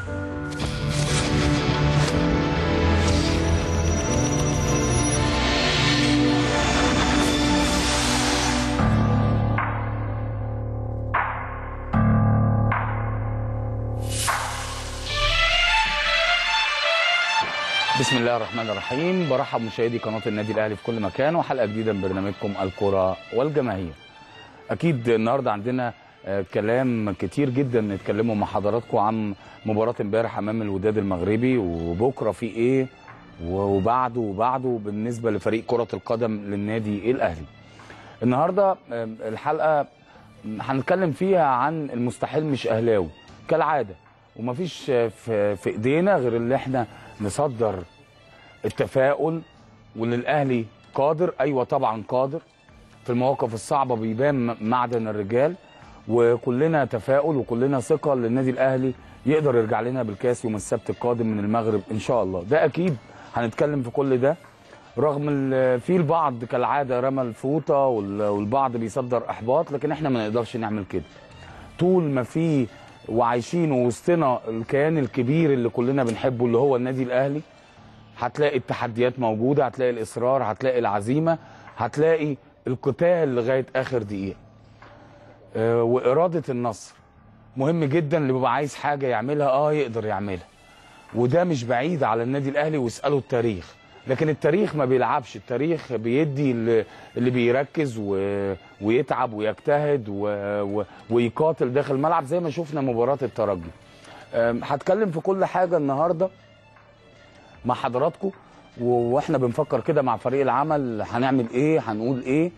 بسم الله الرحمن الرحيم. برحب مشاهدي قناة النادي الأهلي في كل مكان وحلقة جديدة من برنامجكم الكرة والجماهير. أكيد النهاردة عندنا كلام كتير جدا نتكلموا مع حضراتكم عن مباراة امبارح أمام الوداد المغربي، وبكرة في إيه وبعده بالنسبة لفريق كرة القدم للنادي الأهلي. النهاردة الحلقة هنتكلم فيها عن المستحيل مش أهلاوي كالعادة، ومفيش في إيدينا غير اللي إحنا نصدر التفاؤل وان الاهلي قادر. ايوه طبعا قادر، في المواقف الصعبه بيبان معدن الرجال، وكلنا تفاؤل وكلنا ثقه ان النادي الاهلي يقدر يرجع لنا بالكاس يوم السبت القادم من المغرب ان شاء الله. ده اكيد هنتكلم في كل ده، رغم في البعض كالعاده رمى الفوطه والبعض بيصدر احباط، لكن احنا ما نقدرش نعمل كده طول ما في وعايشين وسطنا الكيان الكبير اللي كلنا بنحبه اللي هو النادي الأهلي. هتلاقي التحديات موجودة، هتلاقي الإصرار، هتلاقي العزيمة، هتلاقي القتال لغاية آخر دقيقة وإرادة النصر. مهم جدا اللي بيبقى عايز حاجة يعملها يقدر يعملها، وده مش بعيد على النادي الأهلي، واسألوا التاريخ. لكن التاريخ ما بيلعبش، التاريخ بيدي اللي بيركز ويتعب ويجتهد ويقاتل داخل الملعب، زي ما شفنا مباراة الترجي. هتكلم في كل حاجة النهاردة مع حضراتكم، واحنا بنفكر كده مع فريق العمل هنعمل ايه، هنقول ايه،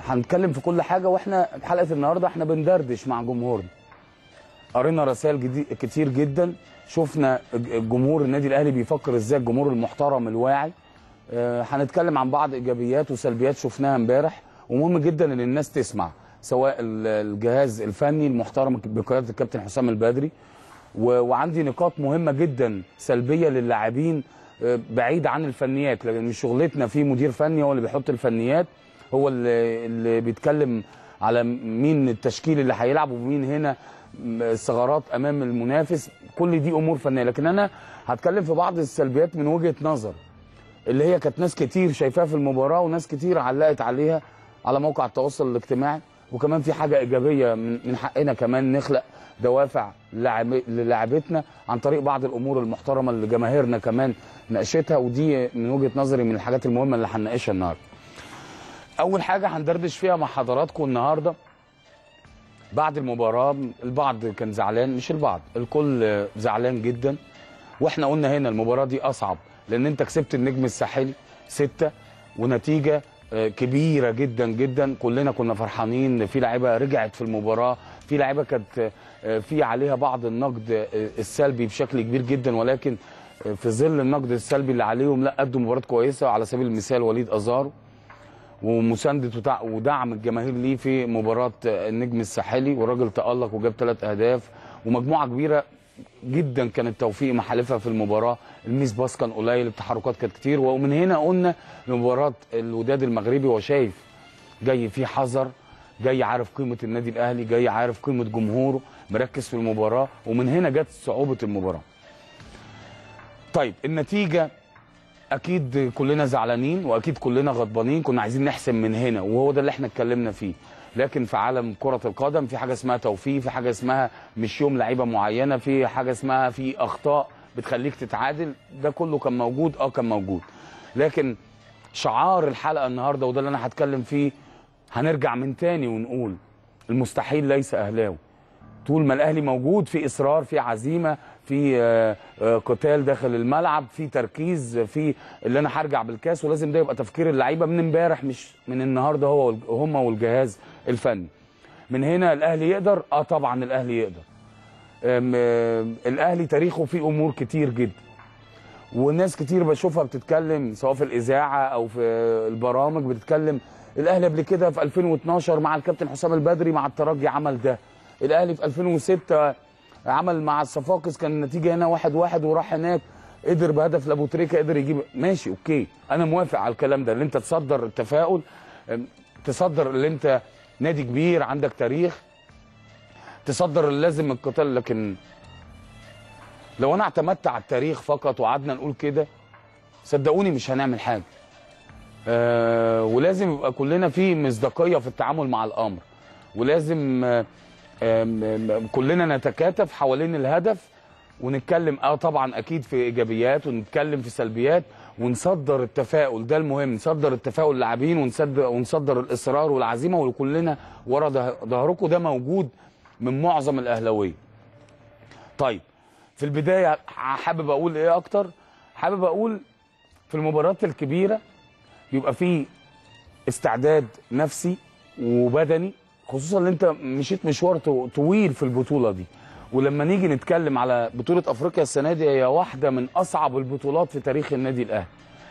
هنتكلم في كل حاجة. واحنا حلقة النهاردة احنا بندردش مع جمهورنا، قرينا رسائل كتير جدا، شفنا الجمهور النادي الاهلي بيفكر ازاي، الجمهور المحترم الواعي. هنتكلم عن بعض ايجابيات وسلبيات شفناها امبارح، ومهم جدا ان الناس تسمع، سواء الجهاز الفني المحترم بقياده الكابتن حسام البدري. وعندي نقاط مهمه جدا سلبيه للاعبين بعيد عن الفنيات، لان مش شغلتنا، في مدير فني هو اللي بيحط الفنيات، هو اللي بيتكلم على مين التشكيل اللي هيلعب ومين هنا الثغرات امام المنافس، كل دي امور فنيه. لكن انا هتكلم في بعض السلبيات من وجهه نظر اللي هي كانت ناس كتير شايفاها في المباراه، وناس كتير علقت عليها على موقع التواصل الاجتماعي. وكمان في حاجه ايجابيه، من حقنا كمان نخلق دوافع للاعبتنا عن طريق بعض الامور المحترمه اللي جماهيرنا كمان ناقشتها، ودي من وجهه نظري من الحاجات المهمه اللي هنناقشها النهارده. اول حاجه هندردش فيها مع حضراتكم النهارده بعد المباراة، البعض كان زعلان، مش البعض، الكل زعلان جدا. واحنا قلنا هنا المباراة دي أصعب، لأن أنت كسبت النجم الساحلي 6 ونتيجة كبيرة جدا جدا، كلنا كنا فرحانين. في لعيبة رجعت في المباراة، في لعيبة كانت في عليها بعض النقد السلبي بشكل كبير جدا، ولكن في ظل النقد السلبي اللي عليهم لا قدوا مباراة كويسة. على سبيل المثال وليد أزارو ومساندة ودعم الجماهير ليه في مباراة النجم الساحلي، والراجل تألق وجاب 3 أهداف، ومجموعة كبيرة جدا كانت توفيق محالفها في المباراة، الميس باس كان قليل، التحركات كانت كتير. ومن هنا قلنا مباراة الوداد المغربي وشايف جاي فيه حذر، جاي عارف قيمة النادي الأهلي، جاي عارف قيمة جمهوره، مركز في المباراة، ومن هنا جت صعوبة المباراة. طيب النتيجة اكيد كلنا زعلانين واكيد كلنا غضبانين، كنا عايزين نحسم من هنا، وهو ده اللي احنا اتكلمنا فيه. لكن في عالم كرة القدم في حاجة اسمها توفيق، في حاجة اسمها مش يوم لعيبة معينة، في حاجة اسمها في اخطاء بتخليك تتعادل. ده كله كان موجود، كان موجود. لكن شعار الحلقة النهاردة وده اللي انا هتكلم فيه، هنرجع من تاني ونقول المستحيل ليس اهلاوي. طول ما الاهلي موجود في اصرار، في عزيمه، في قتال داخل الملعب، في تركيز، في اللي انا هرجع بالكاس، ولازم ده يبقى تفكير اللعيبه من امبارح مش من النهارده، هو هم والجهاز الفني. من هنا الاهلي يقدر، طبعا الاهلي يقدر. الاهلي تاريخه فيه امور كتير جدا، وناس كتير بشوفها بتتكلم سواء في الاذاعه او في البرامج، بتتكلم الاهلي قبل كده في 2012 مع الكابتن حسام البدري مع الترجي عمل ده، الاهلي في 2006 عمل مع الصفاقسي كان النتيجه هنا 1-1 وراح هناك قدر بهدف لابو تريكه قدر يجيب. ماشي اوكي، انا موافق على الكلام ده، اللي انت تصدر التفاؤل، تصدر اللي انت نادي كبير عندك تاريخ، تصدر اللي لازم القتال. لكن لو انا اعتمدت على التاريخ فقط وقعدنا نقول كده صدقوني مش هنعمل حاجه. ولازم يبقى كلنا في مصداقيه في التعامل مع الامر، ولازم كلنا نتكاتف حوالين الهدف ونتكلم طبعا اكيد في ايجابيات ونتكلم في سلبيات ونصدر التفاؤل، ده المهم، نصدر التفاؤل للاعبين ونصدر الاصرار والعزيمه وكلنا ورا ظهركم، ده موجود من معظم الاهلاويه. طيب في البدايه حابب اقول ايه اكتر؟ حابب اقول في المباريات الكبيره بيبقى في استعداد نفسي وبدني، خصوصا ان انت مشيت مشوار طويل في البطوله دي. ولما نيجي نتكلم على بطولة أفريقيا السنة دي، هي واحدة من أصعب البطولات في تاريخ النادي الأهلي.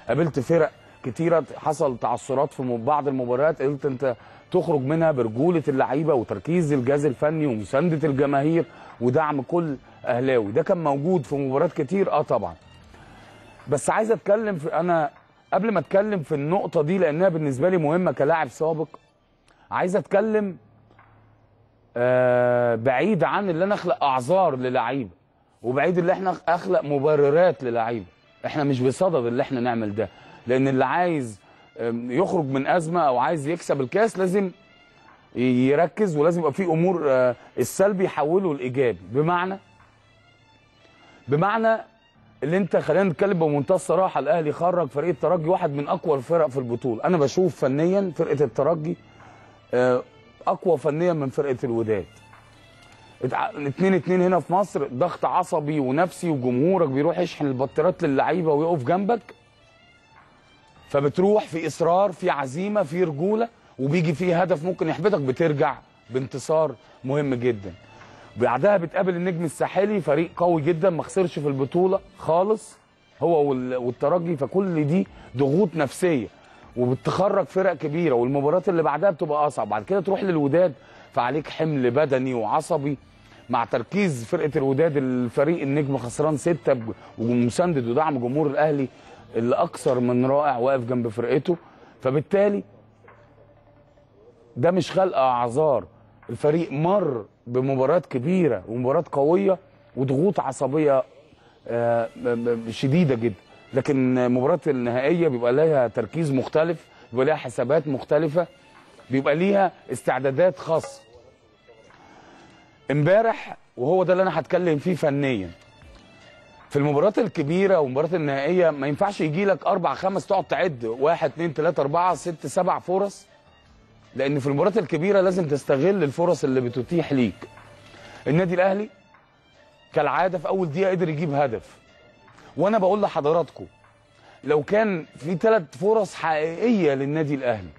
قابلت فرق كتيرة، حصل تعثرات في بعض المباريات، قلت أنت تخرج منها برجولة اللعيبة وتركيز الجهاز الفني ومساندة الجماهير ودعم كل أهلاوي، ده كان موجود في مباريات كتير طبعا. بس عايز أتكلم أنا قبل ما أتكلم في النقطة دي لأنها بالنسبة لي مهمة كلاعب سابق، عايز أتكلم بعيد عن اللي انا اخلق اعذار للعيبه وبعيد اللي احنا اخلق مبررات للعيبه. احنا مش بصدد اللي احنا نعمل ده، لان اللي عايز يخرج من ازمه او عايز يكسب الكاس لازم يركز، ولازم يبقى في امور السلبي يحوله لايجابي. بمعنى اللي انت، خلينا نتكلم بمنتهى الصراحه، الاهلي خرج فريق الترجي واحد من اقوى الفرق في البطوله. انا بشوف فنيا فرقه الترجي اقوى فنيا من فرقه الوداد. 2-2 هنا في مصر، ضغط عصبي ونفسي وجمهورك بيروح يشحن البطاريات للعيبه ويقف جنبك، فبتروح في اصرار، في عزيمه، في رجوله، وبيجي فيه هدف ممكن يحبطك بترجع بانتصار مهم جدا. بعدها بتقابل النجم الساحلي، فريق قوي جدا ما خسرش في البطوله خالص هو والترجي، فكل دي ضغوط نفسيه وبتخرج فرق كبيره، والمباريات اللي بعدها بتبقى اصعب. بعد كده تروح للوداد، فعليك حمل بدني وعصبي مع تركيز فرقه الوداد، الفريق النجم خسران 6 ومساندد ودعم جمهور الاهلي اللي اكثر من رائع واقف جنب فرقته، فبالتالي ده مش خلق اعذار. الفريق مر بمباريات كبيره ومباريات قويه وضغوط عصبيه شديده جدا، لكن المباريات النهائيه بيبقى ليها تركيز مختلف، بيبقى ليها حسابات مختلفه، بيبقى ليها استعدادات خاصه. امبارح وهو ده اللي انا هتكلم فيه فنيا، في المباريات الكبيره والمباريات النهائيه ما ينفعش يجي لك 4 5 تقعد تعد 1 2 3 4 6 7 فرص، لان في المباريات الكبيره لازم تستغل الفرص اللي بتتيح ليك. النادي الاهلي كالعاده في اول دقيقه قدر يجيب هدف، وانا بقول لحضراتكم لو كان في 3 فرص حقيقيه للنادي الاهلي،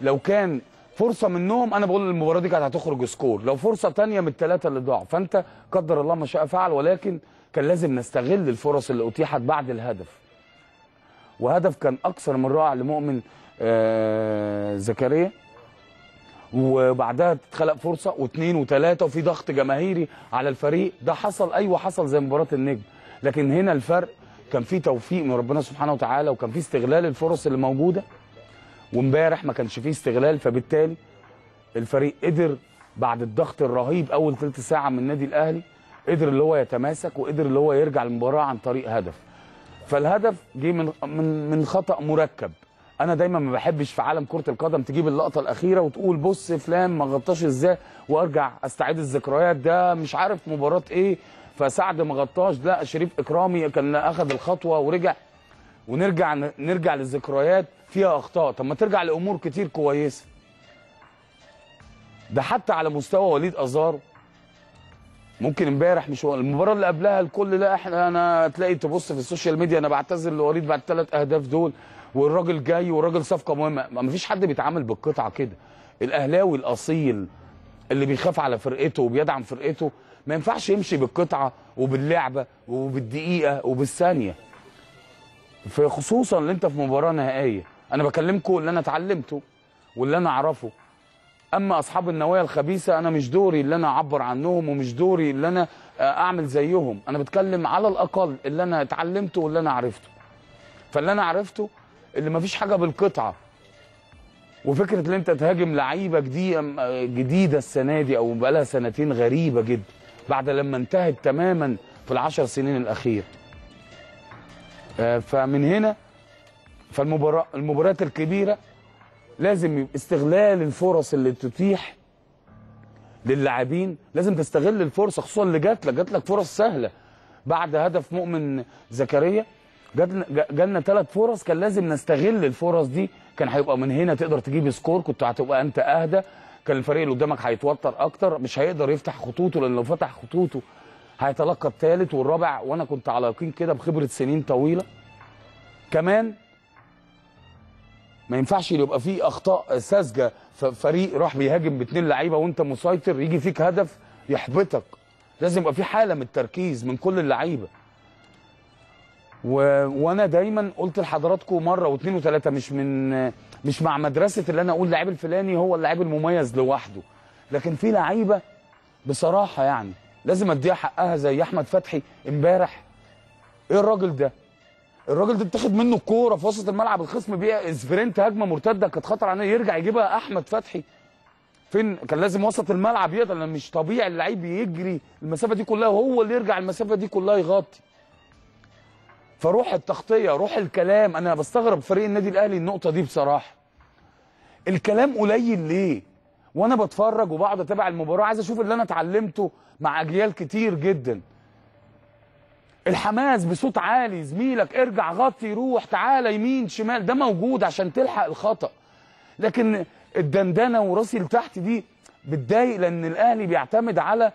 لو كان فرصه منهم انا بقول المباراه دي كانت هتخرج سكور، لو فرصه ثانيه من ال3 اللي ضاعوا، فانت قدر الله ما شاء فعل، ولكن كان لازم نستغل الفرص اللي اتيحت بعد الهدف. وهدف كان اكثر من رائع لمؤمن زكريا، وبعدها اتخلق فرصه و2 و3 وفي ضغط جماهيري على الفريق، ده حصل ايوه حصل زي مباراه النجم، لكن هنا الفرق كان في توفيق من ربنا سبحانه وتعالى وكان في استغلال الفرص اللي موجوده، وامبارح ما كانش فيه استغلال، فبالتالي الفريق قدر بعد الضغط الرهيب اول ثلث ساعه من النادي الاهلي قدر اللي هو يتماسك وقدر اللي هو يرجع المباراه عن طريق هدف. فالهدف جه من خطأ مركب. انا دايما ما بحبش في عالم كره القدم تجيب اللقطه الاخيره وتقول بص فلان ما غطاش ازاي وارجع استعيد الذكريات، ده مش عارف مباراه ايه فسعد ما غطاش، لا شريف إكرامي كان أخذ الخطوة ورجع، ونرجع للذكريات فيها أخطاء. طب ما ترجع لأمور كتير كويسة، ده حتى على مستوى وليد أزارو ممكن امبارح مش المباراة اللي قبلها الكل، لا احنا انا تلاقي تبص في السوشيال ميديا انا بعتذر لوليد بعد 3 أهداف دول والراجل جاي والراجل صفقة مهمة، ما فيش حد بيتعامل بالقطعة كده. الأهلاوي الأصيل اللي بيخاف على فرقته وبيدعم فرقته ما ينفعش يمشي بالقطعه وباللعبه وبالدقيقه وبالثانيه، خصوصا اللي انت في مباراه نهائيه. انا بكلمكم اللي انا اتعلمته واللي انا اعرفه، اما اصحاب النوايا الخبيثه انا مش دوري اللي انا اعبر عنهم ومش دوري اللي انا اعمل زيهم، انا بتكلم على الاقل اللي انا اتعلمته واللي انا عرفته. فاللي انا عرفته اللي ما فيش حاجه بالقطعه، وفكره ان انت تهاجم لعيبه جديده السنه دي او بقالها سنتين غريبه جدا بعد لما انتهت تماما في العشر سنين الأخير. فمن هنا فالمباريات الكبيرة لازم استغلال الفرص اللي تتيح للاعبين، لازم تستغل الفرصة، خصوصا اللي جات لك فرص سهلة. بعد هدف مؤمن زكريا جالنا 3 فرص، كان لازم نستغل الفرص دي، كان هيبقى من هنا تقدر تجيب سكور، كنت هتبقى انت اهدى، كان الفريق اللي قدامك هيتوتر اكتر، مش هيقدر يفتح خطوطه، لان لو فتح خطوطه هيتلقى الثالث والرابع. وانا كنت على يقين كده بخبره سنين طويله. كمان ما ينفعش يبقى فيه اخطاء ساذجه، فريق راح بيهاجم ب2 لعيبه وانت مسيطر، يجي فيك هدف يحبطك. لازم يبقى في حاله من التركيز من كل اللعيبه. وانا دايما قلت لحضراتكم مره واثنين وثلاثه، مش مع مدرسه اللي انا اقول اللاعب الفلاني هو اللاعب المميز لوحده، لكن في لعيبه بصراحه يعني لازم اديها حقها، زي احمد فتحي امبارح. ايه الراجل ده؟ الراجل ده اتاخد منه الكوره في وسط الملعب، الخصم بيها اسبرنت، هجمه مرتده كانت خطر عليه، يرجع يجيبها احمد فتحي. فين كان لازم وسط الملعب يقدر، لان مش طبيعي اللعيب يجري المسافه دي كلها وهو اللي يرجع المسافه دي كلها يغطي. فروح التغطيه، روح الكلام، انا بستغرب فريق النادي الاهلي النقطه دي بصراحه. الكلام قليل ليه؟ وانا بتفرج وبقعد اتابع المباراه، عايز اشوف اللي انا اتعلمته مع اجيال كتير جدا. الحماس بصوت عالي، زميلك ارجع غطي، روح تعالى يمين شمال، ده موجود عشان تلحق الخطا. لكن الدندنه وراسي لتحت دي بتضايق، لان الاهلي بيعتمد على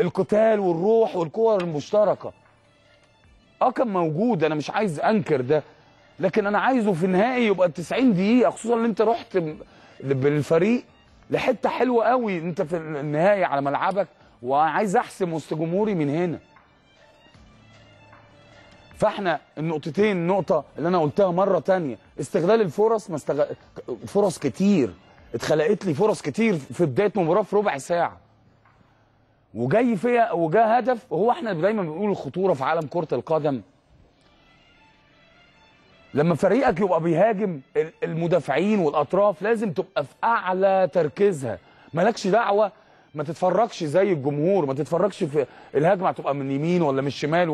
القتال والروح والكور المشتركه. كان موجود، انا مش عايز انكر ده، لكن انا عايزه في النهائي يبقى 90 دقيقه، خصوصا ان انت رحت بالفريق لحته حلوه قوي، انت في النهائي على ملعبك، وعايز احسم وسط جمهوري من هنا. فاحنا النقطتين، النقطه اللي انا قلتها مره ثانيه، استغلال الفرص، فرص كتير اتخلقت لي، فرص كتير في بدايه مباراه في ربع ساعه، وجاي فيها وجا هدف. وهو احنا دايما بنقول الخطوره في عالم كره القدم لما فريقك يبقى بيهاجم، المدافعين والاطراف لازم تبقى في اعلى تركيزها، مالكش دعوه، ما تتفرجش زي الجمهور، ما تتفرجش في الهجمه هتبقى من يمين ولا من الشمال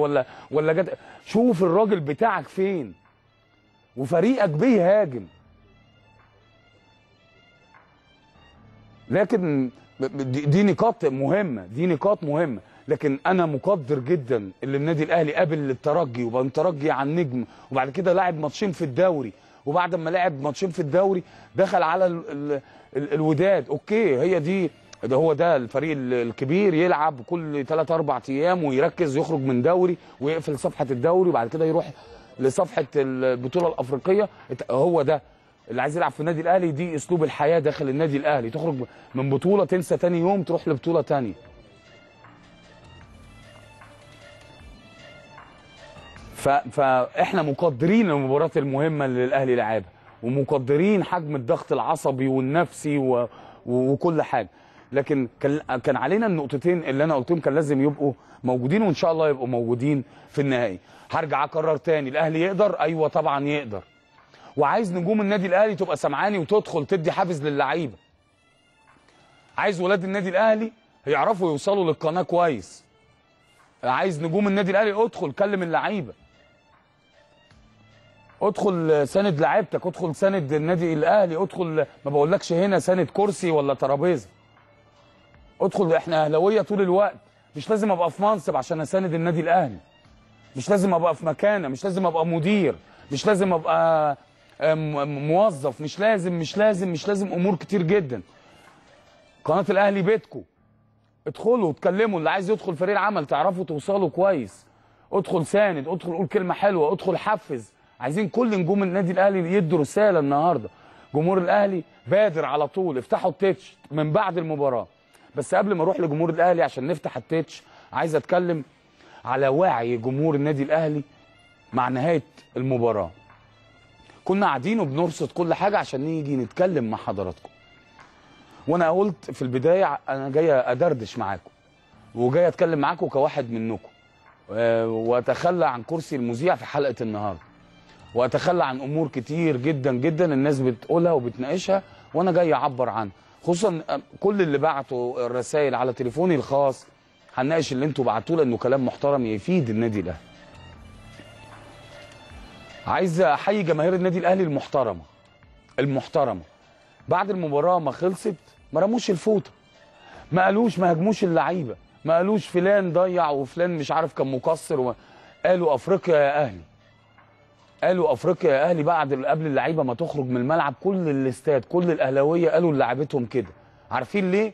ولا جد. شوف الراجل بتاعك فين وفريقك بيهاجم. لكن دي نقاط مهمه، لكن انا مقدر جدا اللي النادي الاهلي قابل للترجي، وبعدين الترجي على النجم، وبعد كده لعب ماتشين في الدوري، وبعد ما لعب ماتشين في الدوري دخل على الوداد. اوكي، هي دي، ده هو ده الفريق الكبير، يلعب كل 3-4 ايام ويركز، يخرج من دوري ويقفل صفحه الدوري، وبعد كده يروح لصفحه البطوله الافريقيه. هو ده اللي عايز يلعب في النادي الاهلي، دي اسلوب الحياه داخل النادي الاهلي، تخرج من بطوله تنسى تاني يوم تروح لبطوله تانيه. فاحنا مقدرين المباريات المهمه اللي الاهلي لعبها، ومقدرين حجم الضغط العصبي والنفسي وكل حاجه، لكن كان علينا النقطتين اللي انا قلتهم كان لازم يبقوا موجودين، وان شاء الله يبقوا موجودين في النهائي. هرجع اكرر تاني، الاهلي يقدر، ايوه طبعا يقدر، وعايز نجوم النادي الاهلي تبقى سمعاني وتدخل تدي حافز للعيبه. عايز ولاد النادي الاهلي يعرفوا يوصلوا للقناه كويس. عايز نجوم النادي الاهلي، ادخل كلم اللعيبه، ادخل ساند لعيبتك، ادخل ساند النادي الاهلي، ادخل، ما بقولكش هنا ساند كرسي ولا ترابيزه، ادخل. احنا اهلاويه طول الوقت، مش لازم ابقى في منصب عشان اساند النادي الاهلي، مش لازم ابقى في مكانه، مش لازم ابقى مدير، مش لازم ابقى موظف، مش لازم امور كتير جدا. قناه الاهلي بيتكم، ادخلوا اتكلموا، اللي عايز يدخل فريق العمل تعرفوا توصلوا كويس، ادخل ساند، ادخل قول كلمه حلوه، ادخل حفز. عايزين كل نجوم النادي الاهلي يدوا رساله النهارده. جمهور الاهلي بادر على طول، افتحوا التتش من بعد المباراه. بس قبل ما اروح لجمهور الاهلي عشان نفتح التتش، عايز اتكلم على وعي جمهور النادي الاهلي مع نهايه المباراه. كنا قاعدين وبنرصد كل حاجه عشان نيجي نتكلم مع حضراتكم. وانا قلت في البدايه انا جاي ادردش معاكم، وجاي اتكلم معاكم كواحد منكم، واتخلى عن كرسي المذيع في حلقه النهارده، واتخلى عن امور كتير جدا جدا الناس بتقولها وبتناقشها، وانا جاي اعبر عنها. خصوصا كل اللي بعتوا الرسائل على تليفوني الخاص، هنناقش اللي انتوا بعتوه لانه كلام محترم يفيد النادي الاهلي. عايز احيي جماهير النادي الاهلي المحترمه. بعد المباراه ما خلصت ما رموش الفوطه، ما قالوش ما هاجموش اللعيبه، ما قالوش فلان ضيع وفلان مش عارف كان مقصر قالوا افريقيا يا اهلي. قالوا افريقيا يا اهلي بعد قبل اللعيبه ما تخرج من الملعب، كل الاستاد كل الاهلاويه قالوا للاعيبتهم كده. عارفين ليه؟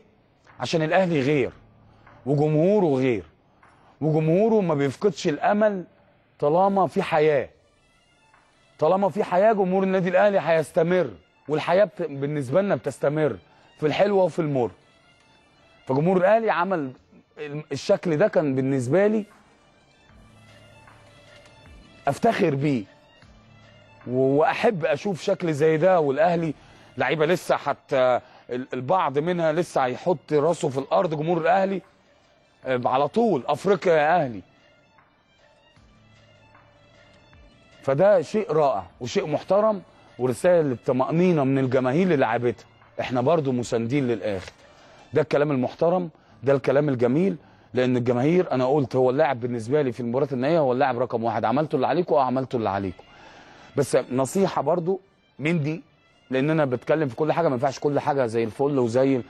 عشان الاهلي غير وجمهوره غير، وجمهوره ما بيفقدش الامل طالما في حياه. طالما في حياه جمهور النادي الاهلي هيستمر، والحياه بالنسبه لنا بتستمر في الحلوه وفي المر. فجمهور الاهلي عمل الشكل ده، كان بالنسبه لي افتخر بيه واحب اشوف شكل زي ده. والاهلي لعيبه لسه حتى البعض منها لسه هيحط راسه في الارض، جمهور الاهلي على طول افريقيا يا اهلي. فده شيء رائع وشيء محترم ورساله للطمأنينه من الجماهير للاعيبتها، احنا برضو مساندين للاخر. ده الكلام المحترم، ده الكلام الجميل، لان الجماهير انا قلت هو اللاعب بالنسبه لي في المباراه النهائيه هو اللاعب رقم واحد. عملتوا اللي عليكم عملتوا اللي عليكم. بس نصيحه برضو مندي، لان انا بتكلم في كل حاجه، ما ينفعش كل حاجه زي الفل وزي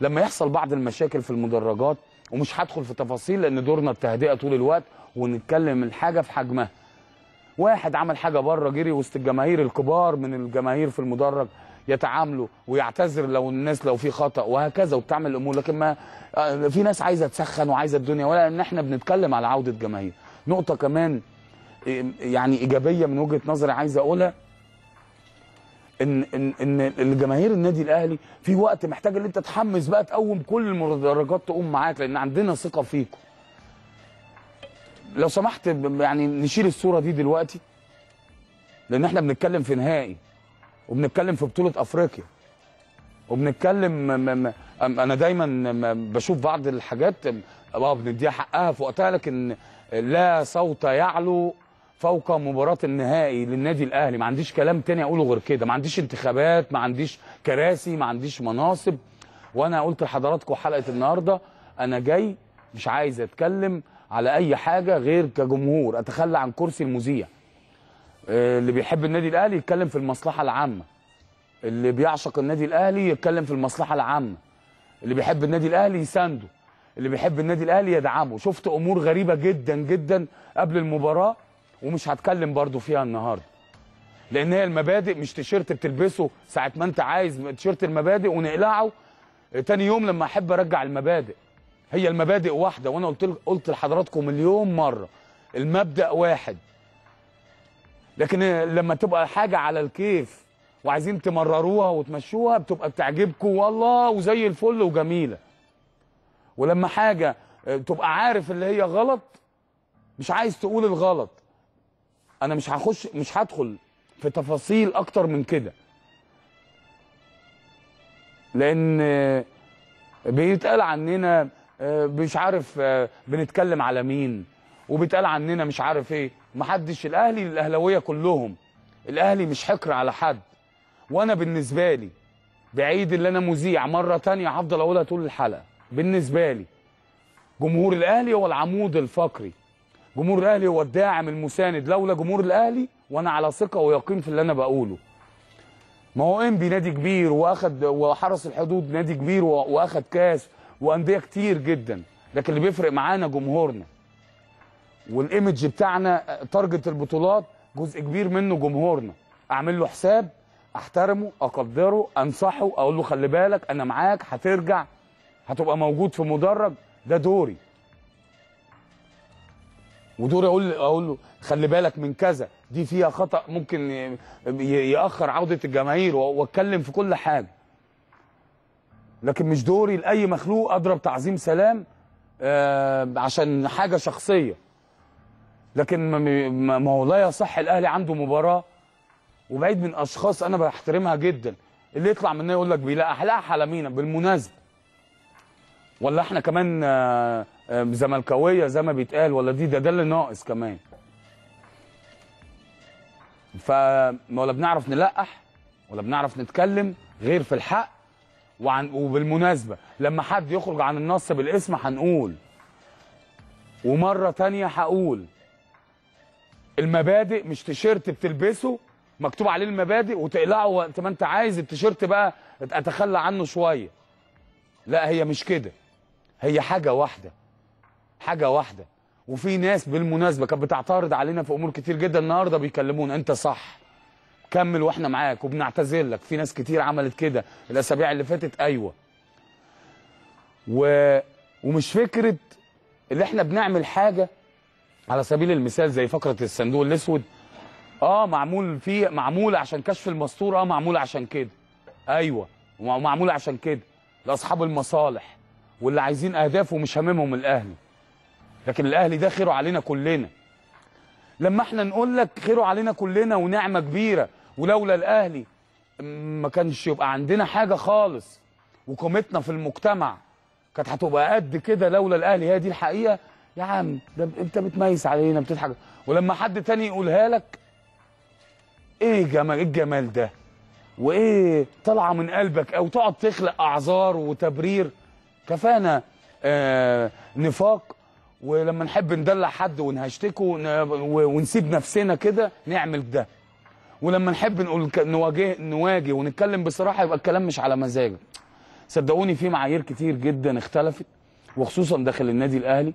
لما يحصل بعض المشاكل في المدرجات، ومش هدخل في تفاصيل لان دورنا التهدئه طول الوقت ونتكلم الحاجه في حجمها. واحد عمل حاجه بره جري وسط الجماهير، الكبار من الجماهير في المدرج يتعاملوا ويعتذر لو في خطا وهكذا وبتعمل الامور. لكن ما في ناس عايزه تسخن وعايزه الدنيا، ولا ان احنا بنتكلم على عوده جماهير. نقطه كمان يعني ايجابيه من وجهه نظري عايز اقولها، ان جماهير النادي الاهلي في وقت محتاج ان انت تحمس بقى، تقوم كل المدرجات تقوم معاك، لان عندنا ثقه فيكم. لو سمحت يعني نشيل الصوره دي دلوقتي، لان احنا بنتكلم في نهائي وبنتكلم في بطوله افريقيا وبنتكلم انا دايما بشوف بعض الحاجات بنديها حقها في وقتها، لكن لا صوت يعلو فوق مباراة النهائي للنادي الأهلي. ما عنديش كلام تاني أقوله غير كده، ما عنديش انتخابات، ما عنديش كراسي، ما عنديش مناصب. وأنا قلت لحضراتكم حلقة النهاردة أنا جاي مش عايز أتكلم على أي حاجة غير كجمهور، أتخلى عن كرسي المذيع. اللي بيحب النادي الأهلي يتكلم في المصلحة العامة، اللي بيعشق النادي الأهلي يتكلم في المصلحة العامة، اللي بيحب النادي الأهلي يسانده، اللي بيحب النادي الأهلي يدعمه. شفت أمور غريبة جدا جدا قبل المباراة ومش هتكلم برضو فيها النهارده، لان هي المبادئ مش تيشيرت بتلبسه ساعه ما انت عايز تيشيرت المبادئ ونقلعه تاني يوم لما احب ارجع المبادئ. هي المبادئ واحده، وانا قلت لحضراتكم مليون مره المبدأ واحد. لكن لما تبقى حاجه على الكيف وعايزين تمرروها وتمشوها بتبقى بتعجبكم والله وزي الفل وجميله، ولما حاجه تبقى عارف اللي هي غلط مش عايز تقول الغلط. أنا مش هدخل في تفاصيل أكتر من كده، لأن بيتقال عننا مش عارف بنتكلم على مين، وبيتقال عننا مش عارف إيه. محدش، الأهلي للأهلاوية كلهم، الأهلي مش حكر على حد. وأنا بالنسبة لي بعيد اللي أنا مذيع مرة تانية هفضل أقولها طول الحلقة، بالنسبة لي جمهور الأهلي هو العمود الفقري، جمهور الاهلي هو الداعم المساند. لولا جمهور الاهلي، وانا على ثقه ويقين في اللي انا بقوله، ما هو انبي نادي كبير واخد، وحرس الحدود نادي كبير واخد كاس، وانديه كتير جدا، لكن اللي بيفرق معانا جمهورنا والايمج بتاعنا. تارجت البطولات جزء كبير منه جمهورنا، اعمل له حساب، احترمه، اقدره، انصحه، اقول له خلي بالك انا معاك، هترجع هتبقى موجود في مدرج، ده دوري. ودوري اقول له خلي بالك من كذا، دي فيها خطا ممكن ياخر عوده الجماهير، واتكلم في كل حاجه. لكن مش دوري لاي مخلوق اضرب تعظيم سلام عشان حاجه شخصيه. لكن ما هو لا يصح الاهلي عنده مباراه، وبعيد من اشخاص انا بحترمها جدا، اللي يطلع مننا يقول لك بيلقح على مينا بالمناسبه، ولا احنا كمان زملكاويه زي ما بيتقال، ولا دي ده اللي ناقص كمان. ولا بنعرف نلقح ولا بنعرف نتكلم غير في الحق. وبالمناسبه لما حد يخرج عن النص بالاسم هنقول، ومره ثانيه هقول المبادئ مش تيشيرت بتلبسه مكتوب عليه المبادئ وتقلعه وانت ما انت عايز، التيشيرت بقى اتخلى عنه شويه. لا هي مش كده، هي حاجه واحده، حاجه واحده. وفي ناس بالمناسبه كانت بتعترض علينا في امور كتير جدا، النهارده بيكلمونا انت صح كمل واحنا معاك وبنعتذر لك. في ناس كتير عملت كده الاسابيع اللي فاتت، ايوه. ومش فكره اللي احنا بنعمل حاجه على سبيل المثال زي فقره الصندوق الاسود، معمول فيه، معمول عشان كشف المستور، معمول عشان كده، ايوه معمول عشان كده لاصحاب المصالح واللي عايزين اهداف ومش هاممهم الاهلي. لكن الاهلي ده خيره علينا كلنا. لما احنا نقول لك خيره علينا كلنا ونعمه كبيره، ولولا الاهلي ما كانش يبقى عندنا حاجه خالص، وقيمتنا في المجتمع كانت هتبقى قد كده لولا الاهلي، هي دي الحقيقه يا عم. ده انت بتميز علينا، بتضحك. ولما حد تاني يقولها لك، ايه الجمال ده وايه طالعه من قلبك، او تقعد تخلق اعذار وتبرير، كفانا نفاق. ولما نحب ندلع حد ونهشتكه ونسيب نفسنا كده نعمل ده، ولما نحب نقول نواجه ونتكلم بصراحه يبقى الكلام مش على مزاجك. صدقوني في معايير كتير جدا اختلفت، وخصوصا داخل النادي الاهلي،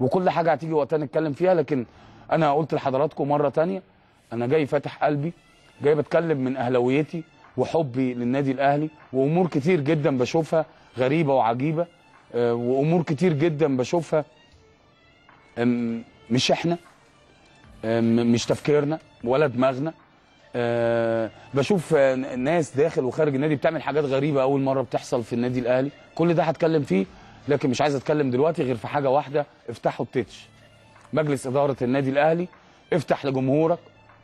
وكل حاجه هتيجي وقتها نتكلم فيها. لكن انا قلت لحضراتكم مره ثانيه، انا جاي فاتح قلبي، جاي بتكلم من اهلاويتي وحبي للنادي الاهلي، وامور كتير جدا بشوفها غريبه وعجيبه، وامور كتير جدا بشوفها مش احنا، مش تفكيرنا ولا دماغنا. بشوف ناس داخل وخارج النادي بتعمل حاجات غريبه اول مره بتحصل في النادي الاهلي. كل ده هتكلم فيه، لكن مش عايز اتكلم دلوقتي غير في حاجه واحده. افتحوا التتش، مجلس اداره النادي الاهلي، افتح لجمهورك.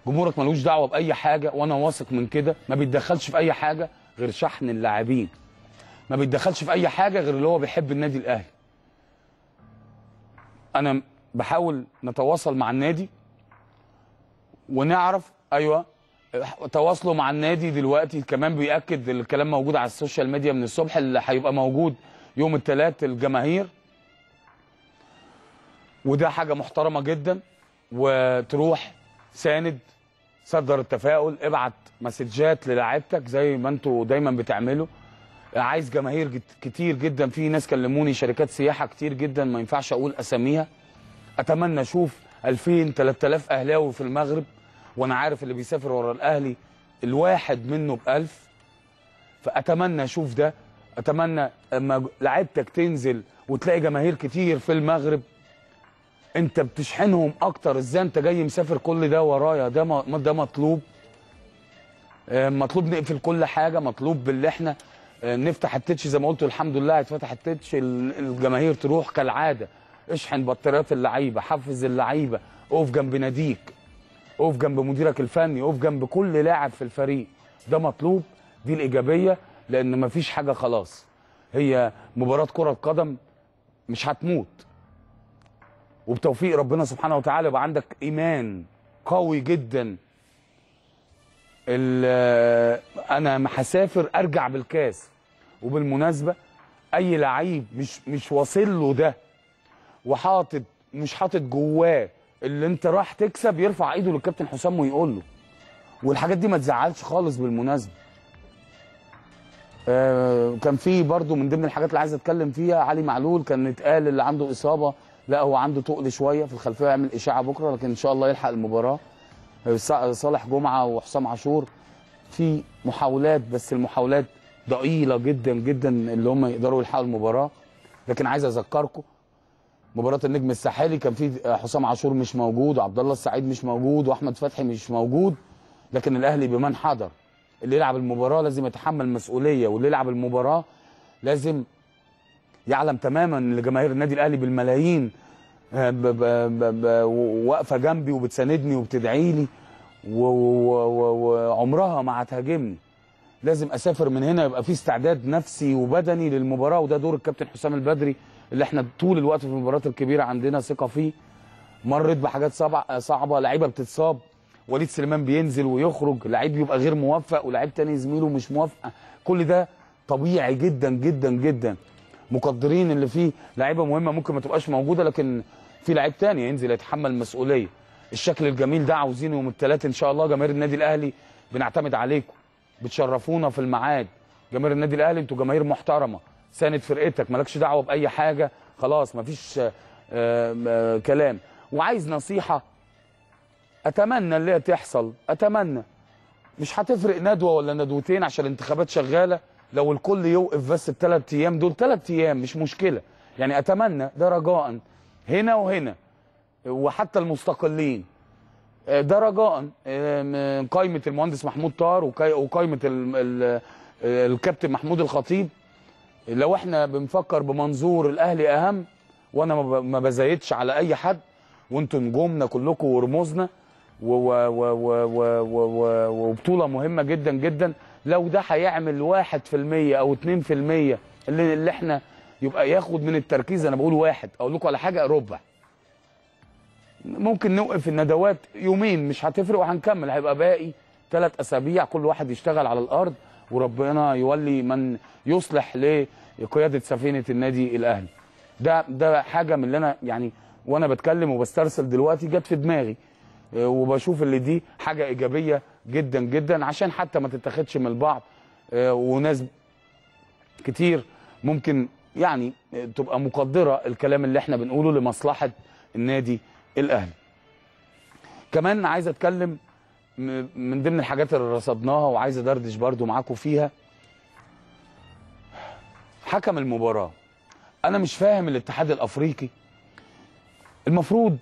جمهورك ملوش دعوه باي حاجه، وانا واثق من كده. ما بيتدخلش في اي حاجه غير شحن اللاعبين، ما بيتدخلش في اي حاجه غير اللي هو بيحب النادي الاهلي. انا بحاول نتواصل مع النادي ونعرف، ايوه تواصلوا مع النادي دلوقتي كمان بيأكد الكلام، موجود على السوشيال ميديا من الصبح، اللي هيبقى موجود يوم الثلاث الجماهير، وده حاجه محترمه جدا. وتروح ساند، صدر التفاؤل، ابعت مسجات للاعيبتك زي ما انتوا دايما بتعملوا. عايز جماهير كتير جدا، في ناس كلموني، شركات سياحه كتير جدا ما ينفعش اقول اساميها. اتمنى اشوف 2000 3000 اهلاوي في المغرب، وانا عارف اللي بيسافر ورا الاهلي الواحد منه ب1000، فاتمنى اشوف ده. اتمنى لما لعيبتك تنزل وتلاقي جماهير كتير في المغرب انت بتشحنهم اكتر. ازاي انت جاي مسافر كل ده ورايا؟ ده مطلوب، مطلوب نقفل كل حاجه، مطلوب باللي احنا نفتح التتش زي ما قلت. الحمد لله هيتفتح التتش، الجماهير تروح كالعاده. اشحن بطاريات اللعيبه، حفز اللعيبه، اقف جنب ناديك، اقف جنب مديرك الفني، اقف جنب كل لاعب في الفريق. ده مطلوب، دي الايجابيه، لان مفيش حاجه خلاص. هي مباراه كره قدم مش هتموت، وبتوفيق ربنا سبحانه وتعالى يبقى عندك ايمان قوي جدا. انا ما هسافر ارجع بالكاس. وبالمناسبه اي لعيب مش واصل له ده وحاطط، مش حاطط جواه اللي انت راح تكسب، يرفع ايده للكابتن حسام ويقول له. والحاجات دي ما تزعلش خالص بالمناسبه. كان في برضو من ضمن الحاجات اللي عايز اتكلم فيها علي معلول، كان اتقال اللي عنده اصابه، لا هو عنده تقل شويه في الخلفيه، يعمل اشاعه بكره، لكن ان شاء الله يلحق المباراه. صالح جمعه وحسام عاشور في محاولات، بس المحاولات ضئيله جدا جدا اللي هم يقدروا يلحقوا المباراه. لكن عايز اذكركم مباراه النجم الساحلي كان في حسام عاشور مش موجود، وعبد الله السعيد مش موجود، واحمد فتحي مش موجود. لكن الاهلي بمن حضر، اللي يلعب المباراه لازم يتحمل مسؤوليه، واللي يلعب المباراه لازم يعلم تماما ان جماهير النادي الاهلي بالملايين واقفه جنبي وبتساندني وبتدعي لي، وعمرها ما هتهاجمني. لازم اسافر من هنا يبقى في استعداد نفسي وبدني للمباراه، وده دور الكابتن حسام البدري اللي احنا طول الوقت في المباريات الكبيره عندنا ثقه فيه. مرت بحاجات صعبه، لعيبه بتتصاب، وليد سليمان بينزل ويخرج، لعيب بيبقى غير موفق، ولعيب تاني زميله مش موافق. كل ده طبيعي جدا جدا جدا. مقدرين اللي فيه لعيبه مهمه ممكن ما تبقاش موجوده، لكن في لاعب تاني ينزل يتحمل مسؤوليه. الشكل الجميل ده عاوزينه يوم الثلاث ان شاء الله. جماهير النادي الاهلي بنعتمد عليكم، بتشرفونا في الميعاد. جماهير النادي الاهلي انتوا جماهير محترمه، ساند فرقتك، مالكش دعوه باي حاجه، خلاص مفيش كلام. وعايز نصيحه اتمنى اللي هي تحصل، اتمنى مش هتفرق ندوه ولا ندوتين عشان الانتخابات شغاله، لو الكل يوقف بس الثلاث ايام دول، ثلاث ايام مش مشكله يعني، اتمنى ده رجاء هنا وهنا، وحتى المستقلين ده رجاء. قائمه المهندس محمود طاهر وقائمه الكابتن محمود الخطيب، لو احنا بنفكر بمنظور الاهلي اهم، وانا ما بزايدش على اي حد، وانتم نجومنا كلكم ورموزنا وبطوله مهمه جدا جدا. لو ده هيعمل 1% او 2% اللي احنا يبقى ياخد من التركيز، انا بقول واحد، اقول لكم على حاجه، ربع ممكن نوقف الندوات يومين مش هتفرق وهنكمل، هيبقى باقي 3 أسابيع كل واحد يشتغل على الارض، وربنا يولي من يصلح لقياده سفينه النادي الاهلي. ده حاجه من اللي انا يعني وانا بتكلم وبسترسل دلوقتي جت في دماغي، وبشوف اللي دي حاجه ايجابيه جدا جدا، عشان حتى ما تتاخدش من البعض، وناس كتير ممكن يعني تبقى مقدره الكلام اللي احنا بنقوله لمصلحه النادي الاهلي. كمان عايز اتكلم من ضمن الحاجات اللي رصدناها وعايز ادردش برضو معاكم فيها، حكم المباراه. انا مش فاهم الاتحاد الافريقي، المفروض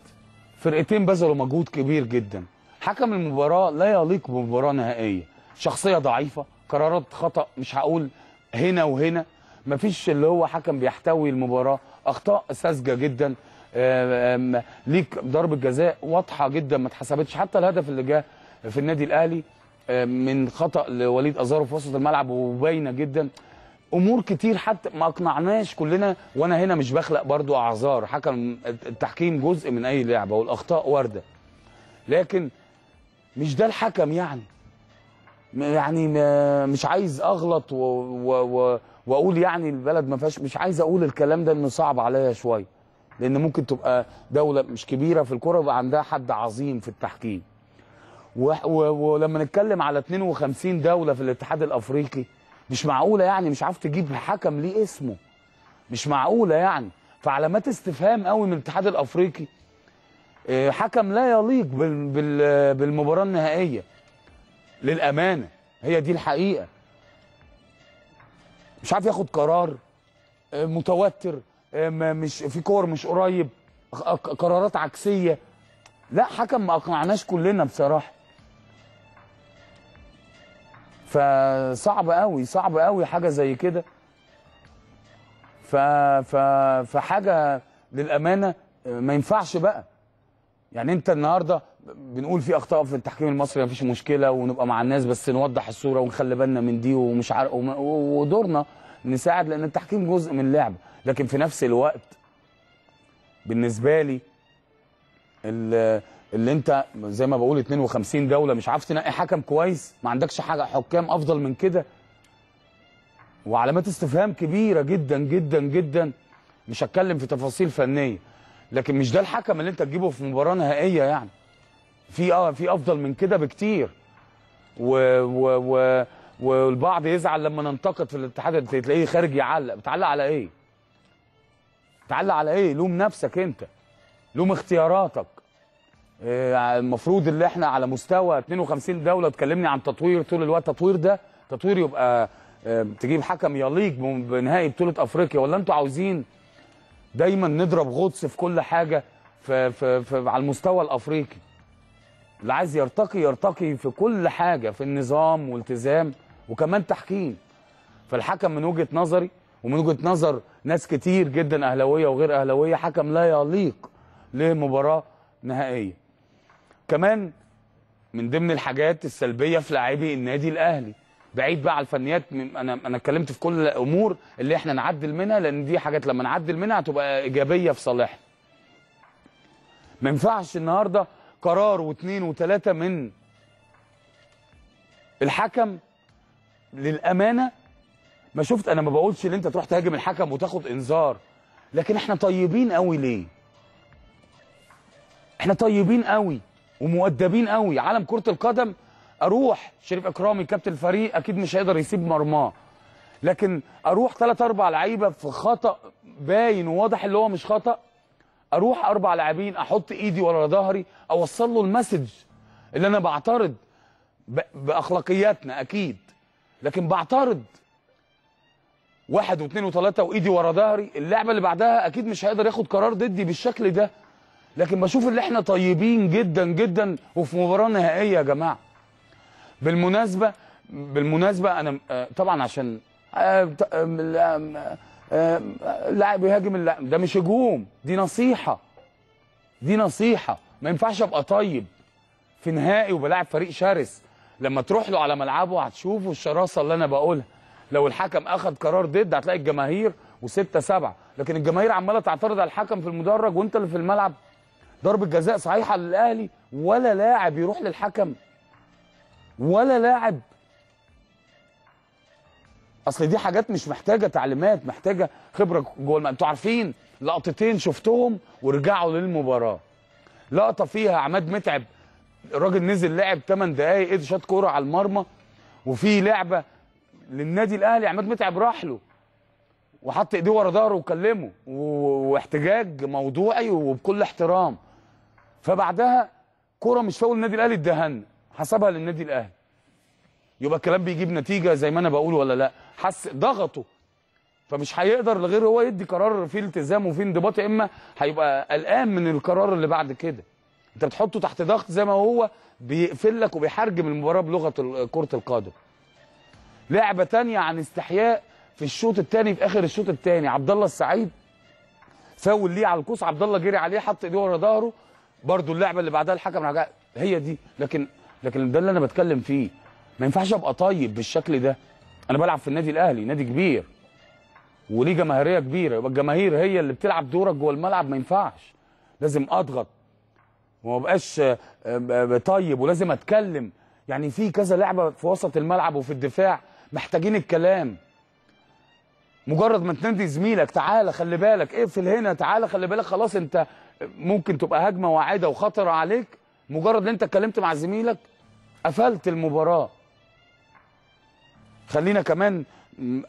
فرقتين بذلوا مجهود كبير جدا، حكم المباراه لا يليق بمباراه نهائيه، شخصيه ضعيفه، قرارات خطا، مش هقول هنا وهنا، مفيش اللي هو حكم بيحتوي المباراه، اخطاء ساذجه جدا، ليك ضربه جزاء واضحه جدا ما اتحسبتش، حتى الهدف اللي جه في النادي الاهلي من خطا لوليد أزارو في وسط الملعب وباينه جدا، امور كتير حتى ما اقنعناش كلنا. وانا هنا مش بخلق برضو اعذار، حكم التحكيم جزء من اي لعبه والاخطاء وارده، لكن مش ده الحكم يعني مش عايز اغلط واقول يعني البلد ما فيهاش، مش عايز اقول الكلام ده انه صعب عليا شويه، لان ممكن تبقى دوله مش كبيره في الكره يبقى عندها حد عظيم في التحكيم. ولما نتكلم على 52 دوله في الاتحاد الافريقي، مش معقوله يعني مش عارف تجيب حكم ليه اسمه، مش معقوله يعني، فعلامات استفهام قوي من الاتحاد الافريقي، حكم لا يليق بالمباراه النهائيه للامانه، هي دي الحقيقه. مش عارف ياخد قرار، متوتر، مش في كور، مش قريب، قرارات عكسيه، لا حكم ما اقنعناش كلنا بصراحه. فصعب قوي صعب قوي حاجه زي كده، فحاجه للامانه ما ينفعش بقى يعني. انت النهارده بنقول في اخطاء في التحكيم المصري مفيش مشكله، ونبقى مع الناس، بس نوضح الصوره ونخلي بالنا من دي، ومش عارف ودورنا نساعد، لان التحكيم جزء من اللعبه. لكن في نفس الوقت بالنسبه لي اللي انت زي ما بقول 52 دوله مش عارف تنقي حكم كويس، ما عندكش حاجه حكام افضل من كده، وعلامات استفهام كبيره جدا جدا جدا. مش هتكلم في تفاصيل فنيه، لكن مش ده الحكم اللي انت تجيبه في مباراه نهائيه يعني، في افضل من كده بكتير. والبعض يزعل لما ننتقد في الاتحاد، تلاقيه خارج يعلق، بتعلق على ايه؟ بتعلق على ايه؟ لوم نفسك انت، لوم اختياراتك. المفروض اللي احنا على مستوى 52 دوله، تكلمني عن تطوير طول الوقت، تطوير ده تطوير، يبقى تجيب حكم يليق بنهائي بطوله افريقيا، ولا انتوا عاوزين دايما نضرب غطس في كل حاجه في على المستوى الافريقي؟ اللي عايز يرتقي في كل حاجه، في النظام والتزام وكمان تحكيم. فالحكم من وجهه نظري ومن وجهه نظر ناس كتير جدا اهلاويه وغير اهلاويه، حكم لا يليق لمباراه نهائيه. كمان من ضمن الحاجات السلبيه في لاعبي النادي الاهلي، بعيد بقى على الفنيات، انا اتكلمت في كل الامور اللي احنا نعدل منها، لان دي حاجات لما نعدل منها هتبقى ايجابيه في صالحنا. ما ينفعش النهارده قرار واثنين وثلاثه من الحكم للامانه. ما شفت، انا ما بقولش ان انت تروح تهاجم الحكم وتاخد انذار، لكن احنا طيبين قوي ليه؟ احنا طيبين قوي ومؤدبين قوي. عالم كرة القدم اروح شريف إكرامي كابتن الفريق اكيد مش هيقدر يسيب مرماه، لكن اروح 3-4 لعيبه في خطأ باين وواضح اللي هو مش خطأ، اروح 4 لاعبين احط ايدي ورا ظهري اوصل له المسج اللي انا بعترض باخلاقياتنا اكيد، لكن بعترض 1 و2 و3 وايدي ورا ظهري، اللعبه اللي بعدها اكيد مش هيقدر ياخد قرار ضدي بالشكل ده. لكن بشوف ان احنا طيبين جدا جدا وفي مباراه نهائيه يا جماعه. بالمناسبه انا طبعا عشان اللاعب يهاجم اللاعب ده مش هجوم، دي نصيحه، دي نصيحه. ما ينفعش ابقى طيب في نهائي وبلاعب فريق شرس، لما تروح له على ملعبه هتشوفوا الشراسه اللي انا بقولها. لو الحكم اخذ قرار ضد هتلاقي الجماهير و6-7، لكن الجماهير عماله تعترض على الحكم في المدرج وانت اللي في الملعب. ضربه جزاء صحيحه للاهلي، ولا لاعب يروح للحكم، ولا لاعب. اصل دي حاجات مش محتاجه تعليمات، محتاجه خبره جوه الملعب. انتوا عارفين لقطتين شفتهم ورجعوا للمباراه. لقطه فيها عماد متعب الراجل نزل لعب 8 دقائق ادى شاط كوره على المرمى، وفي لعبه للنادي الاهلي عماد متعب راح له وحط ايديه ورا ظهره وكلمه واحتجاج موضوعي وبكل احترام. فبعدها كوره مش فاول النادي الاهلي اتدهن حسبها للنادي الاهلي. يبقى الكلام بيجيب نتيجه زي ما انا بقول ولا لا؟ حس ضغطه، فمش هيقدر لغير هو يدي قرار فيه التزام وفيه انضباط، يا اما هيبقى قلقان من القرار اللي بعد كده. انت بتحطه تحت ضغط زي ما هو بيقفل لك وبيحرجم المباراه بلغه كره القدم. لعبه ثانيه عن استحياء في الشوط الثاني، في اخر الشوط الثاني عبد الله السعيد فاول ليه على القوس، عبد الله جري عليه حط ايده ورا ظهره، برده اللعبه اللي بعدها الحكم رجع. هي دي، لكن ده اللي انا بتكلم فيه. ما ينفعش ابقى طيب بالشكل ده. انا بلعب في النادي الاهلي، نادي كبير وليه جماهيريه كبيره، يبقى الجماهير هي اللي بتلعب دورك جوه الملعب. ما ينفعش، لازم اضغط وما بقاش طيب، ولازم اتكلم. يعني في كذا لعبه في وسط الملعب وفي الدفاع محتاجين الكلام. مجرد ما تنادي زميلك تعالى خلي بالك، اقفل هنا، تعالى خلي بالك، خلاص انت ممكن تبقى هجمه واعده وخطره عليك. مجرد ان انت اتكلمت مع زميلك قفلت المباراه. خلينا كمان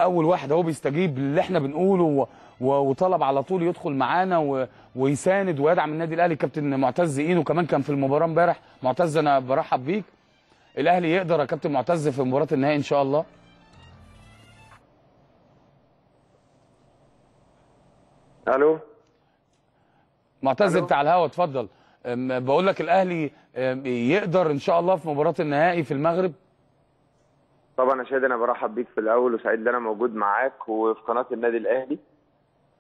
اول واحد هو بيستجيب اللي احنا بنقوله وطلب على طول يدخل معانا ويساند ويدعم النادي الاهلي، كابتن معتز اينو كمان كان في المباراه امبارح. معتز انا برحب بيك. الاهلي يقدر يا كابتن معتز في مباراه النهائي ان شاء الله. الو معتز بتاع الهوا اتفضل. بقول لك الاهلي يقدر ان شاء الله في مباراه النهائي في المغرب. طبعا يا شادي انا برحب بيك في الاول وسعيد ان انا موجود معاك وفي قناه النادي الاهلي.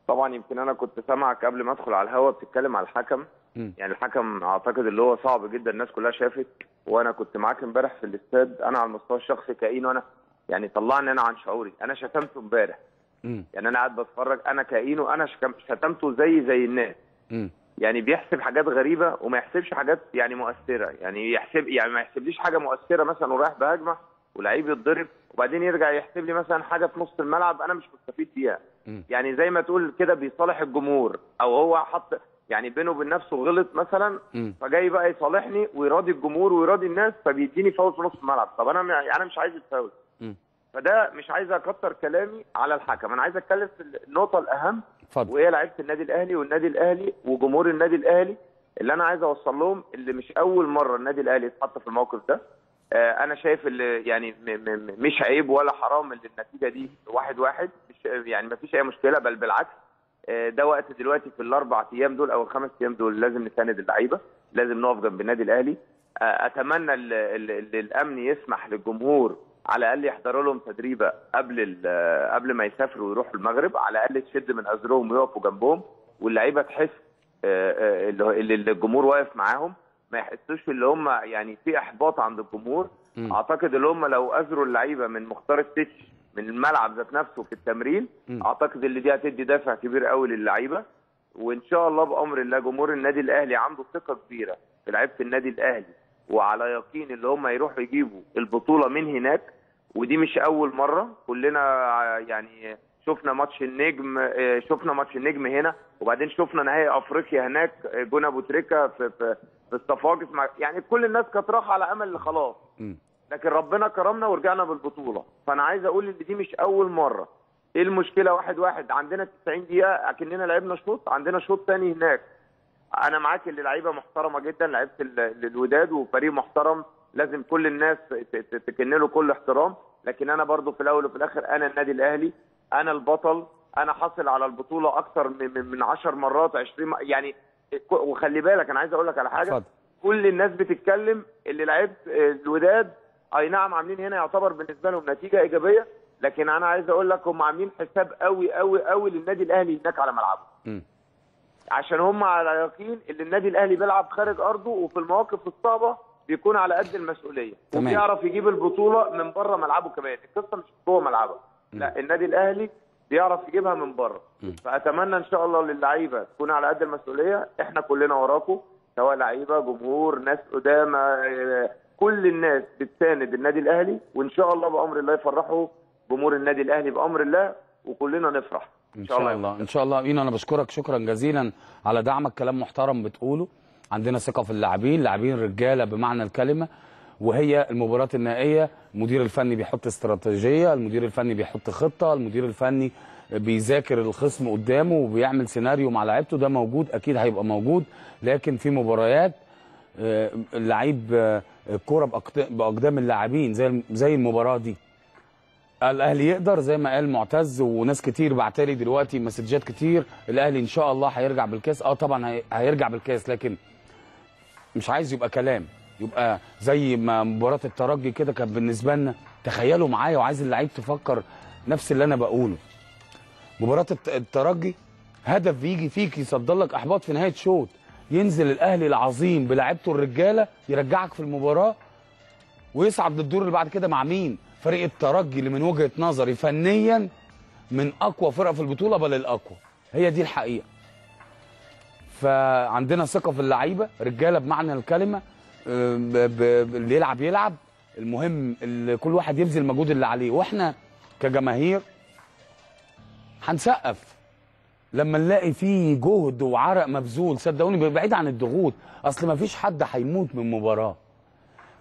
طبعا يمكن انا كنت سامعك قبل ما ادخل على الهوا بتتكلم على الحكم، يعني الحكم اعتقد اللي هو صعب جدا، الناس كلها شافت وانا كنت معاك امبارح في الاستاد. انا على المستوى الشخصي كاينو انا يعني طلعني انا عن شعوري، انا شتمته امبارح. يعني انا قاعد بتفرج، انا كاينو انا شتمته زي الناس. يعني بيحسب حاجات غريبه وما يحسبش حاجات يعني مؤثره، يعني يحسب يعني ما يحسبليش حاجه مؤثره مثلا ورايح بهجمه ولعيب يتضرب وبعدين يرجع يحسب لي مثلا حاجه في نص الملعب انا مش مستفيد بيها. يعني زي ما تقول كده بيصالح الجمهور، او هو حط يعني بينه وبين نفسه غلط مثلا فجاي بقى يصالحني ويراضي الجمهور ويراضي الناس فبيديني فاول في نص الملعب. طب انا مش عايز الفاول، فده مش عايز اكتر كلامي على الحكم. انا عايز اتكلم في النقطه الاهم وهي لعيبه النادي الاهلي والنادي الاهلي وجمهور النادي الاهلي، اللي انا عايز اوصل لهم اللي مش اول مره النادي الاهلي يتحط في الموقف ده. انا شايف اللي يعني مش عيب ولا حرام اللي النتيجه دي 1-1، يعني ما فيش اي مشكله، بل بالعكس ده وقت دلوقتي في ال4 ايام دول او ال5 ايام دول لازم نساند اللعيبه، لازم نقف جنب النادي الاهلي. اتمنى الامن يسمح للجمهور على الاقل يحضروا لهم تدريبه قبل ما يسافروا ويروحوا المغرب، على الاقل تشد من ازرهم ويقفوا جنبهم واللعيبه تحس اللي الجمهور واقف معاهم، ما يحسوش اللي هم يعني في احباط عند الجمهور. اعتقد اللي هم لو اذروا اللعيبه من مختار التتش من الملعب ذات نفسه في التمرين، اعتقد اللي دي هتدي دافع كبير قوي للعيبه، وان شاء الله بامر الله جمهور النادي الاهلي عنده ثقه كبيره في لعيبه النادي الاهلي وعلى يقين اللي هم يروحوا يجيبوا البطوله من هناك. ودي مش اول مره، كلنا يعني شفنا ماتش النجم هنا، وبعدين شفنا نهائي افريقيا هناك، جون ابو تريكه في الصفاقس، يعني كل الناس كانت راحه على امل خلاص، لكن ربنا كرمنا ورجعنا بالبطوله. فانا عايز اقول ان دي مش اول مره. ايه المشكله؟ 1-1 عندنا 90 دقيقه اكننا لعبنا شوط، عندنا شوط ثاني هناك. انا معاك ان اللعيبه محترمه جدا، لعيبه الوداد وفريق محترم لازم كل الناس تكن له كل احترام، لكن انا برضو في الاول وفي الاخر انا النادي الاهلي، انا البطل، انا حاصل على البطوله اكثر من 10 مرات 20 يعني. وخلي بالك انا عايز اقول لك على حاجه صد. كل الناس بتتكلم اللي لعيبه الوداد اي نعم عاملين هنا يعتبر بالنسبه لهم نتيجه ايجابيه، لكن انا عايز اقول لك هم عاملين حساب قوي قوي قوي للنادي الاهلي هناك على ملعبه، عشان هم على يقين ان النادي الاهلي بيلعب خارج ارضه وفي المواقف الصعبه بيكون على قد المسؤوليه وبيعرف يجيب البطوله من بره ملعبه كمان. القصه مش جوه ملعبه، لا، النادي الاهلي بيعرف يجيبها من بره. فاتمنى ان شاء الله للعيبه تكون على قد المسؤوليه، احنا كلنا وراكم، سواء لعيبه، جمهور، ناس قدامى، كل الناس بتساند النادي الاهلي، وان شاء الله بامر الله يفرحوا جمهور النادي الاهلي بامر الله، وكلنا نفرح ان شاء الله. ان شاء الله امين. انا بشكرك شكرا جزيلا على دعمك، كلام محترم بتقوله، عندنا ثقه في اللاعبين، لاعبين رجاله بمعنى الكلمه، وهي المباراه النهائيه المدير الفني بيحط استراتيجيه، المدير الفني بيحط خطه، المدير الفني بيذاكر الخصم قدامه وبيعمل سيناريو مع لعيبته، ده موجود اكيد هيبقى موجود، لكن في مباريات اللعيب الكوره باقدام اللاعبين زي المباراه دي. الاهلي يقدر زي ما قال معتز، وناس كتير بعتلي دلوقتي مسجات كتير، الاهلي ان شاء الله هيرجع بالكاس. طبعا هيرجع بالكاس، لكن مش عايز يبقى كلام، يبقى زي ما مباراه الترجي كده كانت بالنسبه لنا. تخيلوا معايا، وعايز اللعيب تفكر نفس اللي انا بقوله. مباراه الترجي هدف بيجي فيك يصدر لك احباط في نهايه شوط، ينزل الاهلي العظيم بلاعيبته الرجاله يرجعك في المباراه ويصعد للدور اللي بعد كده مع مين؟ فريق الترجي اللي من وجهه نظري فنيا من اقوى فرق في البطوله، بل الاقوى، هي دي الحقيقه. فعندنا ثقه في اللعيبه، رجاله بمعنى الكلمه، اللي يلعب يلعب، المهم كل واحد يبذل المجهود اللي عليه، واحنا كجماهير هنسقف لما نلاقي فيه جهد وعرق مبذول. صدقوني بعيد عن الضغوط، اصل مفيش حد هيموت من مباراه،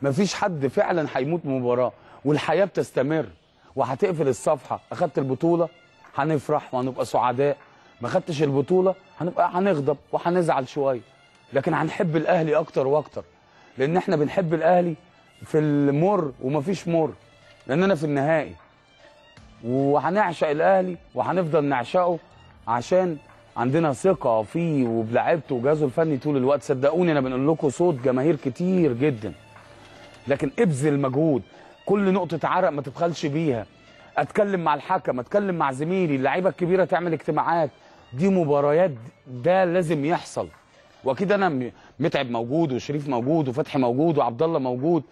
مفيش حد فعلا هيموت من مباراه، والحياه بتستمر وهتقفل الصفحه. اخدت البطوله هنفرح وهنبقى سعداء، ما خدتش البطوله هنبقى هنغضب وهنزعل شويه، لكن هنحب الاهلي اكتر واكتر، لان احنا بنحب الاهلي في المر ومفيش مر، لاننا في النهائي، وهنعشق الاهلي وهنفضل نعشقه عشان عندنا ثقه فيه وبلاعيبته وجهازه الفني طول الوقت. صدقوني انا بنقول لكم صوت جماهير كتير جدا، لكن ابذل مجهود، كل نقطه عرق ما تبخلش بيها، اتكلم مع الحكم، اتكلم مع زميلي، اللعيبه الكبيره تعمل اجتماعات، دي مباريات، ده لازم يحصل. واكيد انا متعب موجود وشريف موجود وفتحي موجود وعبد الله موجود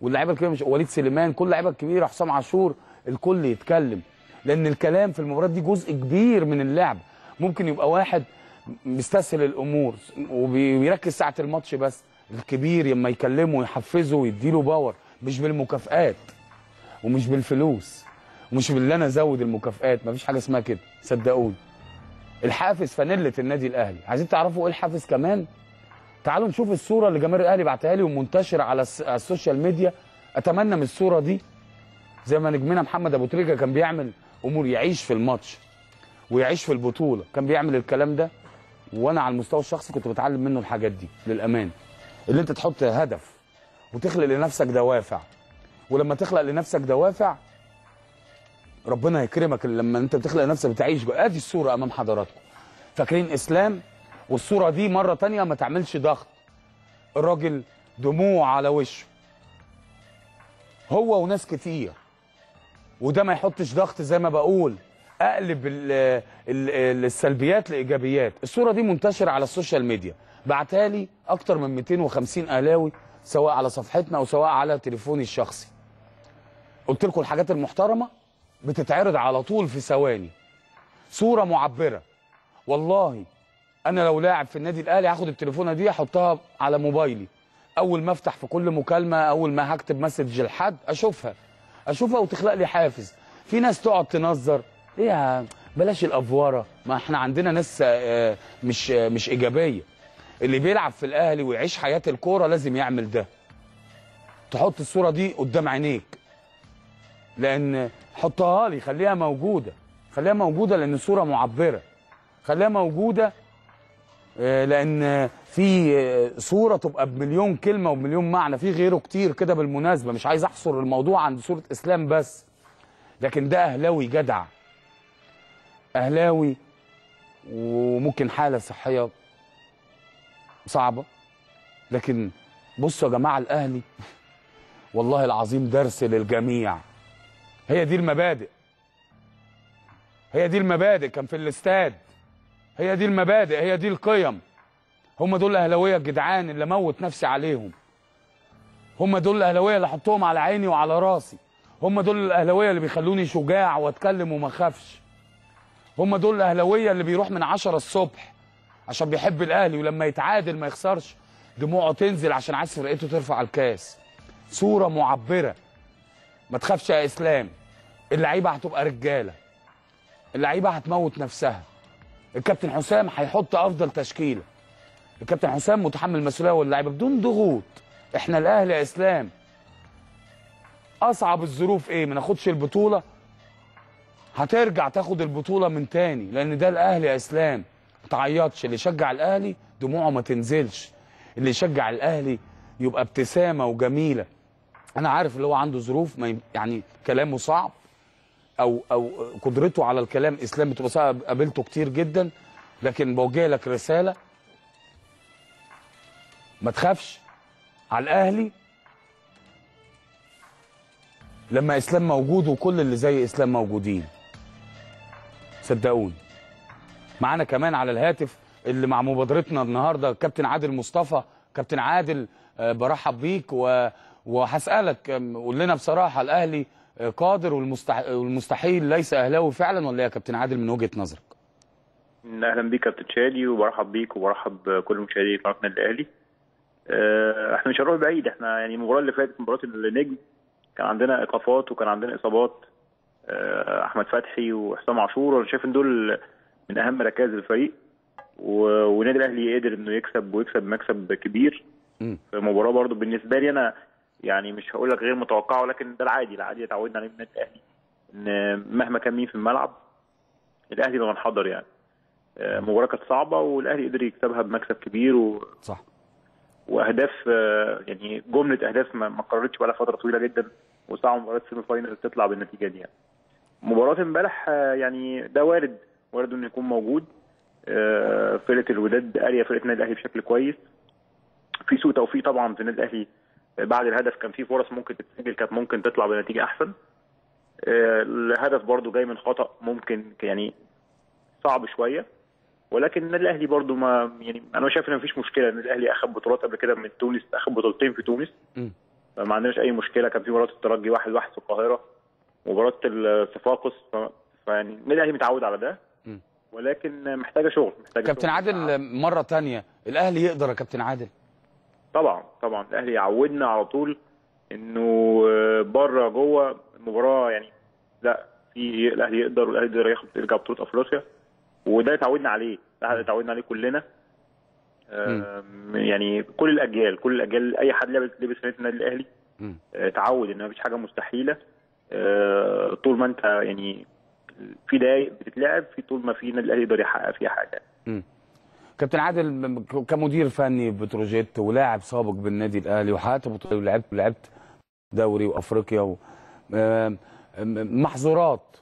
واللعيبه الكبيره، مش وليد سليمان، كل اللعيبه الكبيره، حسام عاشور، الكل يتكلم، لان الكلام في المباراه دي جزء كبير من اللعب. ممكن يبقى واحد مستسهل الامور وبيركز ساعه الماتش بس، الكبير لما يكلمه ويحفزه ويديله باور، مش بالمكافآت ومش بالفلوس ومش باللي انا ازود المكافآت، مفيش حاجه اسمها كده صدقوني. الحافز فانيله النادي الاهلي، عايزين تعرفوا ايه الحافز كمان؟ تعالوا نشوف الصوره اللي جماهير الاهلي بعتها لي ومنتشره على السوشيال ميديا. اتمنى من الصوره دي زي ما نجمنا محمد ابو تريكه كان بيعمل امور، يعيش في الماتش ويعيش في البطوله، كان بيعمل الكلام ده، وانا على المستوى الشخصي كنت بتعلم منه الحاجات دي للأمان. اللي انت تحط هدف وتخلق لنفسك دوافع، ولما تخلق لنفسك دوافع ربنا يكرمك، لما انت بتخلق لنفسك بتعيش بقى. ادي الصوره امام حضراتكم، فاكرين اسلام؟ والصوره دي مره ثانيه ما تعملش ضغط، الراجل دموع على وشه هو وناس كتير، وده ما يحطش ضغط، زي ما بقول اقلب السلبيات لايجابيات. الصوره دي منتشره على السوشيال ميديا، بعتها لي اكتر من 250 اهلاوي، سواء على صفحتنا او سواء على تليفوني الشخصي. قلت لكم الحاجات المحترمه بتتعرض على طول في ثواني. صوره معبره، والله انا لو لاعب في النادي الاهلي هاخد التليفونه دي احطها على موبايلي، اول ما افتح في كل مكالمه، اول ما هكتب مسج لحد اشوفها وتخلق لي حافز. في ناس تقعد تنظر، ايه بلاش الافواره، ما احنا عندنا ناس مش ايجابيه. اللي بيلعب في الاهلي ويعيش حياه الكوره لازم يعمل ده. تحط الصوره دي قدام عينيك، لان حطها لي، خليها موجوده، خليها موجوده لان الصوره معبره، خليها موجوده لان في صوره تبقى بمليون كلمه وبمليون معنى، في غيره كتير كده. بالمناسبه مش عايز احصر الموضوع عند صوره اسلام بس، لكن ده اهلاوي جدع، اهلاوي وممكن حاله صحيه صعبه، لكن بصوا يا جماعه الاهلي والله العظيم درس للجميع. هي دي المبادئ، هي دي المبادئ، كان في الاستاد، هي دي المبادئ، هي دي القيم. هم دول الاهلاويه الجدعان اللي موت نفسي عليهم، هم دول الاهلاويه اللي حطهم على عيني وعلى راسي، هم دول الاهلاويه اللي بيخلوني شجاع واتكلم وما اخافش، هم دول الاهلاويه اللي بيروح من 10 الصبح عشان بيحب الاهلي، ولما يتعادل ما يخسرش، دموعه تنزل عشان عايز فرقته ترفع الكاس. صوره معبره، ما تخافش يا اسلام، اللعيبه هتبقى رجاله، اللعيبه هتموت نفسها، الكابتن حسام هيحط افضل تشكيله، الكابتن حسام متحمل المسؤوليه واللعيبه بدون ضغوط. احنا الاهلي يا اسلام اصعب الظروف ايه؟ ما ناخدش البطوله، هترجع تاخد البطوله من تاني، لان ده الاهلي يا اسلام. ما تعيطش، اللي يشجع الاهلي دموعه ما تنزلش، اللي يشجع الاهلي يبقى ابتسامه وجميله. انا عارف اللي هو عنده ظروف، يعني كلامه صعب او قدرته على الكلام اسلام بتبقى صعب، قابلته كتير جدا، لكن بوجه لك رساله، ما تخافش على الاهلي لما اسلام موجود، وكل اللي زي اسلام موجودين صدقوني. معانا كمان على الهاتف اللي مع مبادرتنا النهارده كابتن عادل مصطفى. كابتن عادل برحب بيك وهسألك، قول لنا بصراحه الاهلي قادر والمستحيل ليس اهلاوي فعلا، ولا ايه يا كابتن عادل من وجهه نظرك؟ اهلا بيك يا كابتن تشالي، وبرحب بيك وبرحب بكل مشاهدي قناه النادي الاهلي. احنا مش هنروح بعيد، احنا يعني المباراه اللي فاتت مباراه النجم كان عندنا ايقافات وكان عندنا اصابات، احمد فتحي وحسام عاشور، وانا شايف ان دول من اهم ركائز الفريق، والنادي الاهلي قدر انه يكسب ويكسب مكسب كبير في مباراه برضو بالنسبه لي انا يعني مش هقول لك غير متوقعه، ولكن ده العادي، العادي اتعودنا عليه من النادي الاهلي ان مهما كان مين في الملعب الاهلي بيبقى منحضر. يعني مباراه كانت صعبه والاهلي قدر يكسبها بمكسب كبير صح، واهداف يعني جمله اهداف ما قررتش بقى لها فتره طويله جدا، وصعب مباراه السيمي فاينل تطلع بالنتيجه دي. يعني مباراه امبارح يعني ده وارد انه يكون موجود، فرقه الوداد قاريه فرقه النادي الاهلي بشكل كويس، في سوء توفيق طبعا في النادي الاهلي، بعد الهدف كان في فرص ممكن تتسجل، كانت ممكن تطلع بنتيجه احسن. الهدف برضو جاي من خطا ممكن يعني صعب شويه، ولكن النادي الاهلي برضو ما يعني انا شايف ان مفيش مشكله، النادي الاهلي اخذ بطولات قبل كده من تونس، اخذ بطولتين في تونس فما عندناش اي مشكله. كان في مباراه الترجي 1-1 في القاهره، مباراه الصفاقس، فيعني النادي الاهلي متعود على ده، ولكن محتاجه شغل، محتاجه كابتن عادل مره ثانيه، الاهلي يقدر يا كابتن عادل؟ طبعا الاهلي يعودنا على طول انه بره جوه المباراه، يعني لا في الاهلي يقدر، والاهلي يقدر يرجع بطوله افريقيا، وده اتعودنا عليه، ده اتعودنا عليه كلنا، يعني كل الاجيال اي حد لبس فانلة النادي الاهلي اتعود ان مفيش حاجه مستحيله، طول ما انت يعني في دقايق بتتلعب، في طول ما في النادي الاهلي يقدر يحقق فيها حاجه. كابتن عادل كمدير فني بتروجيت ولاعب سابق بالنادي الاهلي وحققت بطولة ولعبت دوري وافريقيا محظورات،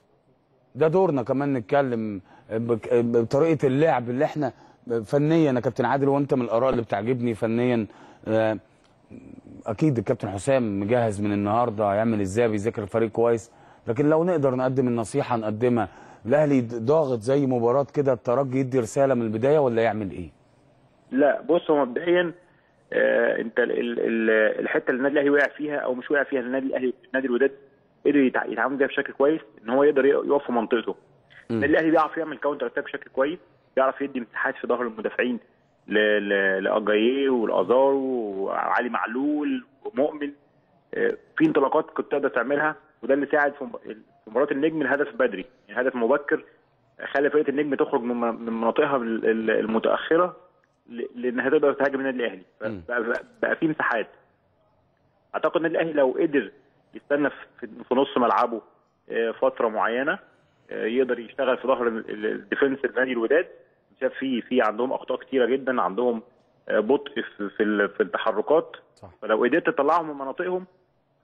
ده دورنا كمان نتكلم بطريقه اللعب اللي احنا فنيا يا كابتن عادل، وانت من الاراء اللي بتعجبني فنيا. اكيد الكابتن حسام مجهز من النهارده هيعمل ازاي، بيذاكر الفريق كويس، لكن لو نقدر نقدم النصيحه نقدمها. الاهلي ضاغط زي مباراه كده الترجي، يدي رساله من البدايه ولا يعمل ايه؟ لا بص، هو مبدئيا انت الحته اللي النادي الاهلي وقع فيها او مش وقع فيها، النادي الاهلي نادي الوداد قدر يتعامل بيها بشكل كويس، ان هو يقدر يقف في منطقته. النادي الاهلي بيعرف يعمل كاونتر اتاك بشكل كويس، بيعرف يدي مساحات في ظهر المدافعين لاجاييه والازارو وعلي معلول ومؤمن، في انطلاقات كنت تقدر تعملها، وده اللي ساعد في مباراه النجم الهدف بدري، يعني هدف مبكر خلى فرقه النجم تخرج من مناطقها المتاخره لانها تقدر تهاجم النادي الاهلي، بقى في مساحات. اعتقد النادي الاهلي لو قدر يستنى في نص ملعبه فتره معينه، يقدر يشتغل في ظهر الديفنس النادي الوداد. شاف في عندهم اخطاء كتيره جدا، عندهم بطء في التحركات، فلو قدرت تطلعهم من مناطقهم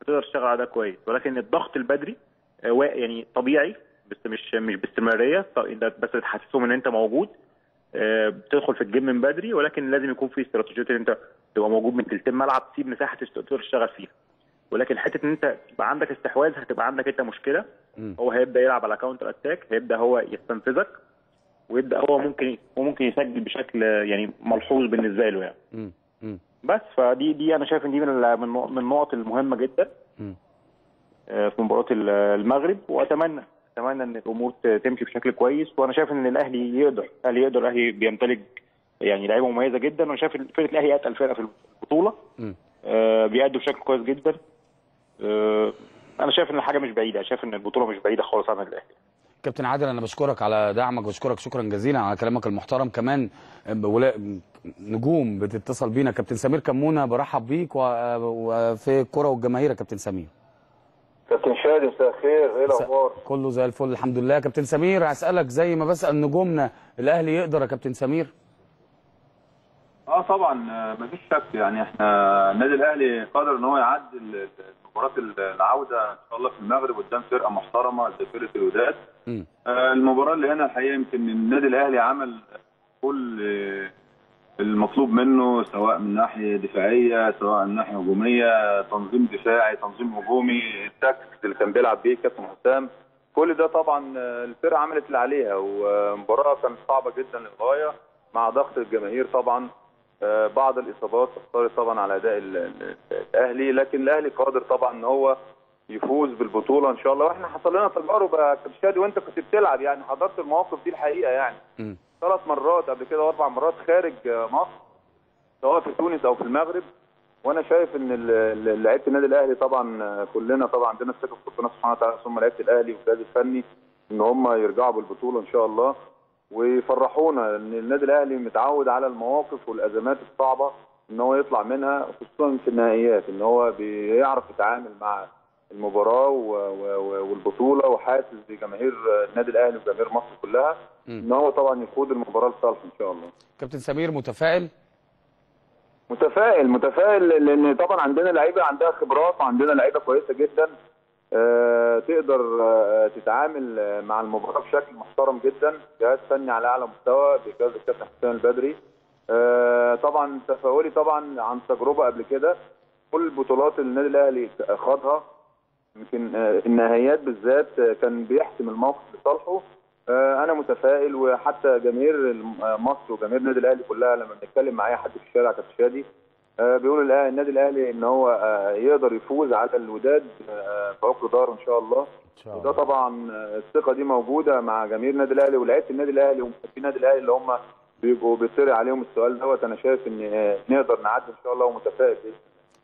هتقدر تشتغل على ده كويس. ولكن الضغط البدري يعني طبيعي، بس مش باستمراريه، بس تحسسهم ان انت موجود، بتدخل في الجيم من بدري، ولكن لازم يكون في استراتيجيات ان انت تبقى موجود من تلت الملعب، تسيب مساحه تقدر تشتغل فيها. ولكن حته ان انت يبقى عندك استحواذ هتبقى عندك انت مشكله. هو هيبدا يلعب على كاونتر اتاك، هيبدا هو يستنفذك، ويبدا هو ممكن يسجل بشكل يعني ملحوظ بالنسبه له يعني. بس فدي انا شايف ان دي من النقط المهمه جدا في مباراه المغرب، واتمنى ان الامور تمشي بشكل كويس. وانا شايف ان الاهلي بيمتلك يعني لعيبه مميزه جدا، وانا شايف فرقه الاهلي اتقل فرقه في البطوله، بيأدوا بشكل كويس جدا. انا شايف ان الحاجه مش بعيده، شايف ان البطوله مش بعيده خالص عن الاهلي. كابتن عادل، انا بشكرك على دعمك، بشكرك شكرا جزيلا على كلامك المحترم. كمان نجوم بتتصل بينا. كابتن سمير كمونة، برحب بيك وفي الكره والجماهير. كابتن سمير. كابتن شادي، مساء الخير، ايه الاخبار؟ كله زي الفل الحمد لله. كابتن سمير، هسالك زي ما بسال نجومنا، الاهلي يقدر يا كابتن سمير؟ طبعا مفيش شك، يعني احنا النادي الاهلي قادر ان هو يعدي مباراه العوده ان شاء الله في المغرب قدام فرقه محترمه زي فرقه الوداد. المباراه اللي هنا الحقيقه يمكن النادي الاهلي عمل كل المطلوب منه، سواء من ناحيه دفاعيه سواء من ناحيه هجوميه، تنظيم دفاعي تنظيم هجومي، التاكتكس اللي كان بيلعب بيه كابتن حسام، كل ده طبعا الفرقه عملت اللي عليها. ومباراه كانت صعبه جدا للغايه مع ضغط الجماهير، طبعا بعض الاصابات اثرت طبعا على اداء الاهلي، لكن الاهلي قادر طبعا ان هو يفوز بالبطوله ان شاء الله. واحنا حصل لنا تجارب يا كابتن شادي، وانت كنت بتلعب يعني حضرت المواقف دي الحقيقه، يعني 3 مرات قبل كده و4 مرات خارج مصر، سواء في تونس او في المغرب. وانا شايف ان لعيبه النادي الاهلي طبعا كلنا طبعا عندنا الثقه في ربنا سبحانه وتعالى ثم لعيبه الاهلي والجهاز الفني ان هم يرجعوا بالبطوله ان شاء الله ويفرحونا. ان النادي الاهلي متعود على المواقف والازمات الصعبه ان هو يطلع منها، خصوصا في النهائيات، ان هو بيعرف يتعامل مع المباراه والبطوله. وحاسس بجماهير النادي الاهلي وجماهير مصر كلها ان هو طبعا يقود المباراه لصالحه ان شاء الله. كابتن سمير، متفائل؟ متفائل لان طبعا عندنا لعيبه عندها خبرات، وعندنا لعيبه كويسه جدا تقدر تتعامل مع المباراه بشكل محترم جدا، جهاز فني على اعلى مستوى بقياده الكابتن حسام البدري. طبعا تفاؤلي طبعا عن تجربه قبل كده، كل البطولات اللي النادي الاهلي خاضها يمكن النهائيات بالذات كان بيحسم الموقف لصالحه. انا متفائل، وحتى جماهير مصر وجماهير النادي الاهلي كلها لما بنتكلم مع اي حد في الشارع كابتن شادي بيقول النادي الاهلي ان هو يقدر يفوز على الوداد بعقر دار ان شاء الله. وده طبعا الثقه دي موجوده مع جماهير النادي الاهلي ولاعيبه النادي الاهلي ومحبين النادي الاهلي اللي هم بيبقوا بيطري عليهم السؤال دوت. انا شايف ان نقدر نعدي ان شاء الله ومتفائل.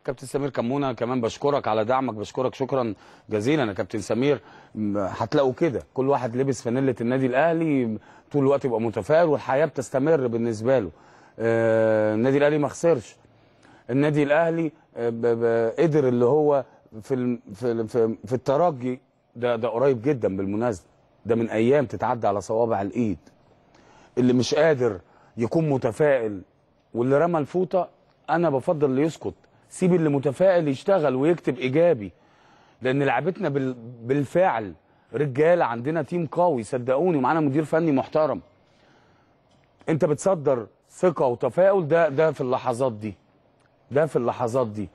كابتن سمير كمونة، كمان بشكرك على دعمك، بشكرك شكرا جزيلا يا كابتن سمير. هتلاقوا كده كل واحد لبس فانيله النادي الاهلي طول الوقت، يبقى متفائل والحياه بتستمر بالنسبه له. النادي الاهلي ما خسرش، النادي الاهلي قدر اللي هو في الترجي ده قريب جدا بالمناسبه، ده من ايام تتعدى على صوابع الايد. اللي مش قادر يكون متفائل واللي رمى الفوطه، انا بفضل اللي يسكت، سيب اللي متفائل يشتغل ويكتب ايجابي، لان لعبتنا بالفعل رجاله، عندنا تيم قوي صدقوني، ومعانا مدير فني محترم. انت بتصدر ثقه وتفاؤل، ده في اللحظات دي،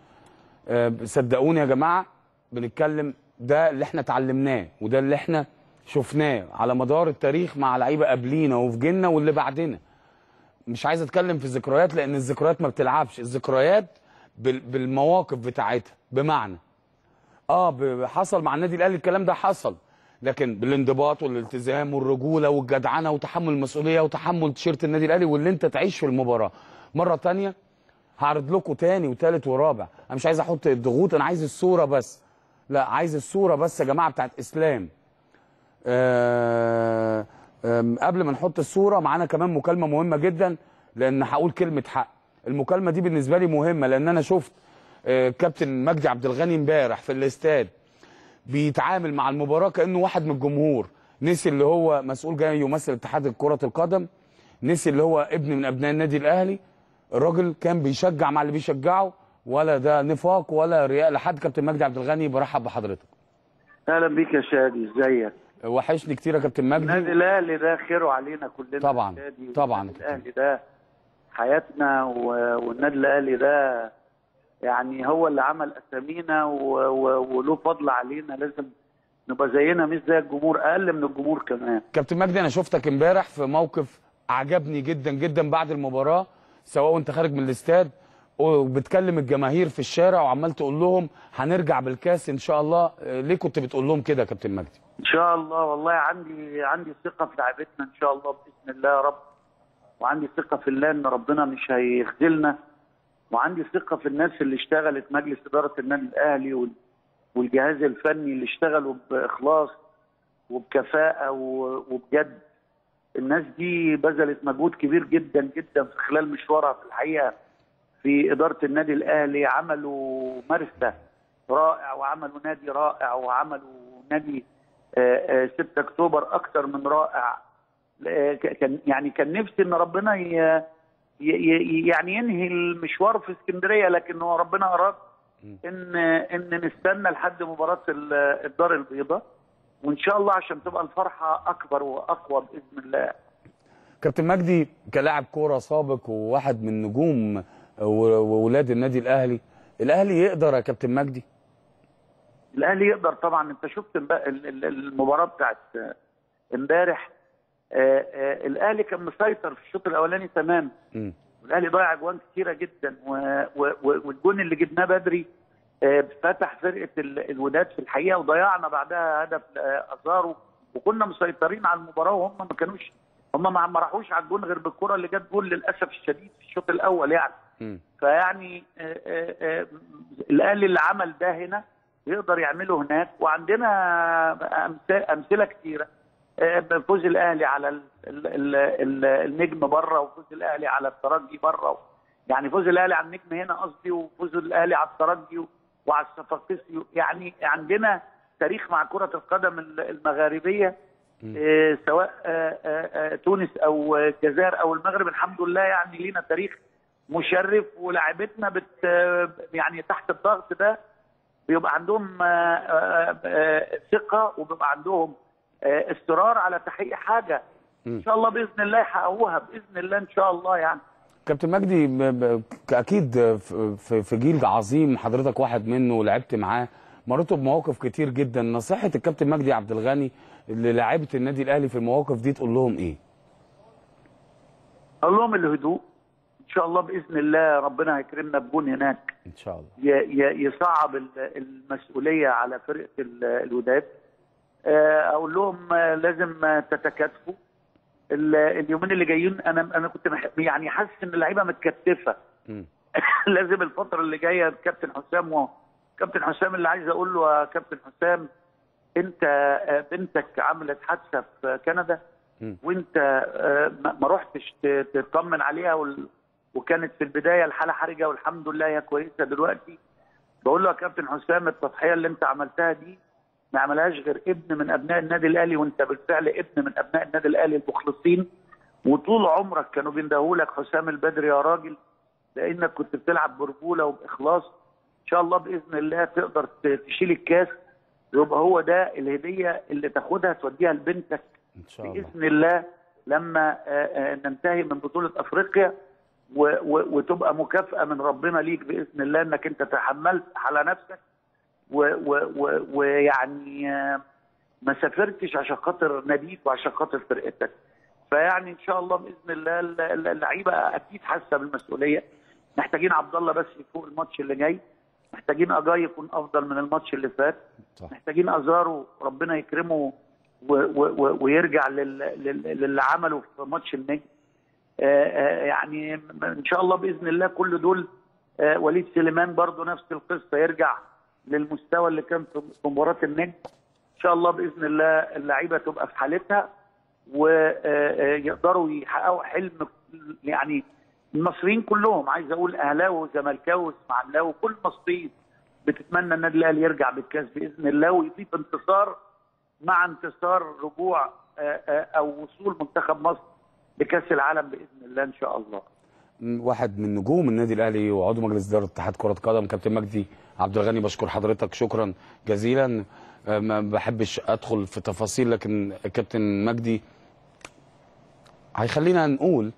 صدقوني يا جماعه بنتكلم، ده اللي احنا اتعلمناه وده اللي احنا شفناه على مدار التاريخ مع لعيبه قبلينا وفي جيلنا واللي بعدنا. مش عايز اتكلم في الذكريات لان الذكريات ما بتلعبش، الذكريات بالمواقف بتاعتها. بمعنى حصل مع النادي الاهلي الكلام ده، حصل، لكن بالانضباط والالتزام والرجوله والجدعنه وتحمل المسؤوليه وتحمل تيشيرت النادي الاهلي واللي انت تعيش في المباراه. مره ثانيه هعرض لكم تاني وتالت ورابع، انا مش عايز احط الضغوط، انا عايز الصوره بس، لا عايز الصوره بس يا جماعه بتاعت اسلام. قبل ما نحط الصوره معانا كمان مكالمه مهمه جدا، لان هقول كلمه حق. المكالمه دي بالنسبه لي مهمه، لان انا شفت كابتن مجدي عبد الغني امبارح في الاستاد بيتعامل مع المباراه كانه واحد من الجمهور، نسي اللي هو مسؤول جاي يمثل اتحاد كره القدم، نسي اللي هو ابن من ابناء النادي الاهلي. الراجل كان بيشجع مع اللي بيشجعه، ولا ده نفاق ولا رياء لحد. كابتن مجدي عبد الغني برحب بحضرتك. اهلا بيك يا شادي، ازيك؟ وحشني كتير يا كابتن مجدي. النادي الاهلي ده خيره علينا كلنا طبعا طبعا. النادي الاهلي ده حياتنا، والنادي الاهلي ده يعني هو اللي عمل اسامينا وله فضل علينا، لازم نبقى زينا مش زي الجمهور، اقل من الجمهور كمان. كابتن مجدي انا شفتك امبارح في موقف عجبني جدا جدا بعد المباراه، سواء وانت خارج من الاستاد وبتكلم الجماهير في الشارع وعمال تقول لهم هنرجع بالكاس ان شاء الله. ليه كنت بتقول لهم كده يا كابتن مجدي؟ ان شاء الله، والله عندي ثقه في لعيبتنا ان شاء الله باذن الله يا رب، وعندي ثقه في الله ان ربنا مش هيخذلنا، وعندي ثقه في الناس اللي اشتغلت، مجلس اداره النادي الاهلي والجهاز الفني اللي اشتغلوا باخلاص وبكفاءه وبجد. الناس دي بذلت مجهود كبير جدا جدا في خلال مشوارها في الحقيقه في اداره النادي الاهلي، عملوا مرسى رائع وعملوا نادي رائع وعملوا نادي 6 اكتوبر اكثر من رائع. كان نفسي ان ربنا يعني ينهي المشوار في اسكندريه، لكن هو ربنا اراد ان نستنى لحد مباراه الدار البيضاء، وان شاء الله عشان تبقى الفرحه اكبر واقوى باذن الله. كابتن مجدي كلاعب كوره سابق وواحد من نجوم وولاد النادي الاهلي، الاهلي يقدر يا كابتن مجدي؟ الاهلي يقدر طبعا. انت شفت المباراه بتاعت امبارح، الاهلي كان مسيطر في الشوط الاولاني تمام، والاهلي ضيع اجوان كتيره جدا، والجون اللي جبناه بدري فتح فرقه الوداد في الحقيقه، وضيعنا بعدها هدف ازارو، وكنا مسيطرين على المباراه، وهم ما راحوش على الجون غير بالكره اللي جت جول للاسف الشديد في الشوط الاول يعني. فيعني الاهلي اللي عمل ده هنا يقدر يعمله هناك، وعندنا امثله كتيره، فوز الاهلي على النجم بره، وفوز الاهلي على الترجي بره، يعني فوز الاهلي على النجم هنا قصدي، وفوز الاهلي على الترجي وعلى الصفاقسي. يعني عندنا تاريخ مع كره القدم المغاربيه، سواء تونس او الجزائر او المغرب، الحمد لله يعني لينا تاريخ مشرف، ولاعبتنا يعني تحت الضغط ده بيبقى عندهم ثقه، وبيبقى عندهم اصرار على تحقيق حاجه ان شاء الله باذن الله يحققوها باذن الله ان شاء الله. يعني كابتن مجدي اكيد في جيل عظيم حضرتك واحد منه ولعبت معاه، مريتوا بمواقف كتير جدا، نصيحه الكابتن مجدي عبد الغني للاعيبه النادي الاهلي في المواقف دي تقول لهم ايه؟ اقول لهم الهدوء ان شاء الله باذن الله، ربنا هيكرمنا بجون هناك ان شاء الله يصعب المسؤوليه على فرقه الوداد. اقول لهم لازم تتكاتفوا اليومين اللي جايين. انا كنت يعني حاسس ان اللعيبه متكتفه لازم الفتره اللي جايه كابتن حسام اللي عايز اقول له يا كابتن حسام، انت بنتك عملت حادثه في كندا وانت ما رحتش تطمن عليها، وكانت في البدايه الحاله حرجه والحمد لله هي كويسه دلوقتي. بقول له يا كابتن حسام التضحيه اللي انت عملتها دي ما عملهاش غير ابن من ابناء النادي الاهلي، وانت بالفعل ابن من ابناء النادي الاهلي المخلصين، وطول عمرك كانوا بيندهولك حسام البدري يا راجل، لانك كنت بتلعب برجوله وباخلاص. ان شاء الله باذن الله تقدر تشيل الكاس، يبقى هو ده الهديه اللي تاخدها توديها لبنتك ان شاء الله باذن الله لما ننتهي من بطوله افريقيا، وتبقى مكافاه من ربنا ليك باذن الله انك انت تحملت على نفسك، ويعني ما سافرتش عشان خاطر ناديك وعشان خاطر فرقتك. فيعني ان شاء الله باذن الله اللعيبه اكيد حاسه بالمسؤوليه. محتاجين عبد الله بس يفوق الماتش اللي جاي، محتاجين اجاي يكون افضل من الماتش اللي فات، محتاجين ازارو ربنا يكرمه ويرجع للي عمله في ماتش النجم. يعني ان شاء الله باذن الله كل دول. وليد سليمان برضو نفس القصه، يرجع للمستوى اللي كان في مباراه النجم. ان شاء الله باذن الله اللعيبه تبقى في حالتها، ويقدروا يحققوا حلم يعني المصريين كلهم، عايز اقول اهلاوي وزملكاوي واسماعيلاوي وكل المصريين بتتمنى النادي الاهلي يرجع بالكاس باذن الله ويضيف انتصار مع انتصار رجوع او وصول منتخب مصر لكاس العالم باذن الله ان شاء الله. واحد من نجوم النادي الاهلي وعضو مجلس اداره اتحاد كره قدم كابتن مجدي عبد الغني، بشكر حضرتك شكرا جزيلا. ما بحبش ادخل في تفاصيل، لكن كابتن مجدي هيخلينا نقول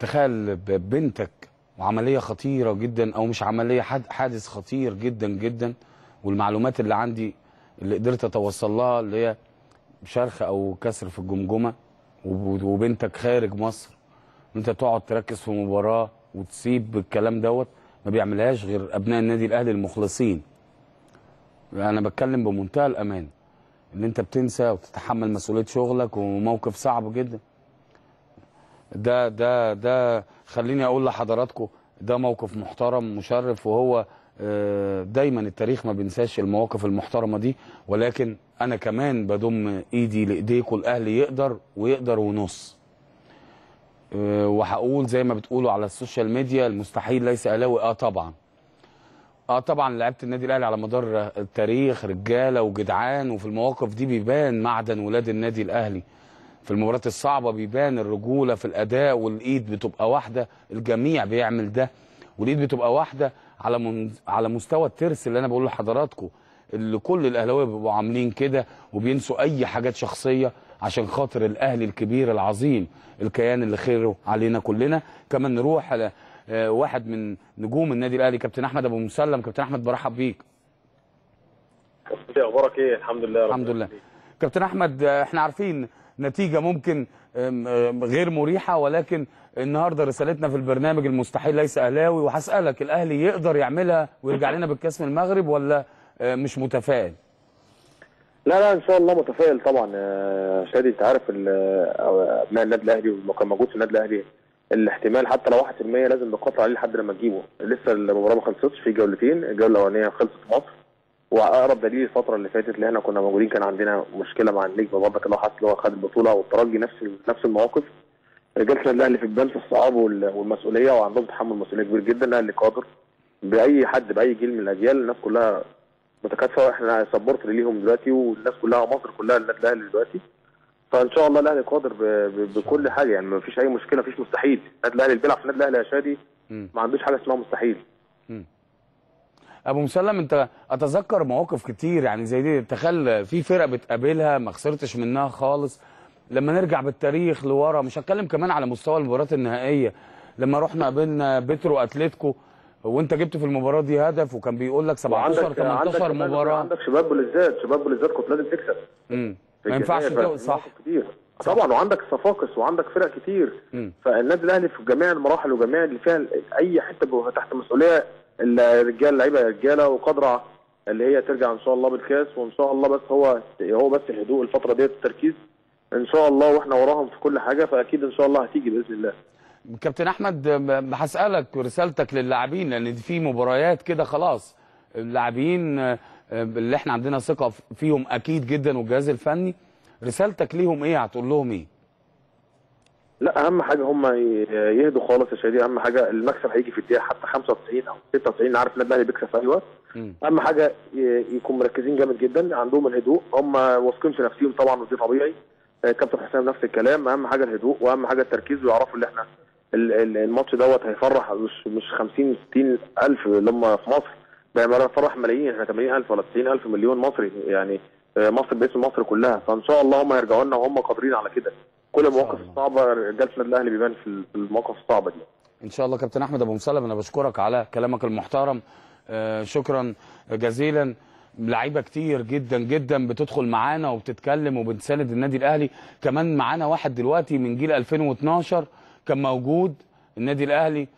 تخيل بنتك وعمليه خطيره جدا، او مش عمليه، حادث خطير جدا جدا، والمعلومات اللي عندي اللي قدرت اتوصل لها اللي هي شرخ او كسر في الجمجمه، وبنتك خارج مصر، انت تقعد تركز في مباراه وتسيب الكلام دوت، ما بيعملهاش غير ابناء النادي الاهلي المخلصين. انا بتكلم بمنتهى الامان ان انت بتنسى وتتحمل مسؤوليه شغلك وموقف صعب جدا. ده خليني اقول لحضراتكم ده موقف محترم مشرف، وهو دايما التاريخ ما بينساش المواقف المحترمه دي، ولكن انا كمان بضم ايدي لايديكم. الاهلي يقدر ويقدر ونص، وهقول زي ما بتقولوا على السوشيال ميديا المستحيل ليس اهلاوي. طبعا لعيبه النادي الاهلي على مدار التاريخ رجاله وجدعان، وفي المواقف دي بيبان معدن ولاد النادي الاهلي. في المباريات الصعبه بيبان الرجوله في الاداء، والايد بتبقى واحده، الجميع بيعمل ده، والايد بتبقى واحده على مستوى الترس اللي انا بقوله لحضراتكم، اللي كل الاهلاويه بيبقوا عاملين كده وبينسوا اي حاجات شخصيه عشان خاطر الاهلي الكبير العظيم، الكيان اللي خيره علينا كلنا. كمان نروح على واحد من نجوم النادي الاهلي كابتن احمد ابو مسلم. كابتن احمد برحب بيك. كابتن اخبارك ايه؟ الحمد لله. الحمد لله. كابتن احمد، احنا عارفين نتيجه ممكن غير مريحه، ولكن النهارده رسالتنا في البرنامج المستحيل ليس اهلاوي، وهسالك الاهلي يقدر يعملها ويرجع لنا بالكاس من المغرب ولا مش متفائل؟ لا ان شاء الله متفائل طبعا. شادي انت عارف ابناء النادي الاهلي وما كان موجود في النادي الاهلي الاحتمال حتى لو 1% لازم نقاطع عليه لحد لما تجيبه. لسه المباراه ما خلصتش، في جولتين، الجوله الاولانيه خلصت مصر، واقرب دليل الفتره اللي فاتت اللي احنا كنا موجودين كان عندنا مشكله مع النجم برضك اللي هو حصل، هو خد البطوله، والترجي نفس المواقف. رجاله النادي الاهلي في البال في الصعاب والمسؤوليه، وعندهم تحمل مسؤوليه كبير جدا. الاهلي قادر باي حد باي جيل من الاجيال، الناس كلها متكاتفه، احنا سبورت ليهم دلوقتي، والناس كلها مصر كلها النادي الاهلي دلوقتي. فان شاء الله الاهلي قادر بكل حاجه، يعني ما فيش اي مشكله، ما فيش مستحيل. النادي الاهلي اللي بيلعب في النادي الاهلي يا شادي ما عندوش حاجه اسمها مستحيل. ابو مسلم، انت اتذكر مواقف كتير يعني زي دي، تخيل في فرقه بتقابلها ما خسرتش منها خالص. لما نرجع بالتاريخ لورا، مش هتكلم كمان على مستوى المباريات النهائيه، لما رحنا قابلنا بيترو اتلتيكو وانت جبت في المباراه دي هدف، وكان بيقول لك 17 18 مباراه، عندك شباب بلوزداد، شباب بلوزداد كنت لازم تكسب. ما ينفعش تقول صح كتير طبعا، وعندك الصفاقس وعندك فرق كتير. فالنادي الاهلي في جميع المراحل وجميع اللي فيها اي حته تحت مسؤوليه الرجال، اللعيبه رجاله وقادره اللي هي ترجع ان شاء الله بالكاس. وان شاء الله بس هو بس الهدوء الفتره ديت، التركيز ان شاء الله، واحنا وراهم في كل حاجه، فاكيد ان شاء الله هتيجي باذن الله. كابتن احمد، هسالك رسالتك للاعبين، لان في مباريات كده خلاص اللاعبين اللي احنا عندنا ثقه فيهم اكيد جدا، والجهاز الفني، رسالتك ليهم ايه؟ هتقول لهم ايه؟ لا اهم حاجه هم يهدوا خالص يا شادي، اهم حاجه المكسب هيجي في الدقيقه حتى 95 او 96، عارف النادي الاهلي بيكسب في اي وقت. اهم حاجه يكونوا مركزين جامد جدا، عندهم الهدوء، هم واثقين في نفسهم طبعا وده طبيعي. كابتن حسام نفس الكلام، اهم حاجه الهدوء واهم حاجه التركيز، ويعرفوا اللي احنا الماتش دوت هيفرح مش 50 60 الف اللي هم في مصر، ده هيفرح ملايين، احنا 80000 ولا 90000 مليون مصري، يعني مصر باسم مصر كلها. فان شاء الله هم يرجعوا لنا وهم قادرين على كده. كل المواقف الصعبه رجاله النادي الاهلي بيبان في المواقف الصعبه دي. ان شاء الله. كابتن احمد ابو مسلم، انا بشكرك على كلامك المحترم، شكرا جزيلا. لعيبه كتير جدا جدا بتدخل معانا وبتتكلم وبتساند النادي الاهلي. كمان معانا واحد دلوقتي من جيل 2012 كان موجود النادي الاهلي،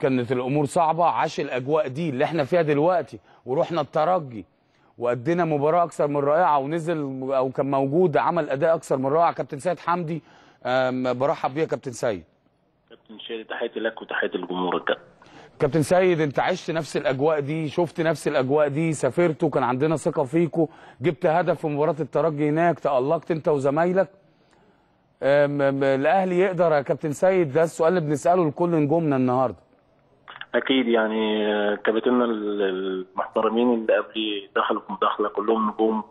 كانت الامور صعبه، عاش الاجواء دي اللي احنا فيها دلوقتي، ورحنا الترجي وادينا مباراه اكثر من رائعه، ونزل او كان موجود عمل اداء اكثر من رائع. كابتن سيد حمدي، برحب بيك كابتن سيد. كابتن شادي، تحياتي لك وتحياتي للجمهور. كابتن سيد، انت عشت نفس الاجواء دي، شفت نفس الاجواء دي، سافرت وكان عندنا ثقه فيكم، جبت هدف في مباراه الترجي هناك، تألقت انت وزمايلك، الاهلي يقدر يا كابتن سيد؟ ده السؤال اللي بنساله لكل نجومنا النهارده. اكيد يعني كابتننا المحترمين اللي قبلي دخلوا في مداخله كلهم نجوم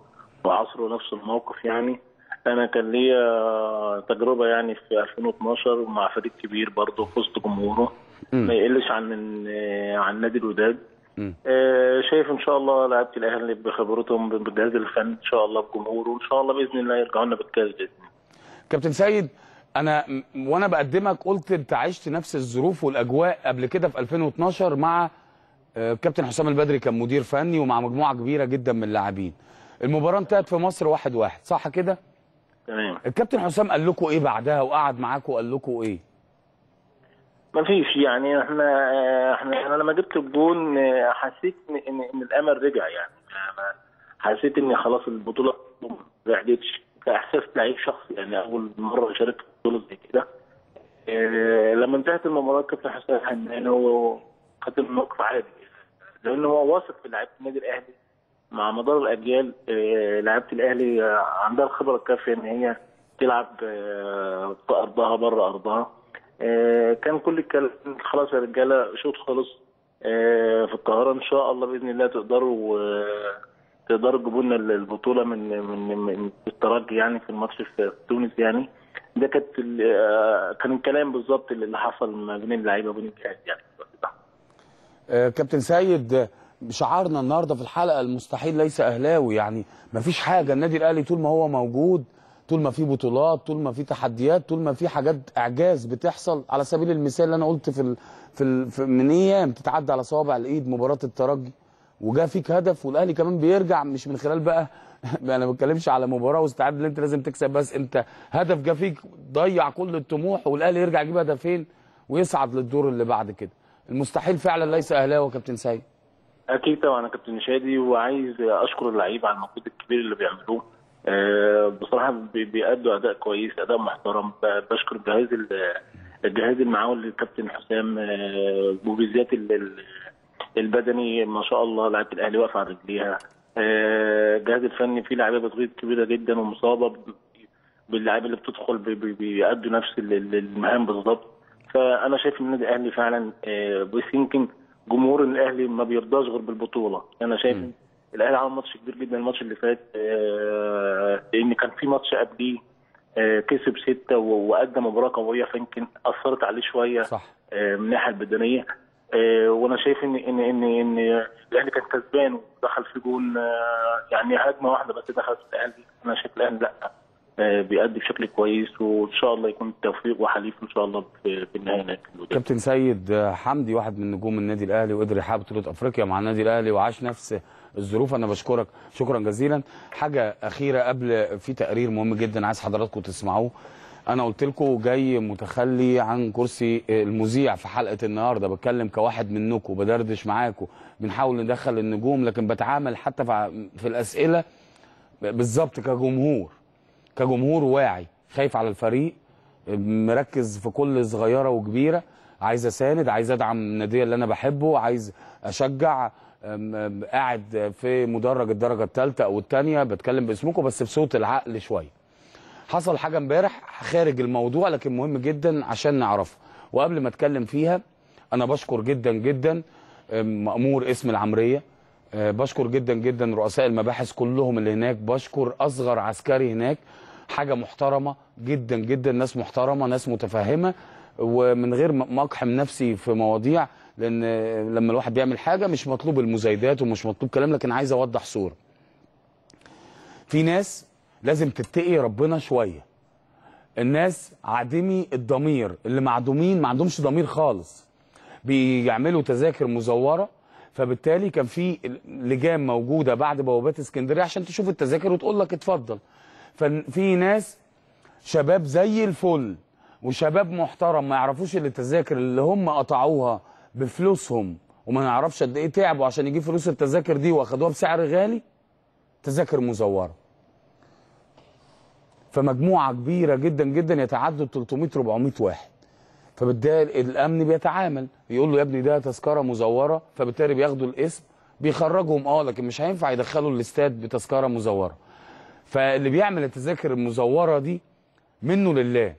وعصروا نفس الموقف. يعني انا كان ليا تجربه يعني في 2012 مع فريق كبير برضه في وسط جمهوره ما يقلش عن نادي الوداد. شايف ان شاء الله لعيبه الاهلي بخبرتهم بالجهاز الفني ان شاء الله بجمهوره، وان شاء الله باذن الله يرجعوا لنا بالكاس باذن الله. كابتن سيد، انا وانا بقدمك قلت انت عشت نفس الظروف والاجواء قبل كده في 2012 مع كابتن حسام البدري كان مدير فني ومع مجموعه كبيره جدا من اللاعبين. المباراه انتهت في مصر 1-1 صح كده؟ تمام. الكابتن حسام قال لكم ايه بعدها وقعد معاكم وقال لكم ايه؟ مفيش يعني احنا لما جبت الجون حسيت ان الامل رجع، يعني حسيت ان خلاص البطوله ما بعدتش. كاحساس لعيب شخصي يعني اول مره شاركت في بطوله زي كده. لما انتهت المباراه كابتن حسام حنان هو خد الموقف عادي، لان هو واثق في لعيبه النادي الاهلي مع مدار الاجيال. لعيبه الاهلي عندها الخبره الكافيه ان هي تلعب في ارضها بره ارضها. كان كل الكلام خلاص يا رجاله شوط خلص في القاهره، ان شاء الله باذن الله تقدروا تجيبوا لنا البطوله من الترجي يعني في الماتش في تونس. يعني ده كان الكلام بالظبط اللي حصل ما بين اللعيبه وبين الجهاز يعني. كابتن سيد، شعارنا النهارده في الحلقه المستحيل ليس اهلاوي، يعني ما فيش حاجه النادي الاهلي طول ما هو موجود، طول ما في بطولات، طول ما في تحديات، طول ما في حاجات اعجاز بتحصل. على سبيل المثال اللي انا قلت في من ايام تتعدى على صوابع الايد مباراه الترجي وجا فيك هدف والاهلي كمان بيرجع، مش من خلال بقى انا ما بتكلمش على مباراه واستعد اللي انت لازم تكسب، بس انت هدف جا فيك ضيع كل الطموح والاهلي يرجع يجيب هدفين ويصعد للدور اللي بعد كده. المستحيل فعلا ليس اهلاوي يا كابتن سيد. اكيد طبعا يا كابتن شادي، وعايز اشكر اللعيبه على المجهود الكبير اللي بيعملوه. بصراحه بيأدوا اداء كويس، اداء محترم. بشكر الجهاز المعاون للكابتن حسام، وبالذات البدني ما شاء الله لعيبه الاهلي واقفه على رجليها. الجهاز الفني فيه لعيبه بتغيب كبيره جدا ومصابه، باللعيبه اللي بتدخل بيأدوا نفس المهام بالظبط. فانا شايف ان النادي الاهلي فعلا بس يمكن جمهور الاهلي ما بيرضاش غير بالبطوله. انا شايف الاهلي عمل ماتش كبير جدا الماتش اللي فات، لان كان في ماتش قبليه كسب 6 وادى مباراه قويه فيمكن اثرت عليه شويه صح. من الناحيه البدنيه. وانا شايف ان الاهلي كان كسبان ودخل في جون، يعني هجمه واحده بس دخلت في الاهلي. انا شايف الاهلي لا بيأدي بشكل كويس، وان شاء الله يكون التوفيق وحليف ان شاء الله في النهايه. كابتن سيد حمدي واحد من نجوم النادي الاهلي وقدر يحقق بطوله افريقيا مع النادي الاهلي وعاش نفس الظروف، انا بشكرك شكرا جزيلا. حاجه اخيره قبل في تقرير مهم جدا عايز حضراتكم تسمعوه. انا قلت لكم جاي متخلي عن كرسي المذيع في حلقه النهارده، بتكلم كواحد منكم بدردش معاكم، بنحاول ندخل النجوم لكن بتعامل حتى في الاسئله بالظبط كجمهور واعي خايف على الفريق، مركز في كل صغيره وكبيره، عايز اساند، عايز ادعم النادي اللي انا بحبه، عايز اشجع، قاعد في مدرج الدرجه الثالثه او الثانيه، بتكلم باسمكم بس بصوت العقل شويه. حصل حاجه امبارح خارج الموضوع لكن مهم جدا عشان نعرفها، وقبل ما اتكلم فيها انا بشكر جدا جدا مأمور اسم العمريه، بشكر جدا جدا رؤساء المباحث كلهم اللي هناك، بشكر اصغر عسكري هناك، حاجه محترمه جدا جدا، ناس محترمه، ناس متفهمه، ومن غير ما اقحم نفسي في مواضيع، لان لما الواحد بيعمل حاجه مش مطلوب المزايدات ومش مطلوب كلام، لكن عايز اوضح صوره. في ناس لازم تتقي ربنا شويه، الناس عديمي الضمير اللي معدومين ما عندهمش ضمير خالص، بيعملوا تذاكر مزوره، فبالتالي كان في لجام موجوده بعد بوابات اسكندريه عشان تشوف التذاكر وتقول لك اتفضل. ففي ناس شباب زي الفل وشباب محترم ما يعرفوش ان التذاكر اللي هم قطعوها بفلوسهم وما نعرفش قد ايه تعبوا عشان يجيب فلوس التذاكر دي واخدوها بسعر غالي، تذاكر مزوره. فمجموعه كبيره جدا جدا يتعدوا 300-400 واحد، فبالتالي الامن بيتعامل يقول له يا ابني ده تذكره مزوره، فبالتالي بياخدوا الاسم بيخرجهم لكن مش هينفع يدخلوا الاستاد بتذكره مزوره. فاللي بيعمل التذاكر المزوره دي منه لله،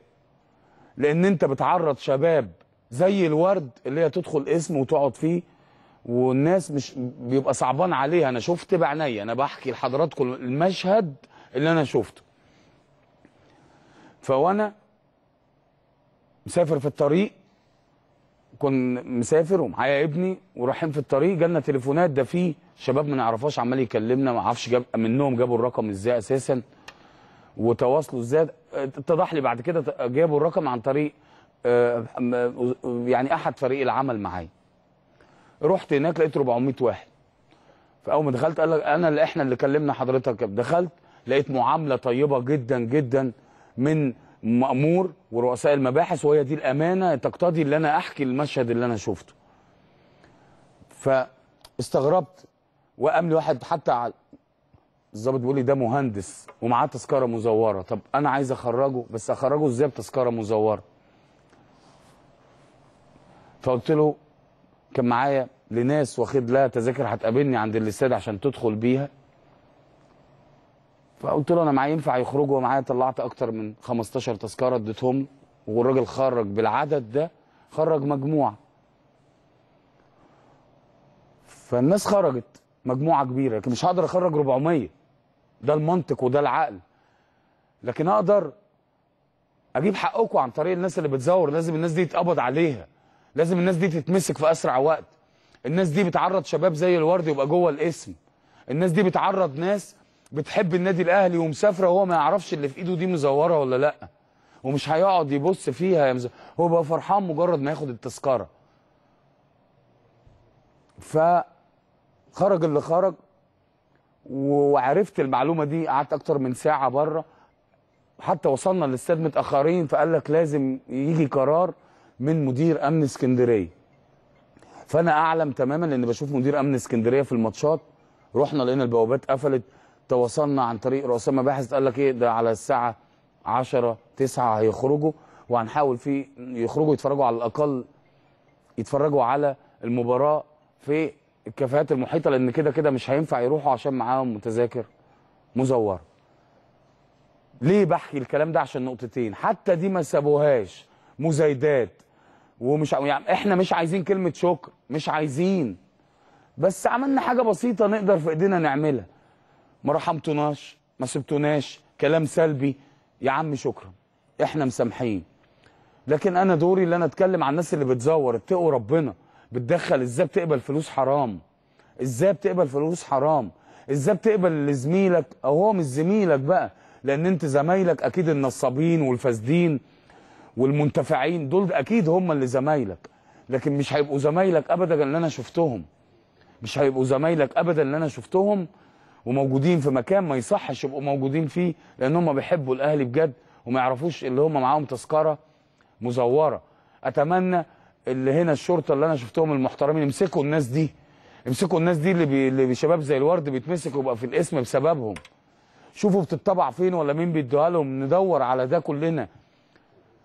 لان انت بتعرض شباب زي الورد اللي هي تدخل اسم وتقعد فيه والناس مش بيبقى صعبان عليها. انا شفت بعيني، انا بحكي لحضراتكم المشهد اللي انا شفته. فوانا مسافر في الطريق، كنت مسافر ومعايا ابني ورايحين في الطريق، جالنا تليفونات، ده في شباب ما نعرفهاش عمال يكلمنا، ما اعرفش منهم جابوا الرقم ازاي اساسا وتواصلوا ازاي. اتضح لي بعد كده جابوا الرقم عن طريق يعني احد فريق العمل معايا. رحت هناك لقيت 400 واحد. فاول ما دخلت قال لك انا اللي احنا اللي كلمنا حضرتك. دخلت لقيت معامله طيبه جدا جدا من مأمور ورؤساء المباحث، وهي دي الامانه تقتضي ان انا احكي المشهد اللي انا شفته. فاستغربت، وقام لي واحد حتى على الظابط بيقول لي ده مهندس ومعاه تذكره مزوره. طب انا عايز اخرجه، بس اخرجه ازاي بتذكره مزوره؟ فقلت له كان معايا لناس واخد لها تذاكر هتقابلني عند الاستاد عشان تدخل بيها. فقلت له انا معايا ينفع يخرجوا، ومعايا طلعت اكتر من 15 تذكره اديتهم، والراجل خرج بالعدد ده، خرج مجموعه. فالناس خرجت مجموعه كبيره، لكن مش هقدر اخرج 400. ده المنطق وده العقل. لكن اقدر اجيب حقكم عن طريق الناس اللي بتزور. لازم الناس دي يتقبض عليها، لازم الناس دي تتمسك في اسرع وقت. الناس دي بتعرض شباب زي الورد يبقى جوه الاسم. الناس دي بتعرض ناس بتحب النادي الاهلي ومسافره وهو ما يعرفش اللي في ايده دي مزوره ولا لا، ومش هيقعد يبص فيها. هو بقى فرحان مجرد ما ياخد التذكره. فخرج اللي خرج، وعرفت المعلومه دي. قعدت اكتر من ساعه بره، حتى وصلنا للاستاد متاخرين. فقال لك لازم يجي قرار من مدير امن اسكندريه. فانا اعلم تماما لان بشوف مدير امن اسكندريه في الماتشات. رحنا لقينا البوابات قفلت، تواصلنا عن طريق رؤساء مباحث، قال لك ايه ده على الساعه 10:09 هيخرجوا، وهنحاول فيه يخرجوا يتفرجوا على الاقل يتفرجوا على المباراه في الكافيهات المحيطه، لان كده كده مش هينفع يروحوا عشان معاهم متذاكر مزوره. ليه بحكي الكلام ده؟ عشان نقطتين، حتى دي ما سابوهاش مزايدات، ومش يعني احنا مش عايزين كلمه شكر، مش عايزين، بس عملنا حاجه بسيطه نقدر في ايدينا نعملها. ما رحمتوناش، ما سبتوناش، كلام سلبي، يا عم شكرا احنا مسامحين. لكن انا دوري اللي انا اتكلم عن الناس اللي بتزور. اتقوا ربنا، بتدخل ازاي، بتقبل فلوس حرام ازاي، بتقبل فلوس حرام ازاي، بتقبل لزميلك او هو مش زميلك بقى، لان انت زمايلك اكيد النصابين والفاسدين والمنتفعين دول اكيد هم اللي زمايلك، لكن مش هيبقوا زمايلك ابدا اللي انا شفتهم، مش هيبقوا زمايلك ابدا اللي انا شفتهم، وموجودين في مكان ما يصحش يبقوا موجودين فيه، لان هم بيحبوا الاهلي بجد وما يعرفوش اللي هم معاهم تذكره مزوره. اتمنى اللي هنا الشرطه اللي انا شفتهم المحترمين يمسكوا الناس دي، يمسكوا الناس دي اللي شباب زي الورد بيتمسك ويبقى في الاسم بسببهم. شوفوا بتطبع فين ولا مين بيدوها لهم، ندور على ده كلنا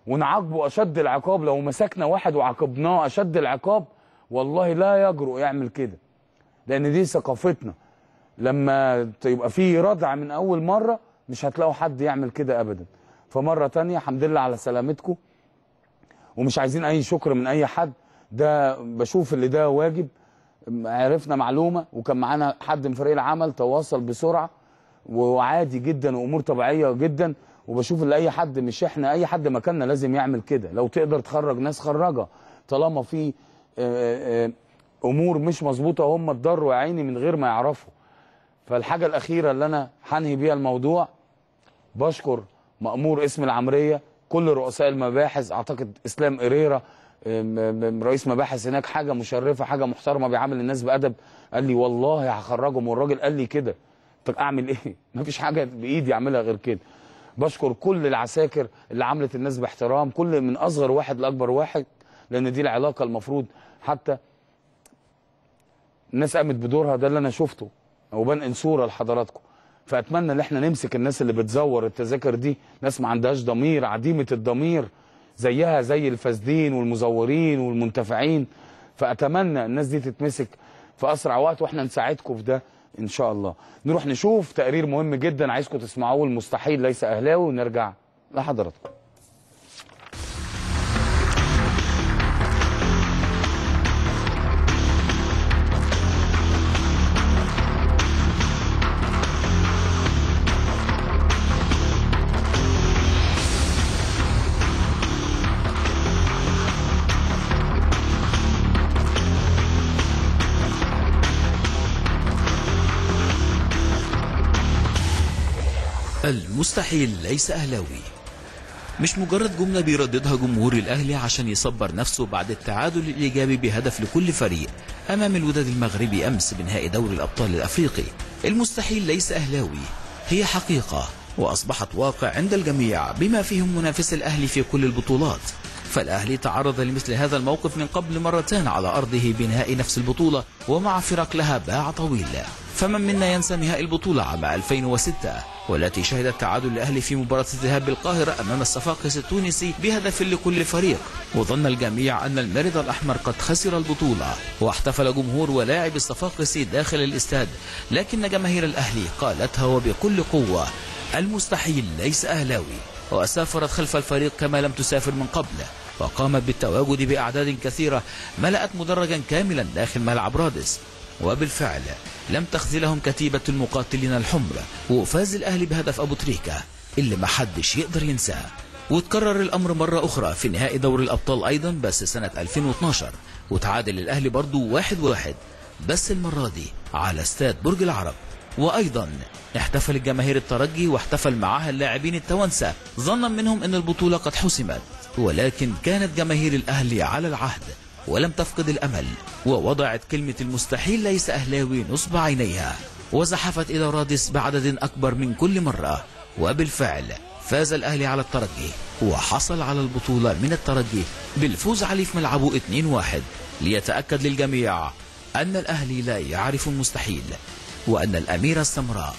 ونعاقبه اشد العقاب. لو مسكنا واحد وعاقبناه اشد العقاب والله لا يجرؤ يعمل كده، لان دي ثقافتنا. لما يبقى فيه ردع من اول مره مش هتلاقوا حد يعمل كده ابدا. فمره تانية الحمد لله على سلامتكم، ومش عايزين اي شكر من اي حد. ده بشوف اللي ده واجب. عرفنا معلومه وكان معانا حد من فريق العمل تواصل بسرعه، وعادي جدا وامور طبيعيه جدا. وبشوف اللي اي حد، مش احنا اي حد مكاننا لازم يعمل كده. لو تقدر تخرج ناس خرجها، طالما في امور مش مظبوطه هم اتضروا يا عيني من غير ما يعرفوا. فالحاجه الاخيره اللي انا هنهي بيها الموضوع، بشكر مأمور اسم العمريه، كل رؤساء المباحث، اعتقد اسلام قريره رئيس مباحث هناك حاجه مشرفه، حاجه محترمه، بيعامل الناس بادب. قال لي والله هخرجهم، والراجل قال لي كده. طب اعمل ايه؟ مفيش حاجه بايدي اعملها غير كده. بشكر كل العساكر اللي عملت الناس باحترام، كل من اصغر واحد لاكبر واحد، لان دي العلاقه المفروض. حتى الناس قامت بدورها، ده اللي انا شفته وبنقل صوره لحضراتكم. فاتمنى ان احنا نمسك الناس اللي بتزور التذاكر دي، ناس ما عندهاش ضمير، عديمه الضمير زيها زي الفاسدين والمزورين والمنتفعين. فاتمنى الناس دي تتمسك في اسرع وقت، واحنا نساعدكم في ده ان شاء الله. نروح نشوف تقرير مهم جدا عايزكم تسمعوه، المستحيل ليس اهلاوي، ونرجع لحضراتكم. المستحيل ليس أهلاوي، مش مجرد جملة بيرددها جمهور الأهلي عشان يصبر نفسه بعد التعادل الإيجابي بهدف لكل فريق أمام الوداد المغربي أمس بنهائي دوري الأبطال الأفريقي. المستحيل ليس أهلاوي هي حقيقة وأصبحت واقع عند الجميع بما فيهم منافس الأهلي في كل البطولات. فالأهلي تعرض لمثل هذا الموقف من قبل مرتين على أرضه بنهائي نفس البطولة ومع فراق لها باع طويل. فمن منا ينسى نهائي البطولة عام 2006 والتي شهدت تعادل الأهلي في مباراة الذهاب بالقاهرة أمام الصفاقسي التونسي بهدف لكل فريق، وظن الجميع أن المارد الأحمر قد خسر البطولة، واحتفل جمهور ولاعب الصفاقسي داخل الاستاد، لكن جماهير الأهلي قالتها وبكل قوة: المستحيل ليس أهلاوي، وسافرت خلف الفريق كما لم تسافر من قبل، وقامت بالتواجد بأعداد كثيرة ملأت مدرجا كاملا داخل ملعب رادس. وبالفعل لم تخذلهم كتيبة المقاتلين الحمر، وفاز الأهلي بهدف أبو تريكة اللي محدش يقدر ينساه. وتكرر الأمر مرة أخرى في نهائي دوري الأبطال أيضا بس سنة 2012، وتعادل الأهلي برضو 1-1 بس المرة دي على استاد برج العرب. وأيضا احتفل جماهير الترجي واحتفل معها اللاعبين التوانسة ظنا منهم أن البطولة قد حسمت، ولكن كانت جماهير الأهلي على العهد ولم تفقد الأمل، ووضعت كلمة المستحيل ليس أهلاوي نصب عينيها وزحفت إلى رادس بعدد أكبر من كل مرة. وبالفعل فاز الأهلي على الترجي وحصل على البطولة من الترجي بالفوز عليه في ملعبه 2-1، ليتأكد للجميع أن الأهلي لا يعرف المستحيل، وأن الأميرة السمراء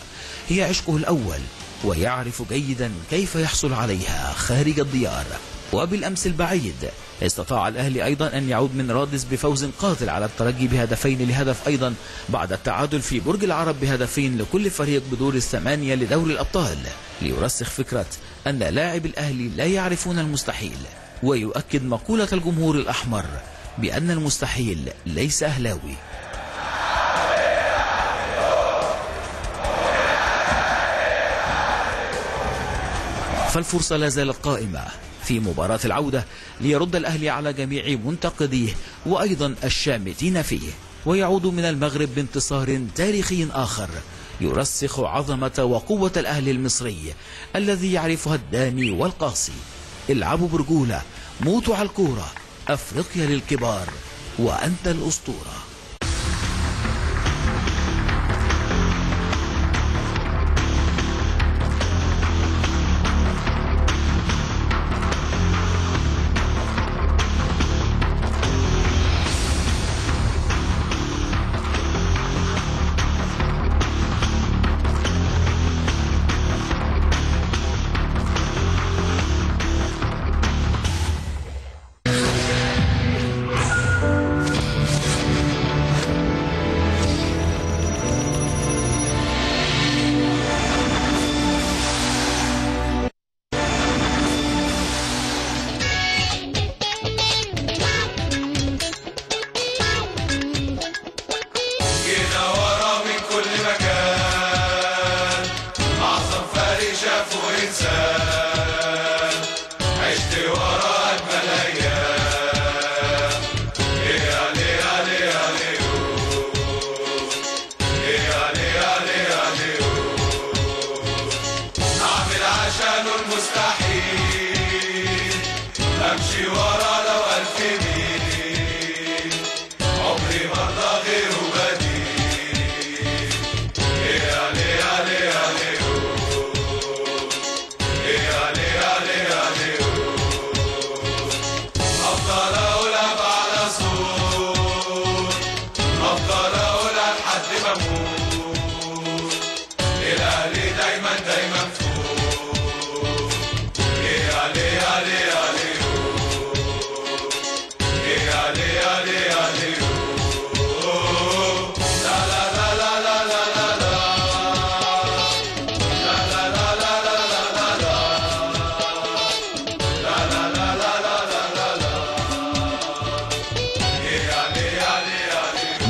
هي عشقه الأول ويعرف جيدا كيف يحصل عليها خارج الديار. وبالأمس البعيد استطاع الأهلي أيضا أن يعود من رادس بفوز قاتل على الترجي ب2-1 أيضا بعد التعادل في برج العرب ب2 لكل فريق بدور ال8 لدوري الأبطال، ليرسخ فكرة أن لاعب الأهلي لا يعرفون المستحيل، ويؤكد مقولة الجمهور الأحمر بأن المستحيل ليس أهلاوي. فالفرصة لا زالت قائمة في مباراة العودة ليرد الأهلي على جميع منتقديه وأيضا الشامتين فيه، ويعود من المغرب بانتصار تاريخي آخر يرسخ عظمة وقوة الأهلي المصري الذي يعرفها الداني والقاصي. العبوا برجولة، موتوا على الكورة، أفريقيا للكبار وأنت الأسطورة.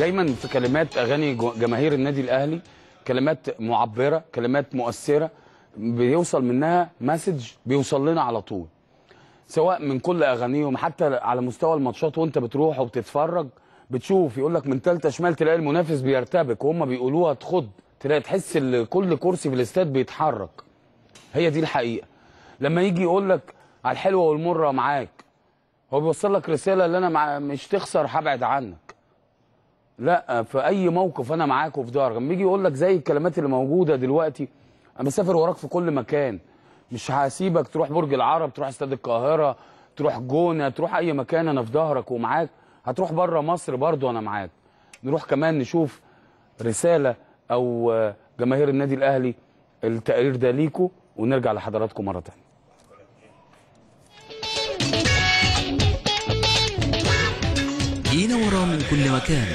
دايما في كلمات اغاني جماهير النادي الاهلي، كلمات معبره، كلمات مؤثره، بيوصل منها مسج بيوصل لنا على طول، سواء من كل اغانيهم حتى على مستوى الماتشات. وانت بتروح وبتتفرج بتشوف يقول لك من ثالثه شمال تلاقي المنافس بيرتبك وهم بيقولوها تخض، تلاقي تحس كل كرسي في الاستاد بيتحرك. هي دي الحقيقه. لما يجي يقول لك على الحلوه والمره معاك، هو بيوصل لك رساله اللي انا مش تخسر هبعد عنك. لا، في اي موقف انا معاك وفي ظهرك. لما يجي يقول لك زي الكلمات اللي موجوده دلوقتي، انا مسافر وراك في كل مكان، مش هسيبك، تروح برج العرب، تروح استاد القاهره، تروح جونه، تروح اي مكان انا في ظهرك ومعاك. هتروح بره مصر برضو انا معاك. نروح كمان نشوف رساله او جماهير النادي الاهلي، التقرير ده ليكم ونرجع لحضراتكم مره ثانيه. جينا وراه من كل مكان،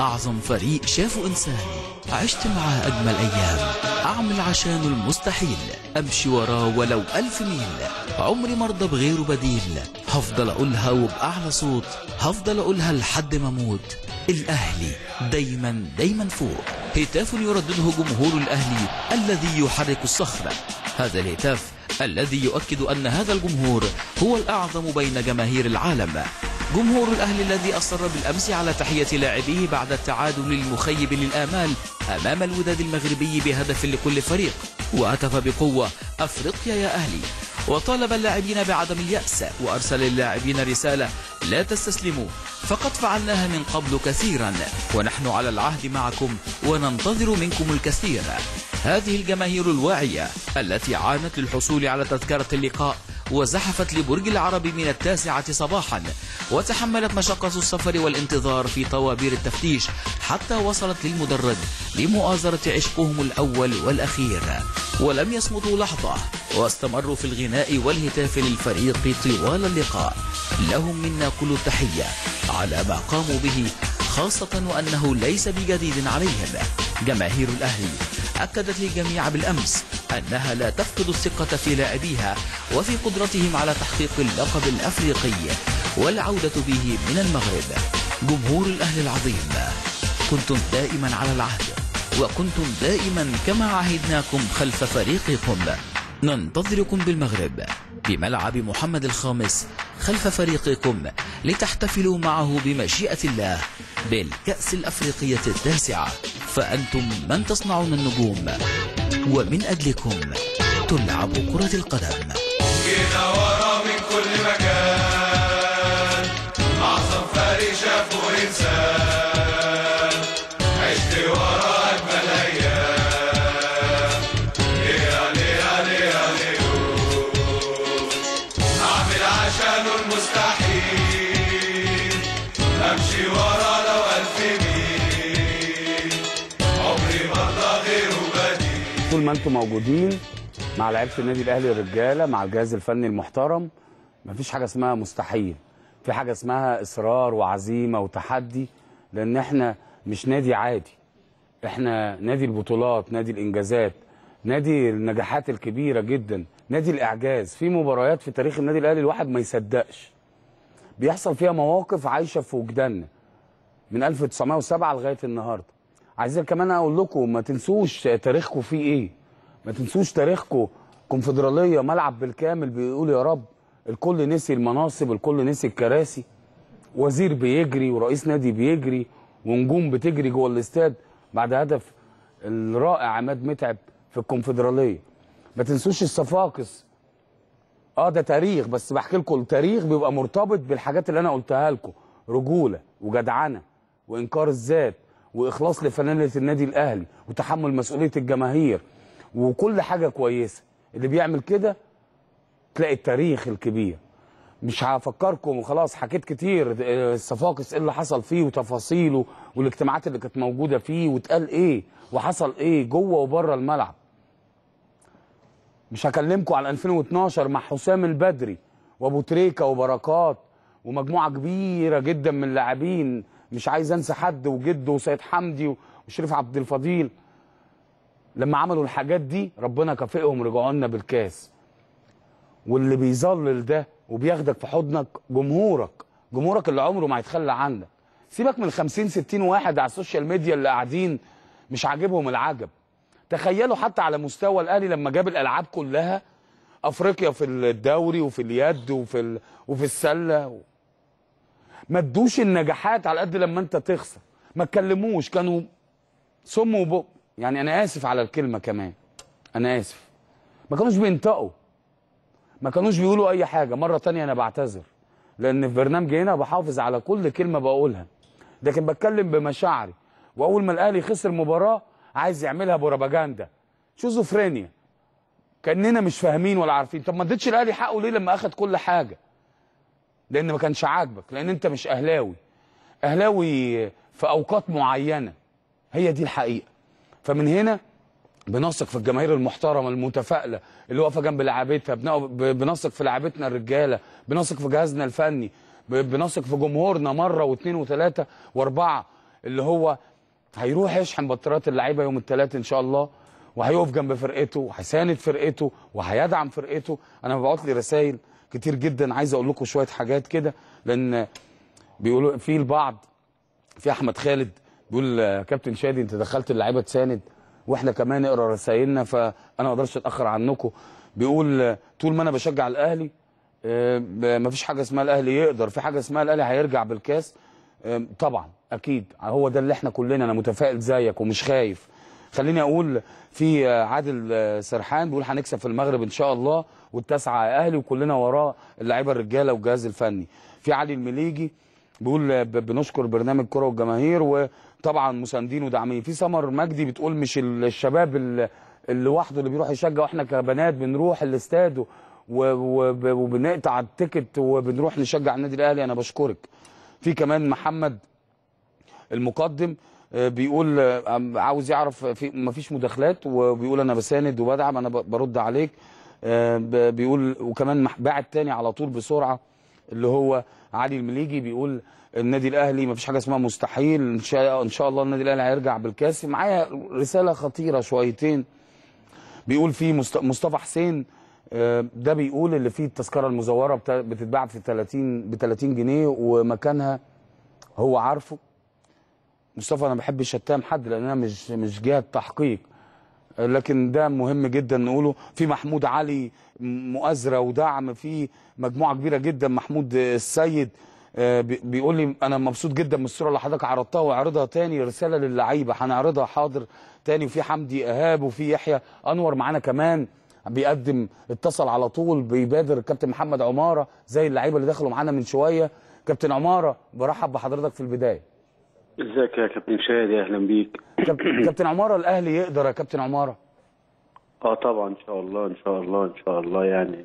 اعظم فريق شافه انسان، عشت معاه أجمل أيام، أعمل عشان المستحيل، أمشي وراه ولو ألف ميل، عمري مرضى بغيره بديل، هفضل أقولها وبأعلى صوت، هفضل أقولها لحد ما أموت. الأهلي دايما دايما فوق، هتاف يردده جمهور الأهلي الذي يحرك الصخرة. هذا الهتاف الذي يؤكد أن هذا الجمهور هو الأعظم بين جماهير العالم. جمهور الأهل الذي أصر بالأمس على تحية لاعبيه بعد التعادل المخيب للآمال أمام الوداد المغربي بهدف لكل فريق، وهتف بقوة أفريقيا يا أهلي، وطالب اللاعبين بعدم اليأس، وأرسل اللاعبين رسالة لا تستسلموا، فقد فعلناها من قبل كثيرا ونحن على العهد معكم وننتظر منكم الكثير. هذه الجماهير الواعية التي عانت للحصول على تذكرة اللقاء وزحفت لبرج العرب من التاسعة صباحا، وتحملت مشقة السفر والانتظار في طوابير التفتيش حتى وصلت للمدرج لمؤازرة عشقهم الأول والأخير، ولم يصمدوا لحظة واستمروا في الغناء والهتاف للفريق طوال اللقاء. لهم منا كل التحية على ما قاموا به، خاصة وأنه ليس بجديد عليهم. جماهير الأهلي أكدت للجميع بالأمس أنها لا تفقد الثقة في لاعبيها وفي قدرتهم على تحقيق اللقب الأفريقي والعودة به من المغرب. جمهور الأهلي العظيم، كنتم دائما على العهد وكنتم دائما كما عهدناكم خلف فريقكم. ننتظركم بالمغرب بملعب محمد الخامس خلف فريقكم لتحتفلوا معه بمشيئة الله بالكأس الأفريقية التاسعة، فأنتم من تصنعون النجوم ومن أجلكم تلعب كرة القدم. جينا ورا من كل مكان، أعظم فريق شافه إنسان، عشت ورا أجمل أيام، ليها ليها ليها ليوم، أعمل عشان المستحيل، أمشي ورا لو ألف ميل، عمري مرة غيره بديل. طول ما أنتم موجودين مع لعيبه النادي الاهلي الرجاله، مع الجهاز الفني المحترم، مفيش حاجه اسمها مستحيل، في حاجه اسمها اصرار وعزيمه وتحدي، لان احنا مش نادي عادي، احنا نادي البطولات، نادي الانجازات، نادي النجاحات الكبيره جدا، نادي الاعجاز. في مباريات في تاريخ النادي الاهلي الواحد ما يصدقش، بيحصل فيها مواقف عايشه في وجداننا من 1907 لغايه النهارده. عايزين كمان اقول لكم ما تنسوش تاريخكم فيه ايه، ما تنسوش تاريخكم كونفدراليه ملعب بالكامل بيقول يا رب، الكل نسي المناصب، الكل نسي الكراسي، وزير بيجري ورئيس نادي بيجري ونجوم بتجري جوه الاستاد بعد هدف الرائع عماد متعب في الكونفدراليه. ما تنسوش الصفاقس، ده تاريخ، بس بحكي لكم التاريخ بيبقى مرتبط بالحاجات اللي انا قلتها لكم، رجوله وجدعنه وانكار الذات واخلاص لفنانه النادي الاهلي وتحمل مسؤوليه الجماهير وكل حاجه كويسه. اللي بيعمل كده تلاقي التاريخ الكبير. مش هفكركم وخلاص، حكيت كتير الصفاقس ايه اللي حصل فيه وتفاصيله والاجتماعات اللي كانت موجوده فيه واتقال ايه وحصل ايه جوه وبره الملعب. مش هكلمكم على 2012 مع حسام البدري وابو تريكه وبركات ومجموعه كبيره جدا من اللاعبين، مش عايز انسى حد، وجده وسيد حمدي وشريف عبد الفضيل. لما عملوا الحاجات دي ربنا كافئهم، رجعوا لنا بالكاس. واللي بيظلل ده وبياخدك في حضنك جمهورك، جمهورك اللي عمره ما هيتخلى عنك. سيبك من 50 60 واحد على السوشيال ميديا اللي قاعدين مش عاجبهم العجب. تخيلوا حتى على مستوى الاهلي لما جاب الالعاب كلها افريقيا في الدوري وفي اليد وفي السله ما ادوش النجاحات على قد لما انت تخسر، ما اتكلموش، كانوا سم وبق. يعني انا اسف على الكلمه كمان، انا اسف، ما كانوش بينطقوا، ما كانوش بيقولوا اي حاجه. مره ثانيه انا بعتذر لان في برنامج هنا بحافظ على كل كلمه بقولها، لكن بتكلم بمشاعري. واول ما الاهلي خسر مباراه عايز يعملها بروباجندا، شيزوفرينيا، كاننا مش فاهمين ولا عارفين. طب ما اديتش الاهلي حقه ليه لما اخد كل حاجه؟ لان ما كانش عاجبك، لان انت مش اهلاوي. اهلاوي في اوقات معينه، هي دي الحقيقه. فمن هنا بنثق في الجماهير المحترمه المتفائله اللي واقفه جنب لعيبتها، بنثق في لعيبتنا الرجاله، بنثق في جهازنا الفني، بنثق في جمهورنا مره واثنين وثلاثه واربعه، اللي هو هيروح يشحن بطاريات اللعيبه يوم الثلاث ان شاء الله، وهيقف جنب فرقته وهيساند فرقته وهيدعم فرقته. انا ببعت لي رسائل كتير جدا، عايز اقول لكم شويه حاجات كده، لان بيقولوا في البعض، في احمد خالد بيقول كابتن شادي انت دخلت اللعيبه تساند واحنا كمان نقرا رسايلنا، فانا ما اقدرش اتاخر عنكم. بيقول طول ما انا بشجع الاهلي مفيش حاجه اسمها الاهلي يقدر، في حاجه اسمها الاهلي هيرجع بالكاس. طبعا اكيد هو ده اللي احنا كلنا، انا متفائل زيك ومش خايف. خليني اقول في عادل سرحان بيقول هنكسب في المغرب ان شاء الله والتاسعه اهلي وكلنا وراه اللعيبه الرجاله والجهاز الفني. في علي المليجي بيقول بنشكر برنامج كرة والجماهير وطبعا مساندين وداعمين. في سمر مجدي بتقول مش الشباب اللي وحده اللي بيروح يشجع، واحنا كبنات بنروح الاستاد وبنقطع التيكت وبنروح نشجع النادي الاهلي، انا بشكرك. في كمان محمد المقدم بيقول عاوز يعرف في مفيش مداخلات، وبيقول انا بساند وبدعم، انا برد عليك. بيقول وكمان بعد تاني على طول بسرعه اللي هو علي المليجي بيقول النادي الاهلي مفيش حاجه اسمها مستحيل، ان شاء الله النادي الاهلي هيرجع بالكاس. معايا رساله خطيره شويتين، بيقول في مصطفى حسين ده بيقول اللي فيه التذكره المزوره بتتباع في 30 ب 30 جنيه ومكانها هو عارفه. مصطفى انا ما بحبش اتهم حد لان انا مش جهه تحقيق، لكن ده مهم جدا نقوله. في محمود علي مؤازره ودعم، في مجموعه كبيره جدا. محمود السيد بيقول لي انا مبسوط جدا من الصوره اللي حضرتك عرضتها واعرضها تاني، رساله للعيبه هنعرضها حاضر تاني. وفي حمدي ايهاب وفي يحيى انور معانا كمان بيقدم، اتصل على طول بيبادر الكابتن محمد عماره زي اللعيبه اللي دخلوا معانا من شويه. كابتن عماره برحب بحضرتك في البدايه. ازيك يا كابتن شادي، اهلا بيك. كابتن عماره الاهلي يقدر يا كابتن عماره؟ طبعا ان شاء الله ان شاء الله ان شاء الله. يعني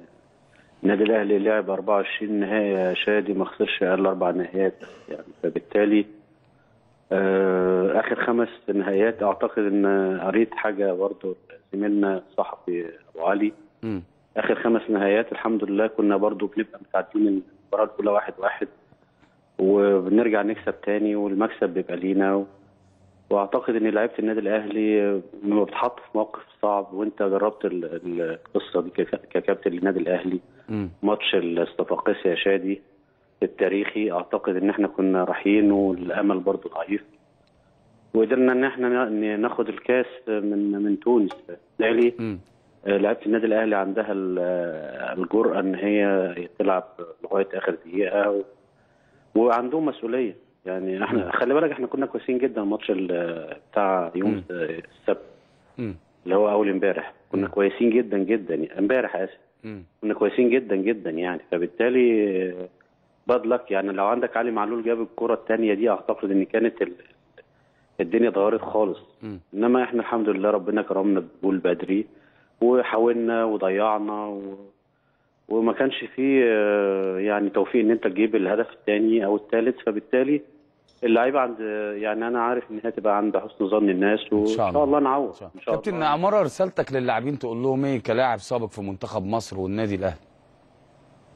النادي الاهلي لعب 24 نهايه يا شادي، ما خسرش اقل 4 نهايات، يعني فبالتالي اخر 5 نهايات. اعتقد ان قريت حاجه برضه زميلنا صاحبي ابو علي، اخر 5 نهايات الحمد لله كنا برضه بنبقى متعدين المباراه كلها 1-1 وبنرجع نكسب تاني والمكسب بيبقى لينا. واعتقد ان لعيبه النادي الاهلي لما بتحط في موقف صعب، وانت جربت القصه دي ككابتن للنادي الاهلي، ماتش الصفاقسي يا شادي التاريخي، اعتقد ان احنا كنا رايحين والامل برضه ضعيف وقدرنا ان احنا ناخد الكاس من تونس. بالتالي لعيبه النادي الاهلي عندها الجرأه ان هي تلعب لغايه اخر دقيقه وعندهم مسؤوليه. يعني احنا خلي بالك احنا كنا كويسين جدا الماتش بتاع يوم السبت اللي هو اول امبارح، كنا كويسين جدا جدا امبارح، اسف، كنا كويسين جدا جدا يعني. فبالتالي بدلك يعني لو عندك علي معلول جاب الكره الثانيه دي، اعتقد ان كانت الدنيا اتغيرت خالص. انما احنا الحمد لله ربنا كرمنا بجول بدري وحاولنا وضيعنا وما كانش فيه يعني توفيق ان انت تجيب الهدف الثاني او الثالث. فبالتالي اللعيبه عند، يعني انا عارف ان هي تبقى عند حسن ظن الناس وان شاء الله نعوض. كابتن عماره رسالتك للاعبين تقول لهم ايه كلاعب سابق في منتخب مصر والنادي الاهلي؟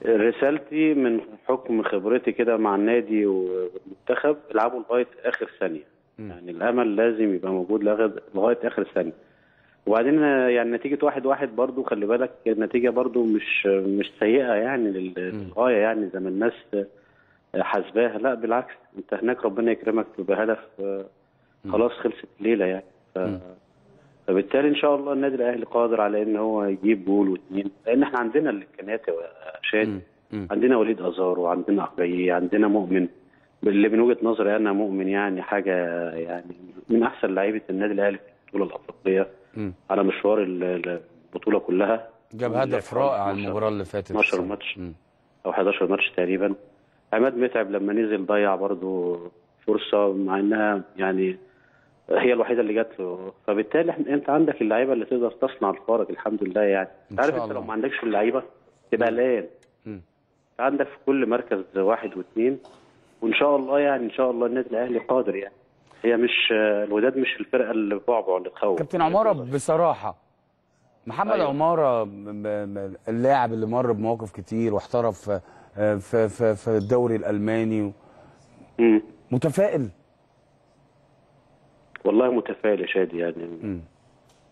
رسالتي من حكم خبرتي كده مع النادي والمنتخب، العبوا لغايه اخر ثانيه، يعني الامل لازم يبقى موجود لغايه اخر ثانيه. وبعدين يعني نتيجة 1-1 برضو خلي بالك النتيجة برضو مش سيئة يعني للغاية، يعني زي ما الناس حاسباها، لا بالعكس، انت هناك ربنا يكرمك تبقى هدف خلاص خلصت الليله يعني. فبالتالي ان شاء الله النادي الاهلي قادر على ان هو يجيب جول واثنين، لان احنا عندنا الامكانيات يا شادي، عندنا وليد ازارو، عندنا عقليه، عندنا مؤمن، اللي من وجهه نظري انا مؤمن يعني حاجه يعني من احسن لعيبه النادي الاهلي في البطوله الافريقيه على مشوار البطوله كلها. جاب هدف رائع المباراه اللي فاتت 12 ماتش او 11 ماتش تقريبا. عماد متعب لما نزل ضيع برضه فرصه مع انها يعني هي الوحيده اللي جات له، فبالتالي انت عندك اللعيبه اللي تقدر تصنع الفارق الحمد لله يعني. عارف انت لو ما عندكش اللعيبه تبقى قلقان، عندك في كل مركز واحد واثنين، وان شاء الله يعني ان شاء الله النادي الاهلي قادر يعني. هي مش الوداد مش الفرقه اللي بعبع اللي تخوف. كابتن عماره بصراحه محمد عماره اللاعب اللي مر بمواقف كتير واحترف في في في الدوري الالماني، متفائل؟ والله متفائل يا شادي يعني.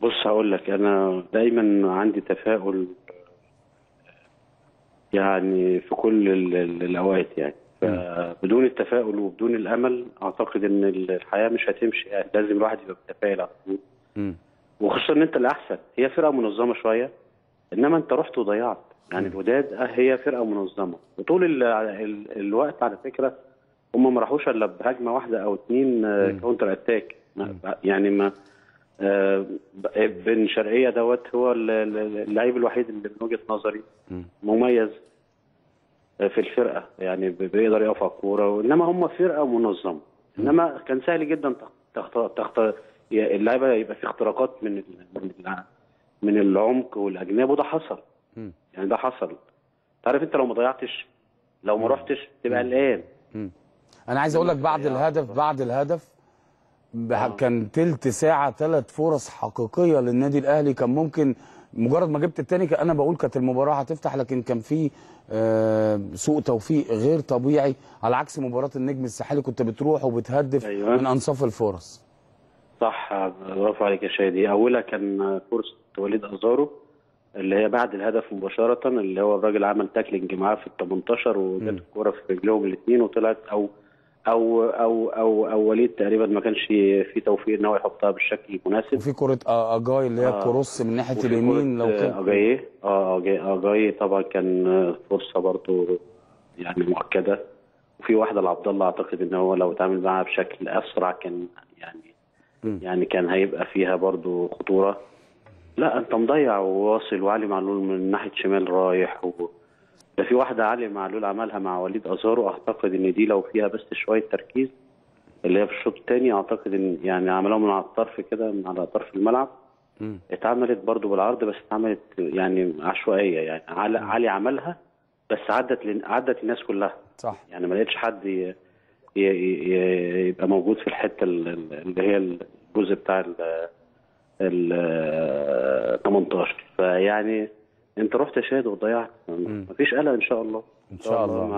بص هقول لك، انا دايما عندي تفاؤل يعني في كل الاوقات يعني. فبدون التفاؤل وبدون الامل اعتقد ان الحياه مش هتمشي يعني. لازم الواحد يبقى متفائل على طول، وخصوصا ان انت الاحسن. هي فرقه منظمه شويه، انما انت رحت وضيعت يعني. الوداد هي فرقه منظمه، وطول الوقت على فكره هم ما راحوش الا بهجمه واحده او اثنين كاونتر اتاك يعني. ما بن شرقيه دوت هو اللعيب الوحيد اللي من وجهه نظري مميز في الفرقه يعني، بيقدر يقف على الكوره، انما هم فرقه منظمه. انما كان سهل جدا اللعيبه يبقى في اختراقات من العمق والاجناب، وده حصل يعني. ده حصل. تعرف انت لو ما ضيعتش، لو ما رحتش تبقى قلقان. انا عايز اقول لك بعد الهدف كان تلت ساعه 3 فرص حقيقيه للنادي الاهلي، كان ممكن مجرد ما جبت الثاني انا بقول كانت المباراه هتفتح، لكن كان في سوء توفيق غير طبيعي، على عكس مباراه النجم الساحلي كنت بتروح وبتهدف من انصاف الفرص. صح، برافو عليك يا شادي. اولها كان فرصه وليد ازارو اللي هي بعد الهدف مباشره، اللي هو الراجل عمل تاكلينج معاه في ال18 وجت الكوره في رجلهم الاثنين وطلعت، او أو, او او او وليد تقريبا ما كانش في توفيق ان هو يحطها بالشكل المناسب. وفي كره اجاي اللي هي كروس من ناحيه اليمين، لو كان اجاي طبعا كان فرصه برضه يعني مؤكده. وفي واحده لعبد الله اعتقد ان هو لو اتعامل معاها بشكل اسرع كان يعني كان هيبقى فيها برضه خطوره. لا انت مضيع وواصل، وعلي معلول من ناحيه شمال رايح، ده في واحده علي معلول عملها مع وليد ازارو، اعتقد ان دي لو فيها بس شويه تركيز اللي هي في الشوط الثاني، اعتقد ان يعني عملها من على الطرف كده، من على طرف الملعب، اتعملت برضو بالعرض بس اتعملت يعني عشوائيه يعني. علي عملها بس عدت الناس كلها. صح يعني، ما لقيتش حد يبقى موجود في الحته اللي هي الجزء بتاع ال 18. فيعني انت رحت يا شادي وضيعت، مفيش قلق ان شاء الله. ان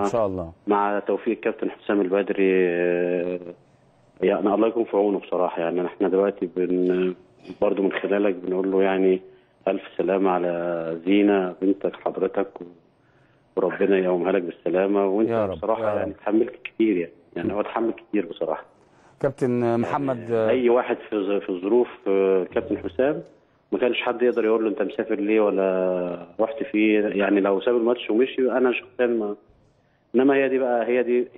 شاء الله مع توفيق كابتن حسام البدري يعني، الله يكون في عونه بصراحه يعني. احنا دلوقتي برضه من خلالك بنقول له يعني الف سلامه على زينه بنتك حضرتك، وربنا يقومها لك بالسلامه. وانت بصراحه يعني اتحملت كتير يعني هو اتحمل كتير بصراحه كابتن محمد. اي واحد في ظروف كابتن حسام ما كانش حد يقدر يقول له انت مسافر ليه ولا رحت فيه يعني. لو ساب الماتش ومشي انا شخصيا ما، انما هي دي بقى،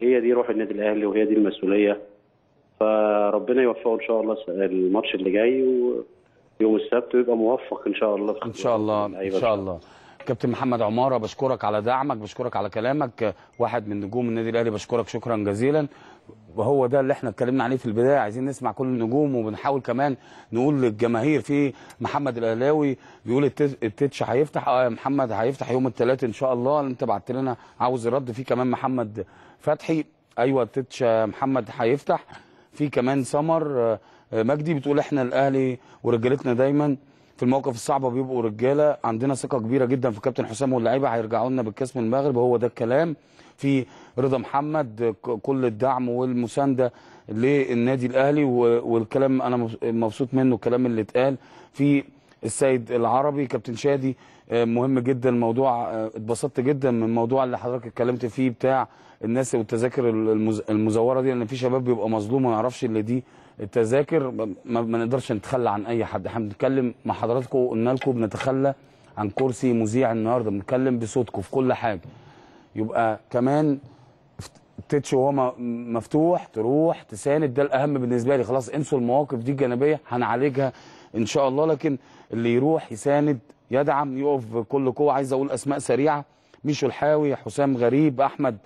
هي دي روح النادي الاهلي، وهي دي المسؤوليه. فربنا يوفقه ان شاء الله الماتش اللي جاي ويوم السبت، ويبقى موفق ان شاء الله. ان شاء الله. كابتن محمد عمارة بشكرك على دعمك، بشكرك على كلامك، واحد من نجوم النادي الاهلي، بشكرك شكرا جزيلا. وهو ده اللي احنا اتكلمنا عليه في البدايه، عايزين نسمع كل النجوم، وبنحاول كمان نقول للجماهير. في محمد الاهلاوي بيقول التتش هيفتح، يا محمد هيفتح يوم الثلاثاء ان شاء الله، انت بعت لنا عاوز الرد. في كمان محمد فتحي، ايوه التتش يا محمد هيفتح. في كمان سمر مجدي بتقول احنا الاهلي ورجالتنا دايما في المواقف الصعبه بيبقوا رجاله، عندنا ثقه كبيره جدا في كابتن حسام واللعيبه، هيرجعوا لنا بالكاس من المغرب. هو ده الكلام. في رضا محمد كل الدعم والمسانده للنادي الاهلي، والكلام انا مبسوط منه الكلام اللي اتقال. في السيد العربي. كابتن شادي مهم جدا الموضوع، اتبسطت جدا من الموضوع اللي حضرتك اتكلمت فيه بتاع الناس والتذاكر المزوره دي، لان في شباب بيبقى مظلوم وما يعرفش ان دي التذاكر. ما نقدرش نتخلى عن اي حد، احنا بنتكلم مع حضراتكم قلنا لكم بنتخلى عن كرسي مذيع النهارده، بنتكلم بصوتكم في كل حاجه. يبقى كمان التتش وهو مفتوح تروح تساند، ده الاهم بالنسبه لي. خلاص انسوا المواقف دي الجانبيه هنعالجها ان شاء الله، لكن اللي يروح يساند يدعم يقف بكل قوه. عايز اقول اسماء سريعه: ميشو الحاوي، حسام غريب، احمد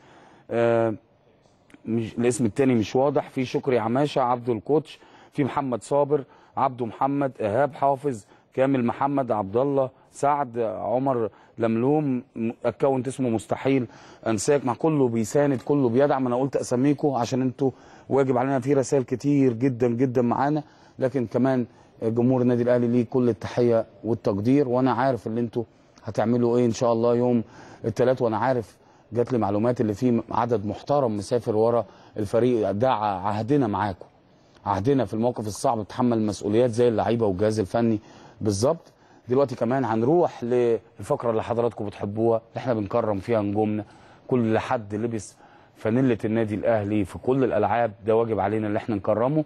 الاسم الثاني مش واضح، في شكري عماشه، عبد الكوتش، في محمد صابر، عبده محمد، ايهاب حافظ، كامل محمد، عبد الله سعد، عمر لملوم، اكونت اسمه مستحيل انساك. مع كله بيساند كله بيدعم. انا قلت اسميكم عشان انتوا واجب علينا، في رسائل كتير جدا جدا معانا، لكن كمان جمهور النادي الاهلي ليه كل التحيه والتقدير. وانا عارف اللي انتوا هتعملوا ايه ان شاء الله يوم الثلاث، وانا عارف جات لي معلومات اللي فيه عدد محترم مسافر ورا الفريق. ده عهدنا معاكم، عهدنا في الموقف الصعب بتحمل المسؤوليات زي اللعيبه والجهاز الفني بالظبط. دلوقتي كمان هنروح للفقره اللي حضراتكم بتحبوها، احنا بنكرم فيها نجومنا. كل حد لبس فانيله النادي الاهلي في كل الالعاب ده واجب علينا اللي احنا نكرمه.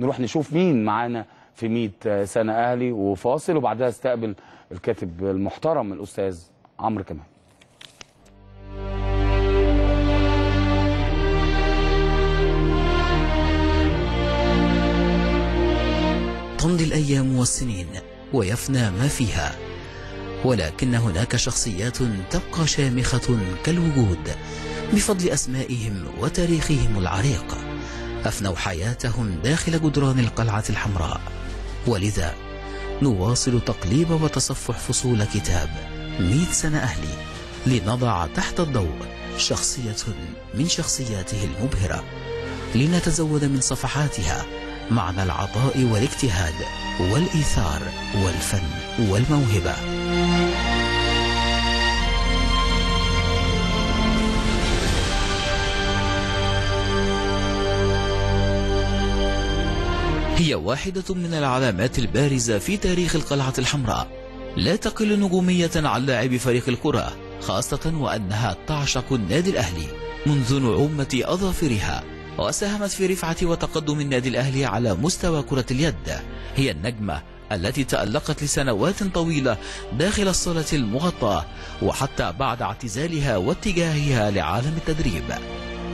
نروح نشوف مين معانا في 100 سنه اهلي وفاصل، وبعدها استقبل الكاتب المحترم الاستاذ عمرو كمال. تمضي الايام والسنين ويفنى ما فيها، ولكن هناك شخصيات تبقى شامخة كالوجود بفضل أسمائهم وتاريخهم العريق. أفنوا حياتهم داخل جدران القلعة الحمراء، ولذا نواصل تقليب وتصفح فصول كتاب 100 سنة أهلي لنضع تحت الضوء شخصية من شخصياته المبهرة، لنتزود من صفحاتها معنى العطاء والاجتهاد والإيثار والفن والموهبة. هي واحدة من العلامات البارزة في تاريخ القلعة الحمراء، لا تقل نجومية عن لاعبي فريق الكرة، خاصة وأنها تعشق النادي الأهلي منذ نعومة أظافرها، وساهمت في رفعة وتقدم النادي الأهلي على مستوى كرة اليد. هي النجمة التي تألقت لسنوات طويلة داخل الصالة المغطاة وحتى بعد اعتزالها واتجاهها لعالم التدريب.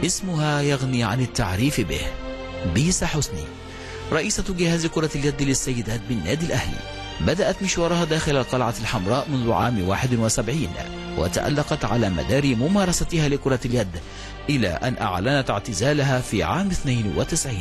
اسمها يغني عن التعريف به. بيسا حسني، رئيسة جهاز كرة اليد للسيدات بالنادي الأهلي، بدأت مشوارها داخل القلعة الحمراء منذ عام 71، وتألقت على مدار ممارستها لكرة اليد إلى أن أعلنت اعتزالها في عام 92.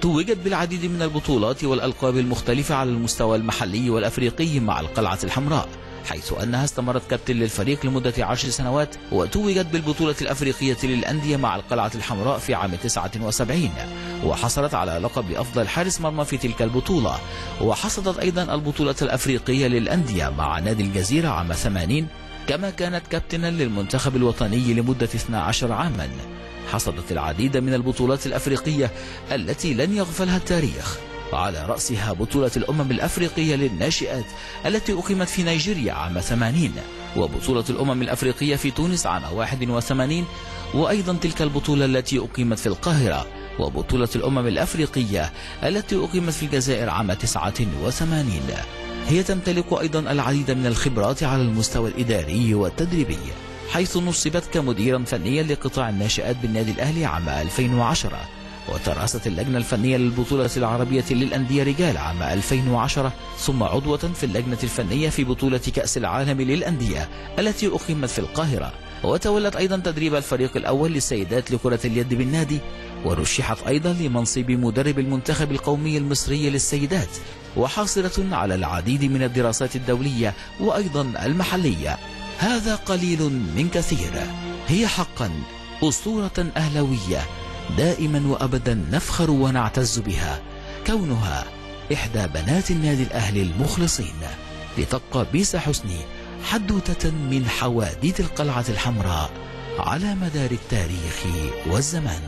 توجت بالعديد من البطولات والألقاب المختلفة على المستوى المحلي والأفريقي مع القلعة الحمراء، حيث أنها استمرت كابتن للفريق لمدة 10 سنوات، وتوجت بالبطولة الأفريقية للأندية مع القلعة الحمراء في عام 79، وحصلت على لقب أفضل حارس مرمى في تلك البطولة، وحصدت أيضا البطولة الأفريقية للأندية مع نادي الجزيرة عام 80، كما كانت كابتنا للمنتخب الوطني لمدة 12 عاما. حصدت العديد من البطولات الأفريقية التي لن يغفلها التاريخ، وعلى رأسها بطولة الأمم الأفريقية للناشئات التي أقيمت في نيجيريا عام 80، وبطولة الأمم الأفريقية في تونس عام 81، وأيضا تلك البطولة التي أقيمت في القاهرة، وبطولة الأمم الأفريقية التي أقيمت في الجزائر عام 89. هي تمتلك أيضا العديد من الخبرات على المستوى الإداري والتدريبي، حيث نصبت كمديرا فنيا لقطاع الناشئات بالنادي الأهلي عام 2010، وتراست اللجنة الفنية للبطولة العربية للأندية رجال عام 2010، ثم عضوة في اللجنة الفنية في بطولة كأس العالم للأندية التي أقيمت في القاهرة، وتولت أيضا تدريب الفريق الأول للسيدات لكرة اليد بالنادي، ورشحت أيضا لمنصب مدرب المنتخب القومي المصري للسيدات، وحاصلة على العديد من الدراسات الدولية وأيضا المحلية. هذا قليل من كثير، هي حقا أسطورة أهلاوية دائما وأبدا نفخر ونعتز بها، كونها إحدى بنات النادي الأهلي المخلصين. لتبقى بيسا حسني حدوتة من حواديت القلعة الحمراء على مدار التاريخ والزمان.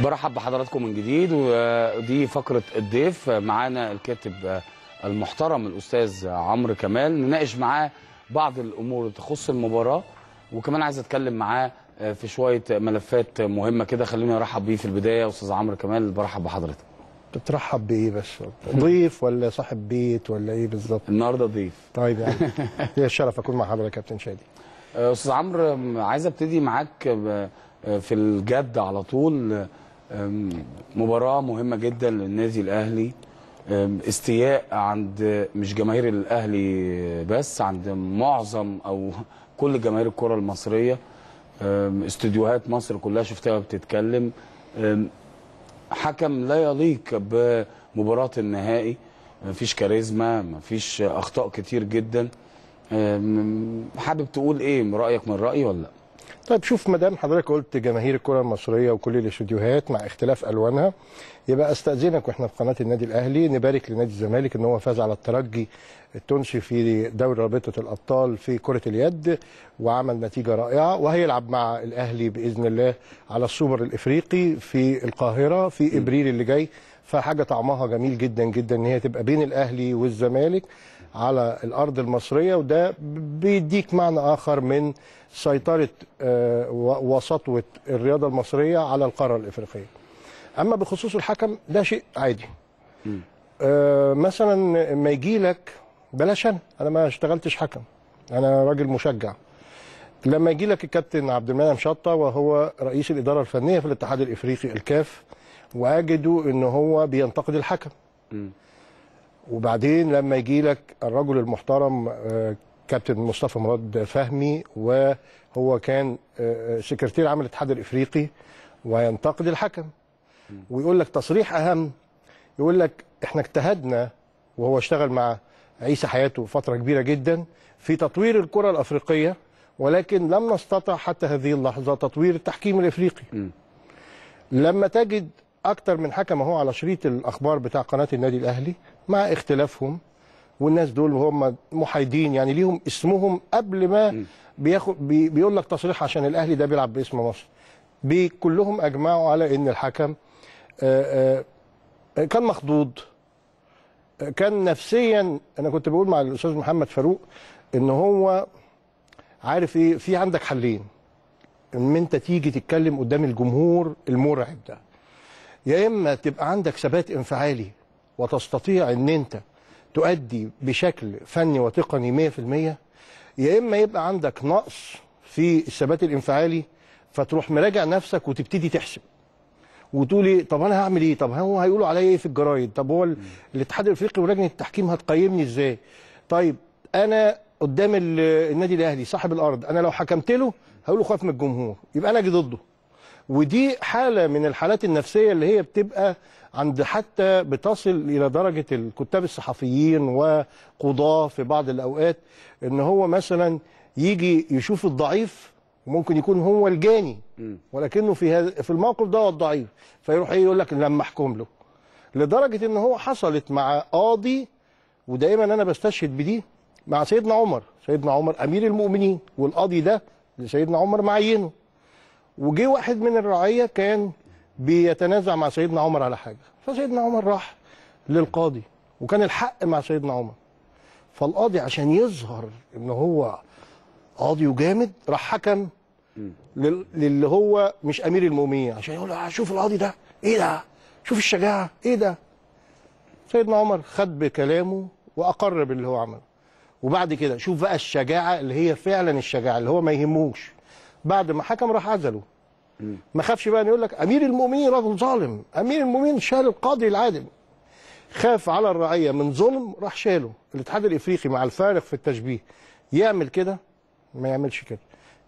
برحب بحضراتكم من جديد، ودي فقرة الضيف. معانا الكاتب المحترم الأستاذ عمرو كمال، نناقش معاه بعض الأمور تخص المباراة، وكمان عايز أتكلم معاه في شوية ملفات مهمة كده. خليني أرحب بيه في البداية. أستاذ عمرو كمال، برحب بحضرتك. بترحب بإيه بس؟ ضيف ولا صاحب بيت ولا إيه بالظبط؟ النهاردة ضيف. طيب يعني ليا الشرف أكون مع حضرتك يا كابتن شادي. أستاذ عمرو، عايز أبتدي معاك في الجد على طول. مباراة مهمة جدا للنادي الأهلي، استياء عند مش جماهير الأهلي بس، عند معظم أو كل جماهير الكرة المصرية. استوديوهات مصر كلها شفتها بتتكلم. حكم لا يليق بمباراة النهائي، مفيش كاريزما، مفيش أخطاء كتير جدا. حابب تقول إيه؟ رأيك من رأيي ولا لأ؟ طيب شوف، ما دام حضرتك قلت جماهير الكره المصريه وكل الاستوديوهات مع اختلاف الوانها، يبقى استاذنك واحنا في قناه النادي الاهلي نبارك لنادي الزمالك ان هو فاز على الترجي التونسي في دوري رابطه الابطال في كره اليد، وعمل نتيجه رائعه، وهيلعب مع الاهلي باذن الله على السوبر الافريقي في القاهره في ابريل اللي جاي. فحاجه طعمها جميل جدا جدا ان هي تبقى بين الاهلي والزمالك على الأرض المصرية، وده بيديك معنى آخر من سيطرة وسطوة الرياضة المصرية على القارة الإفريقية. أما بخصوص الحكم، ده شيء عادي. مثلا ما يجي لك، بلاش أنا ما اشتغلتش حكم، أنا راجل مشجع، لما يجي لك الكابتن عبد المنعم شطة وهو رئيس الإدارة الفنية في الاتحاد الإفريقي الكاف، واجدوا إن هو بينتقد الحكم. وبعدين لما يجي لك الرجل المحترم كابتن مصطفى مراد فهمي وهو كان سكرتير عام الاتحاد الافريقي وينتقد الحكم ويقول لك تصريح اهم، يقول لك احنا اجتهدنا، وهو اشتغل مع عيسى حياته فتره كبيره جدا في تطوير الكره الافريقيه، ولكن لم نستطع حتى هذه اللحظه تطوير التحكيم الافريقي. لما تجد أكتر من حكم اهو على شريط الأخبار بتاع قناة النادي الأهلي مع اختلافهم، والناس دول هم محايدين، يعني ليهم اسمهم قبل ما بيقول لك تصريح عشان الأهلي ده بيلعب باسم مصر. كلهم أجمعوا على إن الحكم كان مخضوض، كان نفسيا. أنا كنت بقول مع الأستاذ محمد فاروق إن هو عارف إيه، في عندك حلين، إن أنت تيجي تتكلم قدام الجمهور المرعب ده، يا إما تبقى عندك ثبات انفعالي وتستطيع أن أنت تؤدي بشكل فني وتقني 100%، يا إما يبقى عندك نقص في الثبات الانفعالي فتروح مراجع نفسك وتبتدي تحسب وتقول إيه، طب أنا هعمل إيه، طب هو هيقولوا عليا إيه في الجرايد، طب هو الاتحاد الأفريقي ولجنة التحكيم هتقيمني إزاي، طيب أنا قدام النادي الأهلي صاحب الأرض أنا لو حكمت له هقول له خاف من الجمهور، يبقى أنا أجي ضده. ودي حالة من الحالات النفسية اللي هي بتبقى عند، حتى بتصل إلى درجة الكتاب الصحفيين وقضاة في بعض الأوقات، إن هو مثلا يجي يشوف الضعيف وممكن يكون هو الجاني، ولكنه في الموقف ده هو الضعيف، فيروح إيه يقول لك لما أحكم له، لدرجة إن هو حصلت مع قاضي، ودائما أنا بستشهد بدي، مع سيدنا عمر. سيدنا عمر أمير المؤمنين، والقاضي ده سيدنا عمر معينه، وجي واحد من الرعيه كان بيتنازع مع سيدنا عمر على حاجه، فسيدنا عمر راح للقاضي، وكان الحق مع سيدنا عمر، فالقاضي عشان يظهر ان هو قاضي وجامد راح حكم للي هو مش امير المؤمنين، عشان يقول له شوف القاضي ده ايه، ده شوف الشجاعه ايه ده. سيدنا عمر خد بكلامه واقر باللي هو عمله، وبعد كده شوف بقى الشجاعه اللي هي فعلا الشجاعه اللي هو ما يهموش، بعد ما حكم راح عزله. ما خافش بقى ان يقول لك امير المؤمنين رجل ظالم، امير المؤمنين شال القاضي العادل. خاف على الرعيه من ظلم راح شاله. الاتحاد الافريقي مع الفارق في التشبيه يعمل كده، ما يعملش كده.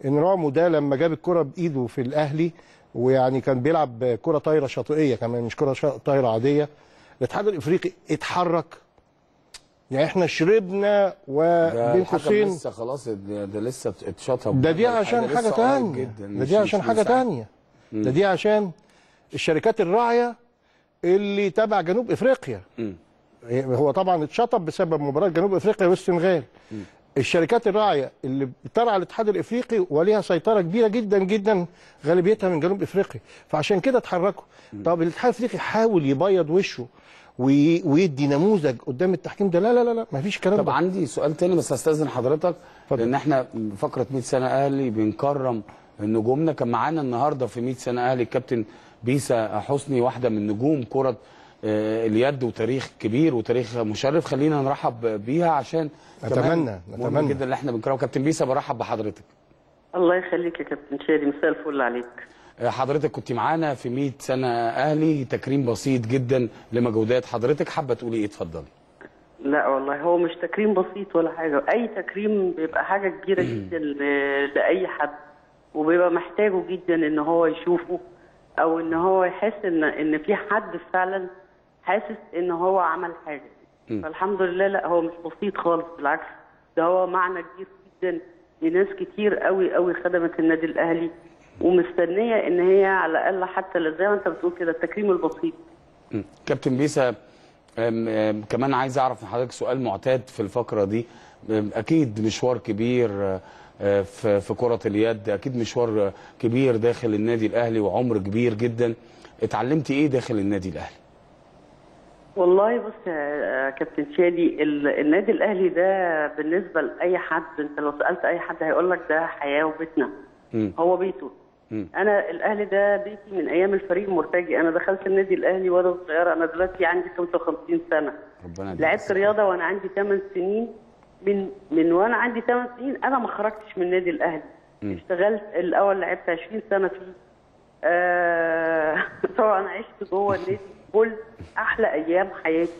ان رامو ده لما جاب الكره بايده في الاهلي، ويعني كان بيلعب كره طايره شاطئيه كمان، مش كره طايره عاديه، الاتحاد الافريقي اتحرك، يعني احنا شربنا وبين قوسين لسه خلاص، ده لسه اتشطب، ده دي عشان حاجه ثانيه، ده دي عشان حاجه ثانيه، ده دي عشان الشركات الراعيه اللي تبع جنوب افريقيا. هو طبعا اتشطب بسبب مباراه جنوب افريقيا والسنغال. الشركات الراعيه اللي بترعى الاتحاد الافريقي وليها سيطره كبيره جدا جدا غالبيتها من جنوب افريقيا، فعشان كده اتحركوا. طب الاتحاد الافريقي حاول يبيض وشه ويدي نموذج قدام التحكيم ده، لا لا لا لا مفيش كلام. طب عندي سؤال تاني بس استاذن حضرتك، لان احنا فقره 100 سنه اهلي بنكرم نجومنا، كان معانا النهارده في 100 سنه اهلي الكابتن بيسا حسني، واحده من نجوم كره اليد وتاريخ كبير وتاريخ مشرف، خلينا نرحب بيها عشان اتمنى جدا اللي احنا بنكرهه. كابتن بيسا برحب بحضرتك. الله يخليك يا كابتن شادي، مساء الفل عليك. حضرتك كنت معانا في 100 سنه اهلي، تكريم بسيط جدا لمجهودات حضرتك، حابه تقولي ايه؟ اتفضلي. لا والله هو مش تكريم بسيط ولا حاجه، اي تكريم بيبقى حاجه كبيره جدا لاي حد، وبيبقى محتاجه جدا ان هو يشوفه او ان هو يحس ان في حد فعلا حاسس ان هو عمل حاجه. فالحمد لله لا هو مش بسيط خالص، بالعكس ده هو معنى كبير جدا لناس كتير قوي قوي خدمت النادي الاهلي، ومستنيه ان هي على الاقل حتى زي ما انت بتقول كده التكريم البسيط. كابتن بيسا كمان عايز اعرف من حضرتك سؤال معتاد في الفقره دي، اكيد مشوار كبير في كره اليد، اكيد مشوار كبير داخل النادي الاهلي وعمر كبير جدا، اتعلمتي ايه داخل النادي الاهلي؟ والله بص يا كابتن شادي، النادي الاهلي ده بالنسبه لاي حد انت لو سالت اي حد هيقول لك ده حياه وبيتنا، هو بيته. انا الاهلي ده بيتي من ايام الفريق مرتجي، انا دخلت النادي الاهلي وانا صغيره، انا دلوقتي عندي 55 سنه. لعبت رياضه وانا عندي 8 سنين، من وانا عندي 8 سنين انا ما خرجتش من النادي الاهلي. اشتغلت الاول، لعبت 20 سنه فيه. طبعا عشت جوه النادي كل احلى ايام حياتي،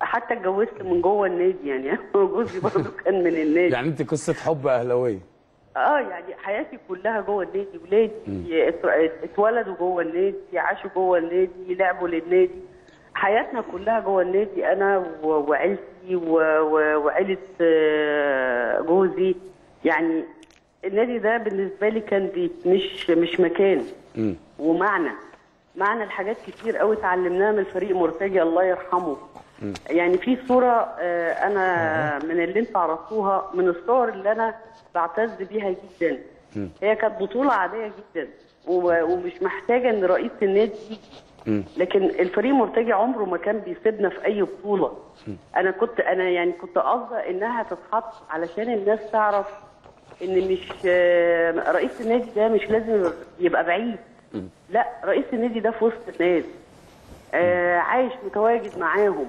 حتى اتجوزت من جوه النادي، يعني جوزي برضه كان من النادي. يعني انت قصه حب اهلاويه. يعني حياتي كلها جوه النادي، ولادي اتولدوا جوه النادي، عاشوا جوه النادي، لعبوا للنادي، حياتنا كلها جوه النادي، انا وعيلتي وعيله جوزي. يعني النادي ده بالنسبه لي كان بيت، مش مكان، ومعنى الحاجات كتير قوي اتعلمناها من الفريق مرتجي الله يرحمه. يعني في صوره انا من اللي انتوا عرفتوها، من الصور اللي انا بعتز بيها جدا. هي كانت بطوله عاديه جدا ومش محتاجه ان رئيس النادي، لكن الفريق مرتجي عمره ما كان بيسيبنا في اي بطوله. انا يعني كنت قصدي انها تتحط علشان الناس تعرف ان مش رئيس النادي ده مش لازم يبقى بعيد، لا رئيس النادي ده في وسط الناس، عايش متواجد معاهم،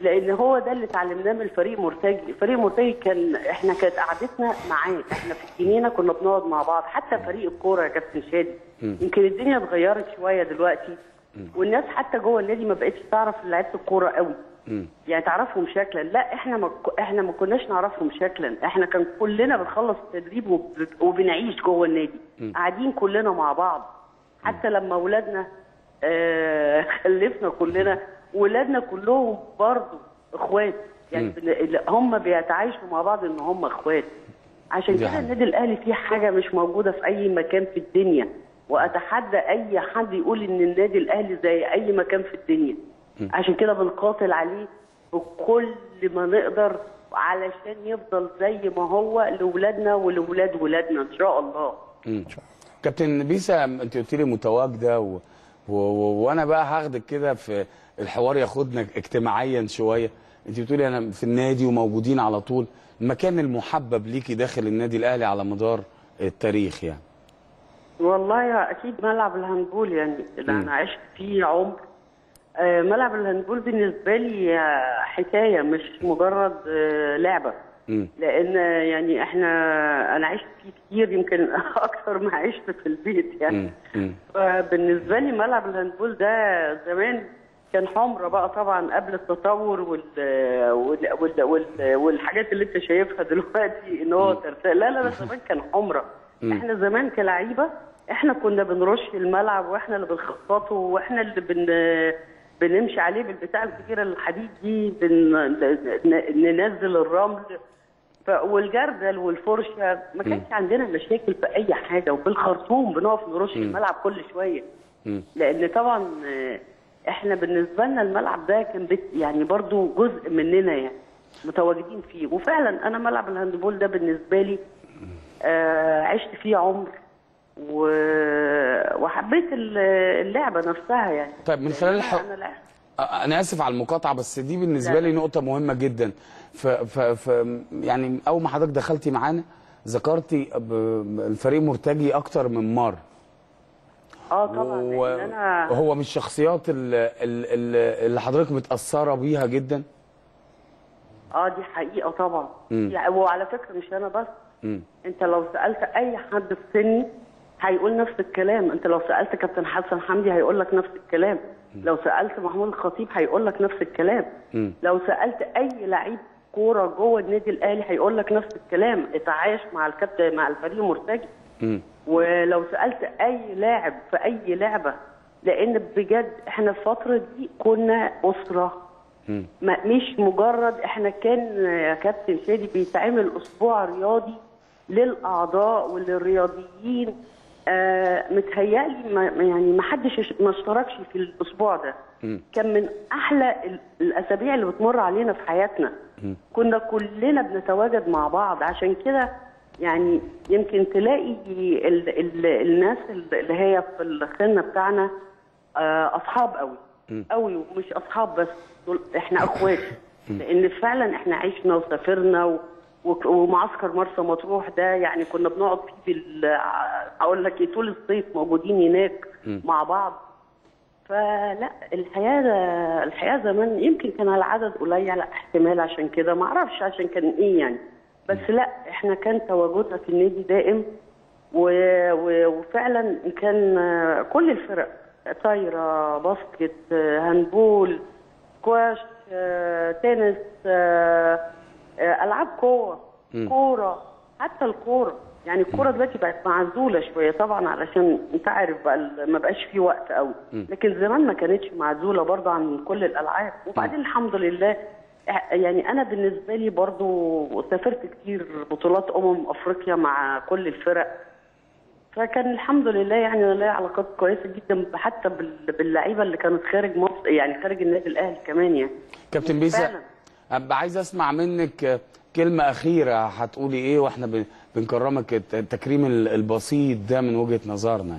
لان هو ده اللي اتعلمناه من الفريق مرتجي. الفريق مرتجي كانت قعدتنا معاه، احنا في الجنينه كنا بنقعد مع بعض، حتى فريق الكوره يا كابتن شادي يمكن الدنيا اتغيرت شويه دلوقتي، والناس حتى جوه النادي ما بقتش تعرف لعيبه الكوره قوي، يعني تعرفهم شكلا، لا احنا ما كناش نعرفهم شكلا، احنا كان كلنا بنخلص التدريب وبنعيش جوه النادي، قاعدين كلنا مع بعض، حتى لما اولادنا خلفنا كلنا، ولادنا كلهم برضه اخوات، يعني هم بيتعايشوا مع بعض ان هم اخوات. عشان كده النادي الاهلي فيه حاجه مش موجوده في اي مكان في الدنيا، واتحدى اي حد يقول ان النادي الاهلي زي اي مكان في الدنيا. عشان كده بنقاتل عليه بكل ما نقدر علشان يفضل زي ما هو لاولادنا ولاولاد ولادنا ان شاء الله. كابتن بيسا انت قلت لي متواجده وانا بقى هاخدك كده في الحوار ياخدنا اجتماعيا شويه، انت بتقولي انا في النادي وموجودين على طول، المكان المحبب ليكي داخل النادي الاهلي على مدار التاريخ يعني؟ والله اكيد ملعب الهاندبول، يعني اللي انا عشت فيه عمر. ملعب الهاندبول بالنسبه لي حكايه مش مجرد لعبه، لان يعني انا عشت فيه كتير يمكن اكثر ما عشت في البيت يعني. فبالنسبه لي ملعب الهاندبول ده زمان كان حمره بقى طبعا قبل التطور والحاجات اللي انت شايفها دلوقتي ان هو ترتقي، لا لا لا زمان كان حمره. احنا زمان كلاعيبه احنا كنا بنرش الملعب، واحنا اللي بنخططه، واحنا اللي بنمشي عليه بالبتاع الكبيره الحديد دي، ننزل الرمل والجردل والفرشه، ما كانش عندنا مشاكل في اي حاجه، وبالخرطوم بنقف نرش الملعب كل شويه، لان طبعا احنا بالنسبه لنا الملعب ده كان يعني برضو جزء مننا يعني. متواجدين فيه. وفعلا انا ملعب الهاندبول ده بالنسبه لي عشت فيه عمر وحبيت اللعبه نفسها يعني. طيب من خلال انا اسف على المقاطعه بس دي بالنسبه لي نقطه مهمه جدا. يعني اول ما حضرتك دخلتي معانا ذكرتي الفريق مرتجي اكتر من مره. طبعا انا هو من الشخصيات اللي حضرتك متاثره بيها جدا. دي حقيقه طبعا. وعلى فكره مش انا بس. انت لو سالت اي حد في سني هيقول نفس الكلام، انت لو سالت كابتن حسن حمدي هيقول لك نفس الكلام، لو سالت محمود الخطيب هيقول لك نفس الكلام، لو سالت اي لعيب كوره جوه النادي الاهلي هيقول لك نفس الكلام، اتعاش مع الكابتن مع الفريق مرتجي. ولو سالت اي لاعب في اي لعبه، لان بجد احنا الفتره دي كنا اسره. مش مجرد احنا كان يا كابتن شادي بيتعمل اسبوع رياضي للاعضاء وللرياضيين. متهيألي ما حدش ما اشتركش في الاسبوع ده. كان من احلى الاسابيع اللي بتمر علينا في حياتنا. كنا كلنا بنتواجد مع بعض، عشان كده يعني يمكن تلاقي الناس اللي هي في السن بتاعنا اصحاب قوي قوي، ومش اصحاب بس، دول احنا اخوات، لان فعلا احنا عشنا وسافرنا ومعسكر مرسى مطروح ده يعني كنا بنقعد فيه اقول لك ايه طول الصيف موجودين هناك مع بعض. فلا الحياه زمان يمكن كان العدد قليل على احتمال، عشان كده ما اعرفش عشان كان ايه يعني، بس لا احنا كان تواجدنا في النادي دائم وفعلا كان كل الفرق طايره، باسكت، هاندبول، سكواش، تنس، العاب قوه، كوره، حتى الكوره يعني الكوره دلوقتي بقت معزوله شويه طبعا، علشان انت عارف بقى ما بقاش في وقت قوي، لكن زمان ما كانتش معزوله برضه عن كل الالعاب. وبعدين الحمد لله يعني انا بالنسبه لي برضه سافرت كتير بطولات افريقيا مع كل الفرق، فكان الحمد لله يعني انا ليا علاقات كويسه جدا حتى باللعيبه اللي كانت خارج مصر يعني خارج النادي الاهلي كمان يعني. كابتن بيسا ابقى عايز اسمع منك كلمه اخيره هتقولي ايه، واحنا بنكرمك التكريم البسيط ده من وجهه نظرنا.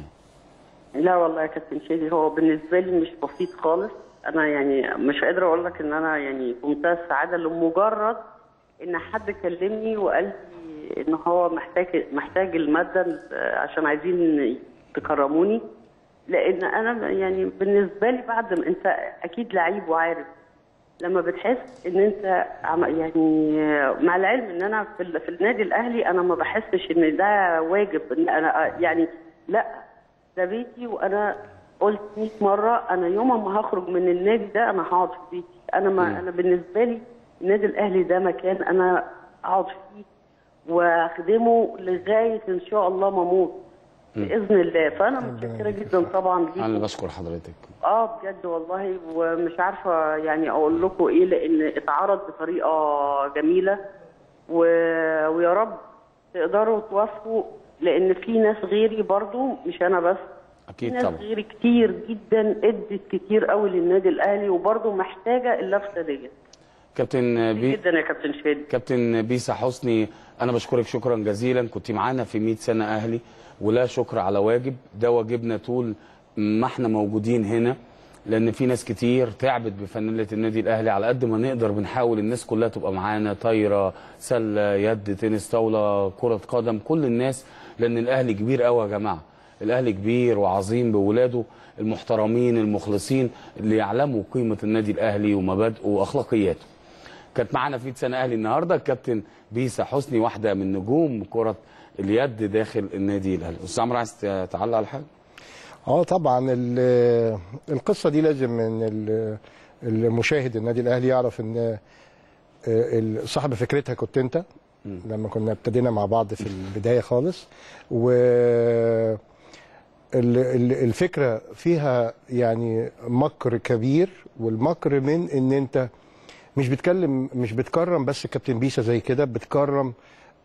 لا والله يا كابتن شادي هو بالنسبه لي مش بسيط خالص، انا يعني مش قادره اقول لك ان انا يعني في منتهى السعاده لمجرد ان حد كلمني وقال لي ان هو محتاج الماده عشان عايزين تكرموني، لان انا يعني بالنسبه لي بعد ما انت اكيد لعيب وعارف لما بتحس ان انت يعني مع العلم ان انا في النادي الاهلي انا ما بحسش ان ده واجب، ان انا يعني لا ده بيتي، وانا قلت 100 مره انا يوم ما هخرج من النادي ده انا هقعد في بيتي، انا ما انا بالنسبه لي النادي الاهلي ده مكان انا اقعد فيه واخدمه لغايه ان شاء الله ما اموت باذن الله. فانا متشكره جدا طبعا ليكم، انا بشكر حضرتك بجد والله، ومش عارفه يعني اقول لكم ايه، لان اتعرض بطريقه جميله ويا رب تقدروا توافقوا، لان في ناس غيري برضو مش انا بس، اكيد طبعا في ناس غيري كتير جدا ادت كتير قوي للنادي الاهلي وبرضو محتاجه اللفته ديت. كابتن جدا يا كابتن شادي. كابتن بيسا حسني انا بشكرك شكرا جزيلا، كنت معانا في 100 سنه اهلي، ولا شكر على واجب، ده واجبنا طول ما احنا موجودين هنا، لان في ناس كتير تعبت بفانله النادي الاهلي، على قد ما نقدر بنحاول الناس كلها تبقى معانا، طايره، سله، يد، تنس طاوله، كره قدم، كل الناس، لان الاهلي كبير قوي يا جماعه، الاهلي كبير وعظيم بولاده المحترمين المخلصين اللي يعلموا قيمه النادي الاهلي ومبادئه واخلاقياته. كانت معانا في سنة اهلي النهارده الكابتن بيسا حسني، واحده من نجوم كره اليد داخل النادي الاهلي. استاذ عمرو عايز تعلق على حاجه؟ طبعا القصه دي لازم ان المشاهد النادي الاهلي يعرف ان صاحب فكرتها كنت انت لما كنا ابتدينا مع بعض في البدايه خالص، و الفكره فيها يعني مكر كبير، والمكر من ان انت مش بتكرم بس الكابتن بيسا زي كده، بتكرم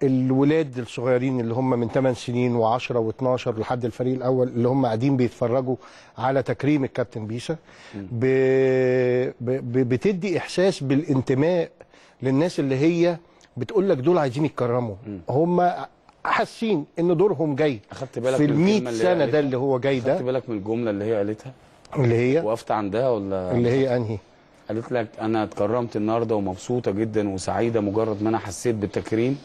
الولاد الصغيرين اللي هم من 8 سنين و10 و12 لحد الفريق الاول اللي هم قاعدين بيتفرجوا على تكريم الكابتن بيسا، بتدي احساس بالانتماء للناس اللي هي بتقول لك دول عايزين يتكرموا. هم حاسين ان دورهم جاي. اخدت بالك في ال100 سنه ده اللي هو جاي ده؟ اخدت بالك من الجمله اللي هي قالتها؟ اللي هي وقفت عندها ولا اللي هي انهي؟ قالت لك انا اتكرمت النهارده ومبسوطه جدا وسعيده مجرد ما انا حسيت بالتكريم.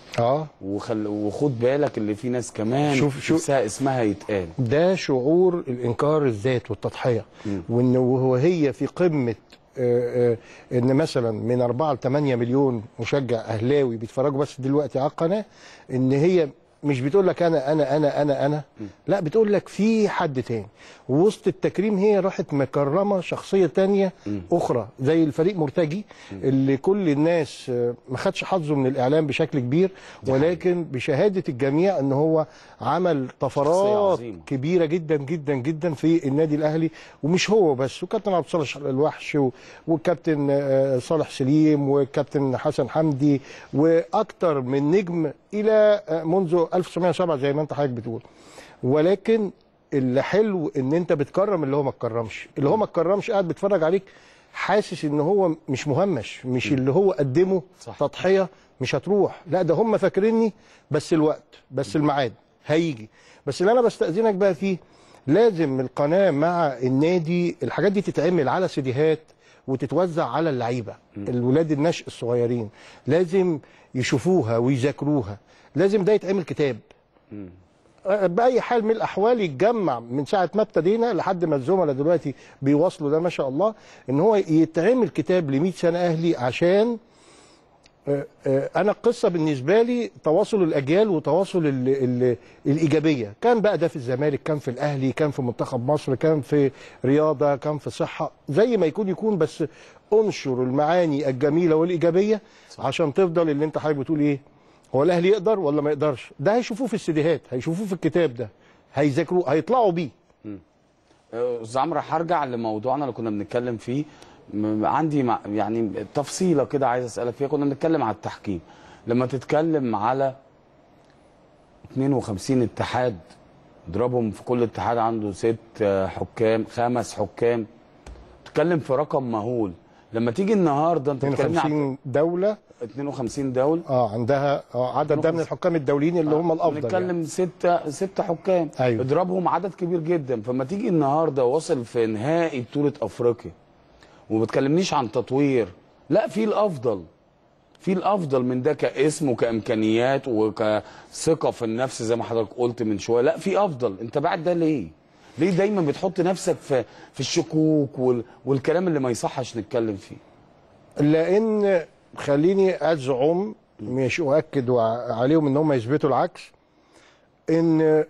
وخد بالك اللي في ناس كمان شوف اسمها يتقال. ده شعور الانكار الذات والتضحيه، وان وهي في قمه ان مثلا من 4 ل 8 مليون مشجع اهلاوي بيتفرجوا بس دلوقتي على القناه، ان هي مش بتقول لك انا انا انا انا انا، لا بتقول لك في حد تاني. ووسط التكريم هي راحت مكرمه شخصيه تانيه اخرى زي الفريق مرتجي اللي كل الناس ما خدش حظه من الاعلام بشكل كبير، ولكن بشهاده الجميع ان هو عمل طفرات كبيره جدا جدا جدا في النادي الاهلي. ومش هو بس، وكابتن عبد الصالح الوحش والكابتن صالح سليم والكابتن حسن حمدي واكتر من نجم الى منذ 1907 زي ما انت حضرتك بتقول. ولكن اللي حلو ان انت بتكرم اللي هو ما اتكرمش، اللي هو ما اتكرمش قاعد بيتفرج عليك حاسس ان هو مش مهمش، مش اللي هو قدمه تضحيه مش هتروح، لا ده هم فاكريني بس الوقت بس الميعاد هيجي. بس اللي انا بستأذنك بقى فيه، لازم القناه مع النادي الحاجات دي تتعمل على سيديهات وتتوزع على اللعيبه، الولاد النشء الصغيرين لازم يشوفوها ويذاكروها، لازم ده يتعمل كتاب باي حال من الاحوال يتجمع من ساعه ما ابتدينا لحد ما الزملاء دلوقتي بيواصلوا ده ما شاء الله، ان هو يتعمل كتاب ل100 سنه اهلي. عشان انا القصه بالنسبه لي تواصل الاجيال وتواصل الايجابيه، كان بقى ده في الزمالك، كان في الاهلي، كان في منتخب مصر، كان في رياضه، كان في صحه، زي ما يكون بس انشر المعاني الجميله والايجابيه عشان تفضل اللي انت حضرتك بتقول ايه؟ هو الاهلي يقدر ولا ما يقدرش؟ ده هيشوفوه في السيديهات، هيشوفوه في الكتاب ده، هيذاكروه، هيطلعوا بيه. استاذ عمرو هرجع لموضوعنا اللي كنا بنتكلم فيه، عندي يعني تفصيله كده عايز اسالك فيها. كنا بنتكلم على التحكيم، لما تتكلم على 52 اتحاد اضربهم في كل اتحاد عنده 6 حكام 5 حكام، تتكلم في رقم مهول. لما تيجي النهارده انت بتتكلم عن دوله 52 دولة عندها عدد ده من الحكام الدوليين اللي هم الافضل. بنتكلم يعني 6 حكام، أيوة. اضربهم عدد كبير جدا. فما تيجي النهارده واصل في نهائي بطولة افريقيا، وما بتكلمنيش عن تطوير، لا في الافضل، في الافضل من ده كاسم وكامكانيات وكثقة في النفس زي ما حضرتك قلت من شوية، لا في افضل. انت بعد ده ليه؟ ليه دايما بتحط نفسك في الشكوك والكلام اللي ما يصحش نتكلم فيه؟ لان خليني أزعم مش أؤكد عليهم إن هم يثبتوا العكس، إن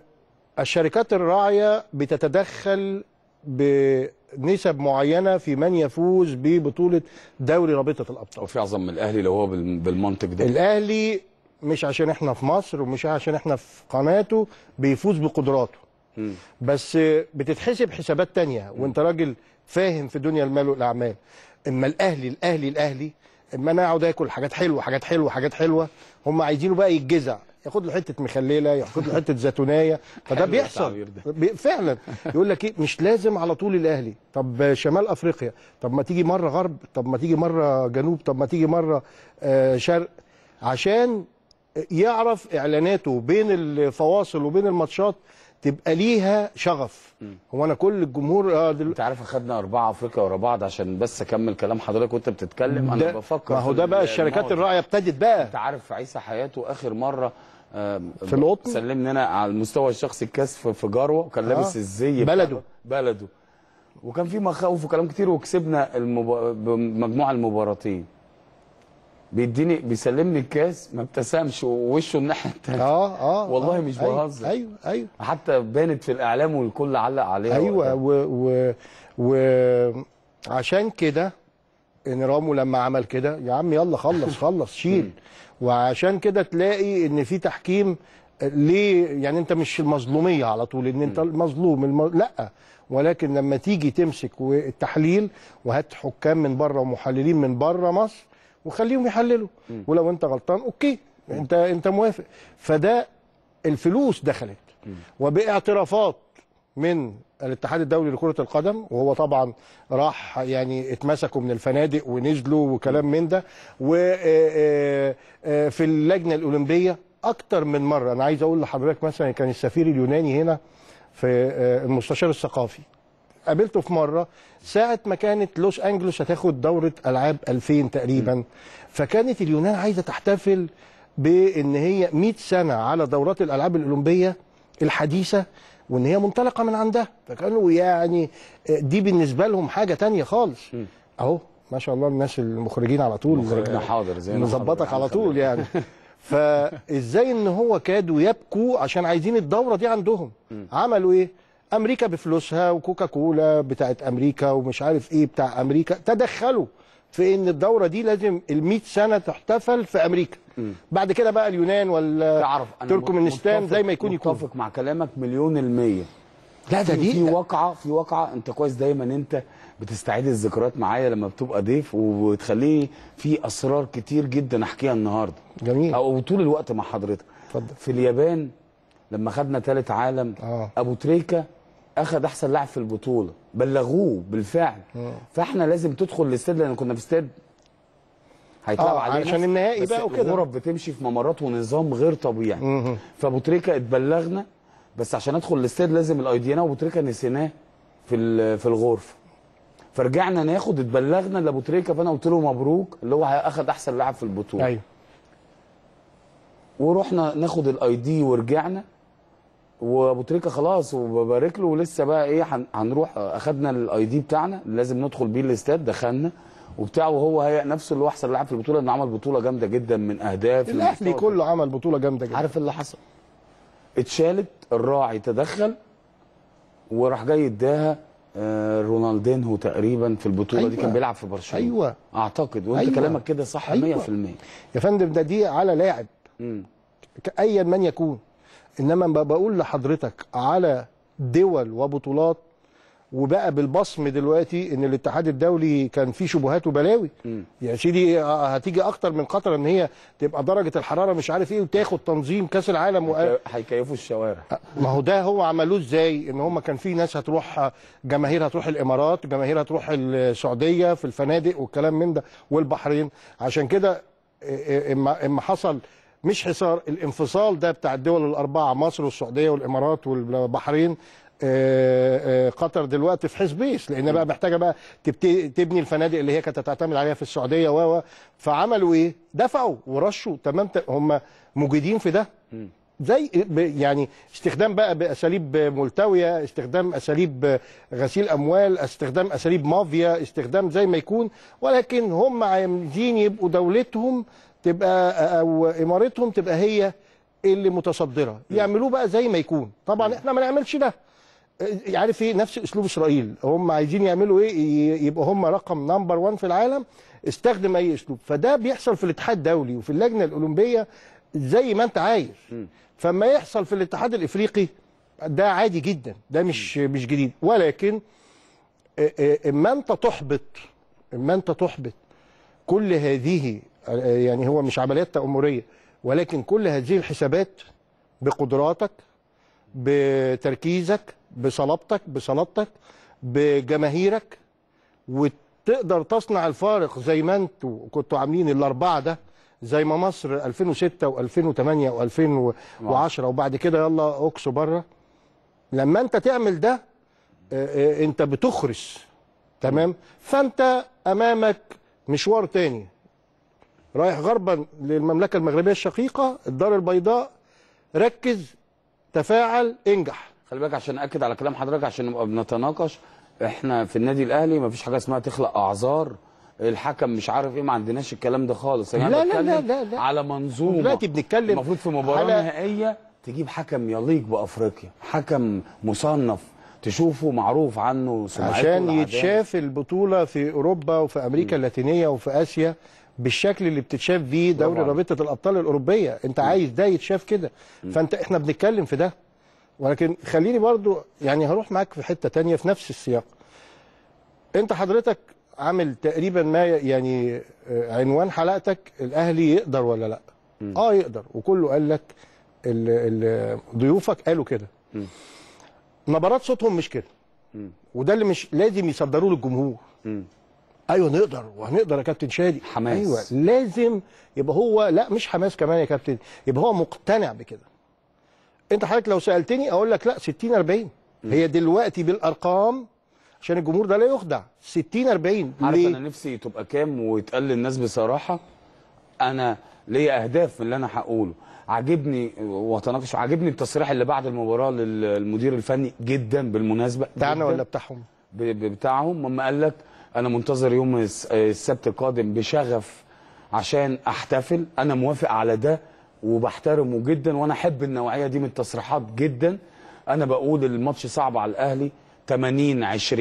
الشركات الراعية بتتدخل بنسب معينة في من يفوز ببطولة دوري رابطة الأبطال. وفي أعظم من الأهلي لو هو بالمنطق ده. الأهلي مش عشان إحنا في مصر ومش عشان إحنا في قناته بيفوز بقدراته، بس بتتحسب حسابات تانية، وإنت راجل فاهم في دنيا المال والأعمال. إما الأهلي الأهلي الأهلي، اما انا اقعد اكل حاجات حلوه حاجات حلوه حاجات حلوه، هم عايزينه بقى يتجزع، ياخد له حته مخلله، ياخد له حته زيتونيه. فده بيحصل فعلا. يقول لك ايه، مش لازم على طول الاهلي، طب شمال افريقيا، طب ما تيجي مره غرب، طب ما تيجي مره جنوب، طب ما تيجي مره شرق، عشان يعرف اعلاناته بين الفواصل وبين الماتشات تبقى ليها شغف. هو انا كل الجمهور انت عارف اخدنا 4 افريقيا ورا بعض. عشان بس اكمل كلام حضرتك وانت بتتكلم، انا بفكر ما هو ده بقى الشركات الراعيه ابتدت بقى. انت عارف عيسى حياته اخر مره في القطن سلمني انا على المستوى الشخصي الكاس في جروه، وكان لابس الزي بلده، وكان في مخاوف وكلام كتير، وكسبنا مجموع المباراتين. بيديني بيسلمني الكاس ما ابتسمش، ووشه الناحيه الثانيه. والله مش بهزر. ايوه حتى بانت في الاعلام والكل علق عليها. ايوه وعشان كده ان رامو لما عمل كده يا عم يلا خلص شيل. وعشان كده تلاقي ان في تحكيم ليه، يعني انت مش المظلوميه على طول ان انت المظلوم لا، ولكن لما تيجي تمسك والتحليل وهات حكام من بره ومحللين من بره مصر وخليهم يحللوا، ولو انت غلطان اوكي انت موافق. فده الفلوس دخلت، وباعترافات من الاتحاد الدولي لكرة القدم، وهو طبعا راح يعني اتمسكوا من الفنادق ونزلوا وكلام من ده، وفي اللجنة الأولمبية أكتر من مرة. أنا عايز أقول لحضرتك مثلا كان السفير اليوناني هنا في المستشار الثقافي، قابلته في مرة ساعة ما كانت لوس أنجلوس هتاخد دورة ألعاب 2000 تقريبا، فكانت اليونان عايزة تحتفل بأن هي 100 سنة على دورات الألعاب الأولمبية الحديثة، وان هي منطلقه من عندها، فكانوا يعني دي بالنسبه لهم حاجه تانية خالص. اهو ما شاء الله الناس المخرجين على طول مخرجنا حاضر زي مظبطك على طول يعني. فازاي ان هو كادوا يبكوا عشان عايزين الدوره دي عندهم. عملوا ايه؟ امريكا بفلوسها وكوكا كولا بتاعت امريكا ومش عارف ايه بتاع امريكا تدخلوا في ان الدوره دي لازم ال100 سنه تحتفل في امريكا. بعد كده بقى اليونان ولا تركمانستان زي ما يكون متفق مع كلامك مليون المية. لا ده دي في واقعة انت كويس دايما انت بتستعيد الذكريات معايا لما بتبقى ضيف وتخليه في اسرار كتير جدا احكيها النهارده. جميل. او طول الوقت مع حضرتك. اتفضل. في اليابان لما خدنا ثالث عالم ابو تريكا اخذ احسن لاعب في البطوله، بلغوه بالفعل. فاحنا لازم تدخل الاستاد، لان كنا في استاد هيتلعب عليه عشان النهائي بقى وكده، الغرف بتمشي في ممرات ونظام غير طبيعي. فابو تريكه اتبلغنا، بس عشان ادخل الاستاد لازم الاي دي انا وابو تريكه نسيناه في الغرفه، فرجعنا ناخد اتبلغنا لابو تريكه، فانا قلت له مبروك اللي هو اخذ احسن لاعب في البطوله. ايوه. ورحنا ناخد الاي دي ورجعنا وابو تريكه خلاص وببارك له، ولسه بقى ايه هنروح اخدنا الاي دي بتاعنا لازم ندخل بيه الاستاد، دخلنا وبتاعه وهو هيئ نفسه اللي هو احسن لاعب في البطوله، انه عمل بطوله جامده جدا من اهداف الاهلي كله عمل بطوله جامده جدا. عارف اللي حصل؟ اتشالت، الراعي تدخل وراح جاي اداها رونالدينهو تقريبا في البطوله. أيوة. دي كان بيلعب في برشلونه. ايوه اعتقد. وانت أيوة. كلامك كده صح. أيوة. 100% يا فندم. ده دي على لاعب ايا من يكون، انما بقول لحضرتك على دول وبطولات، وبقى بالبصم دلوقتي ان الاتحاد الدولي كان فيه شبهات وبلاوي. يا سيدي هتيجي اكتر من قطر ان هي تبقى درجه الحراره مش عارف ايه وتاخد تنظيم كاس العالم هيكيفوا الشوارع. ما هو ده هو عملوه ازاي؟ ان هم كان في ناس هتروح، جماهير هتروح الامارات، جماهير هتروح السعوديه في الفنادق والكلام من ده والبحرين. عشان كده اما حصل مش حصار، الانفصال ده بتاع الدول الاربعه مصر والسعوديه والامارات والبحرين قطر دلوقتي في حسب بيس، لان بقى محتاجه بقى تبني الفنادق اللي هي كانت هتعتمد عليها في السعوديه فعملوا ايه؟ دفعوا ورشوا. تمام. هم موجودين في ده زي يعني استخدام بقى باساليب ملتويه، استخدام اساليب غسيل اموال، استخدام اساليب مافيا، استخدام زي ما يكون، ولكن هم عايزين يبقوا دولتهم تبقى او امارتهم تبقى هي اللي متصدره، يعملوه بقى زي ما يكون. طبعا احنا ما نعملش ده. عارف ايه؟ نفس اسلوب اسرائيل، هم عايزين يعملوا ايه؟ يبقى هم رقم نمبر 1 في العالم، استخدم اي اسلوب. فده بيحصل في الاتحاد الدولي وفي اللجنه الاولمبيه زي ما انت عايز. فما يحصل في الاتحاد الافريقي ده عادي جدا، ده مش جديد، ولكن اما انت تحبط كل هذه، يعني هو مش عمليات تأمرية، ولكن كل هذه الحسابات بقدراتك، بتركيزك، بصلابتك، بجماهيرك، وتقدر تصنع الفارق زي ما انتوا كنتوا عاملين الاربعه ده، زي ما مصر 2006 و2008 و2010 وبعد كده يلا اوكسوا بره. لما انت تعمل ده انت بتخرس. تمام. فانت امامك مشوار تاني، رايح غربا للمملكه المغربيه الشقيقه، الدار البيضاء. ركز، تفاعل، انجح. خلي بالك عشان اكد على كلام حضرتك، عشان نبقى بنتناقش، احنا في النادي الاهلي مفيش حاجه اسمها تخلق اعذار الحكم مش عارف ايه، ما عندناش الكلام ده خالص. يعني لا لا لا لا لا. على منظومه دلوقتي بنتكلم، المفروض في مباراه نهائيه تجيب حكم يليق بافريقيا، حكم مصنف تشوفه معروف عنه سمعته، عشان يتشاف البطوله في اوروبا وفي امريكا اللاتينيه وفي اسيا بالشكل اللي بتتشاف فيه دوري رابطه الابطال الاوروبيه. انت عايز ده يتشاف كده، فانت احنا بنتكلم في ده. ولكن خليني برضو يعني هروح معاك في حته تانية في نفس السياق. انت حضرتك عامل تقريبا ما يعني عنوان حلقتك الاهلي يقدر ولا لا؟ يقدر، وكله قال لك ضيوفك قالوا كده، نبرات صوتهم مش كده. وده اللي مش لازم يصدروه للجمهور. ايوه نقدر وهنقدر يا كابتن شادي. حماس. ايوه لازم يبقى هو، لا مش حماس كمان يا كابتن، يبقى هو مقتنع بكده. انت حضرتك لو سالتني اقول لك لا 60-40 هي دلوقتي بالارقام عشان الجمهور ده لا يخدع. 60-40 عارف انا نفسي تبقى كام ويتقال للناس بصراحه انا ليا اهداف في اللي انا هقوله. عجبني واتناقش، عجبني التصريح اللي بعد المباراه للمدير الفني جدا بالمناسبه بتاعنا ولا بتاعهم؟ بتاعهم، لما قال لك انا منتظر يوم السبت القادم بشغف عشان احتفل، انا موافق على ده وبحترمه جدا وانا احب النوعيه دي من التصريحات جدا. انا بقول الماتش صعب على الاهلي 80-20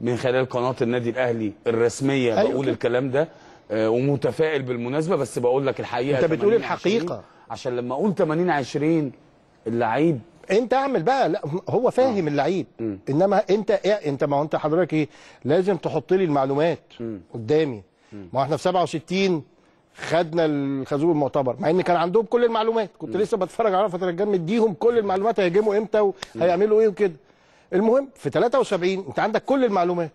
من خلال قناه النادي الاهلي الرسميه. أيوة بقول الكلام ده ومتفائل بالمناسبه، بس بقول لك الحقيقه انت بتقول الحقيقه عشان لما اقول 80-20 اللعيب انت اعمل بقى. لا هو فاهم اللعيب، انما انت ما هو انت حضرتك ايه لازم تحط لي المعلومات قدامي. ما احنا في 67 خدنا الخازوق المعتبر مع ان كان عندهم كل المعلومات، كنت لسه بتفرج على فتره الجن مديهم كل المعلومات هيهاجموا امتى وهيعملوا ايه وكده. المهم في 73 انت عندك كل المعلومات،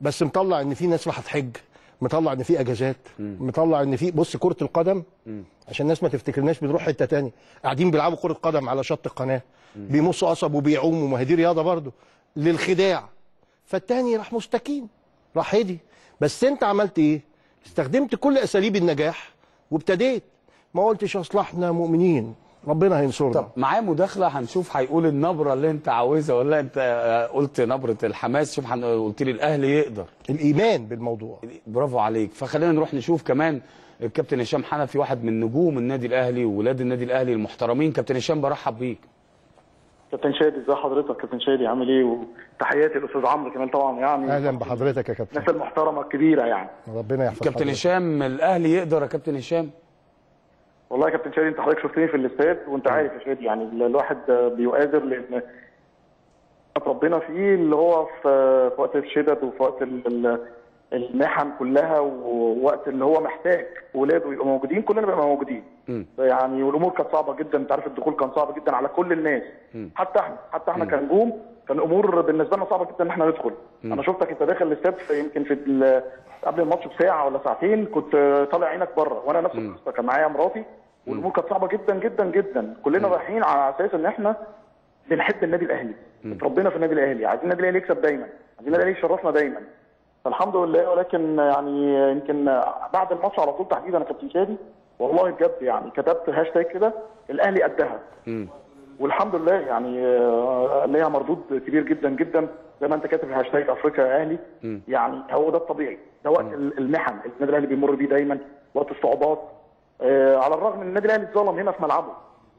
بس مطلع ان في ناس هتحج، مطلع ان في اجازات، مطلع ان في بص كره القدم عشان الناس ما تفتكرناش بنروح حته ثانيه، قاعدين بيلعبوا كره قدم على شط القناه، بيمصوا قصب وبيعوموا، ما هي دي رياضه برضه للخداع. فالتاني راح مستكين راح هدي، بس انت عملت ايه؟ استخدمت كل اساليب النجاح وابتديت، ما قلتش اصل احنا مؤمنين ربنا هينصرنا. طب معاه مداخله هنشوف هيقول النبره اللي انت عاوزها ولا انت قلت نبره الحماس. شوف قلت لي الاهلي يقدر، الايمان بالموضوع. برافو عليك. فخلينا نروح نشوف كمان الكابتن هشام حنفي، واحد من نجوم النادي الاهلي وولاد النادي الاهلي المحترمين. كابتن هشام برحب بيك. كابتن شادي ازي حضرتك؟ كابتن شادي عامل ايه؟ وتحياتي للاستاذ عمرو كمال طبعا، يعني اهلا بحضرتك يا كابتن. الناس المحترمه الكبيره يعني ربنا يحفظك. كابتن هشام الاهلي يقدر يا كابتن هشام؟ والله يا كابتن شادي انت حضرتك شفتني في الاستاد وانت عارف يا شادي، يعني الواحد بيؤازر لان ربنا فيه اللي هو في وقت الشدد وفي وقت المحن كلها ووقت اللي هو محتاج ولاده يبقوا موجودين كلنا بنبقى موجودين. يعني والامور كانت صعبه جدا، انت عارف الدخول كان صعب جدا على كل الناس، حتى احنا كنجوم كان الامور بالنسبه لنا صعبه جدا ان احنا ندخل. انا شفتك انت داخل الاستاد يمكن في قبل الماتش بساعه ولا ساعتين كنت طالع عينك بره، وانا نفس القصه كان معايا مراتي والامور كانت صعبه جدا جدا جدا. كلنا رايحين على اساس ان احنا بنحب النادي الاهلي، اتربينا في النادي الاهلي، عايزين النادي الاهلي يكسب دايما، عايزين النادي الاهلي يشرفنا دايما. فالحمد لله. ولكن يعني يمكن بعد الماتش على طول تحديدا انا كابتن شادي والله بجد يعني كتبت هاشتاج كده الاهلي قدها. والحمد لله يعني ليها مردود كبير جدا جدا زي ما انت كاتب هاشتاج افريقيا يا اهلي. يعني هو ده الطبيعي، ده وقت المحن النادي الاهلي بيمر بيه دايما، وقت الصعوبات. على الرغم ان النادي الاهلي اتظلم هنا في ملعبه،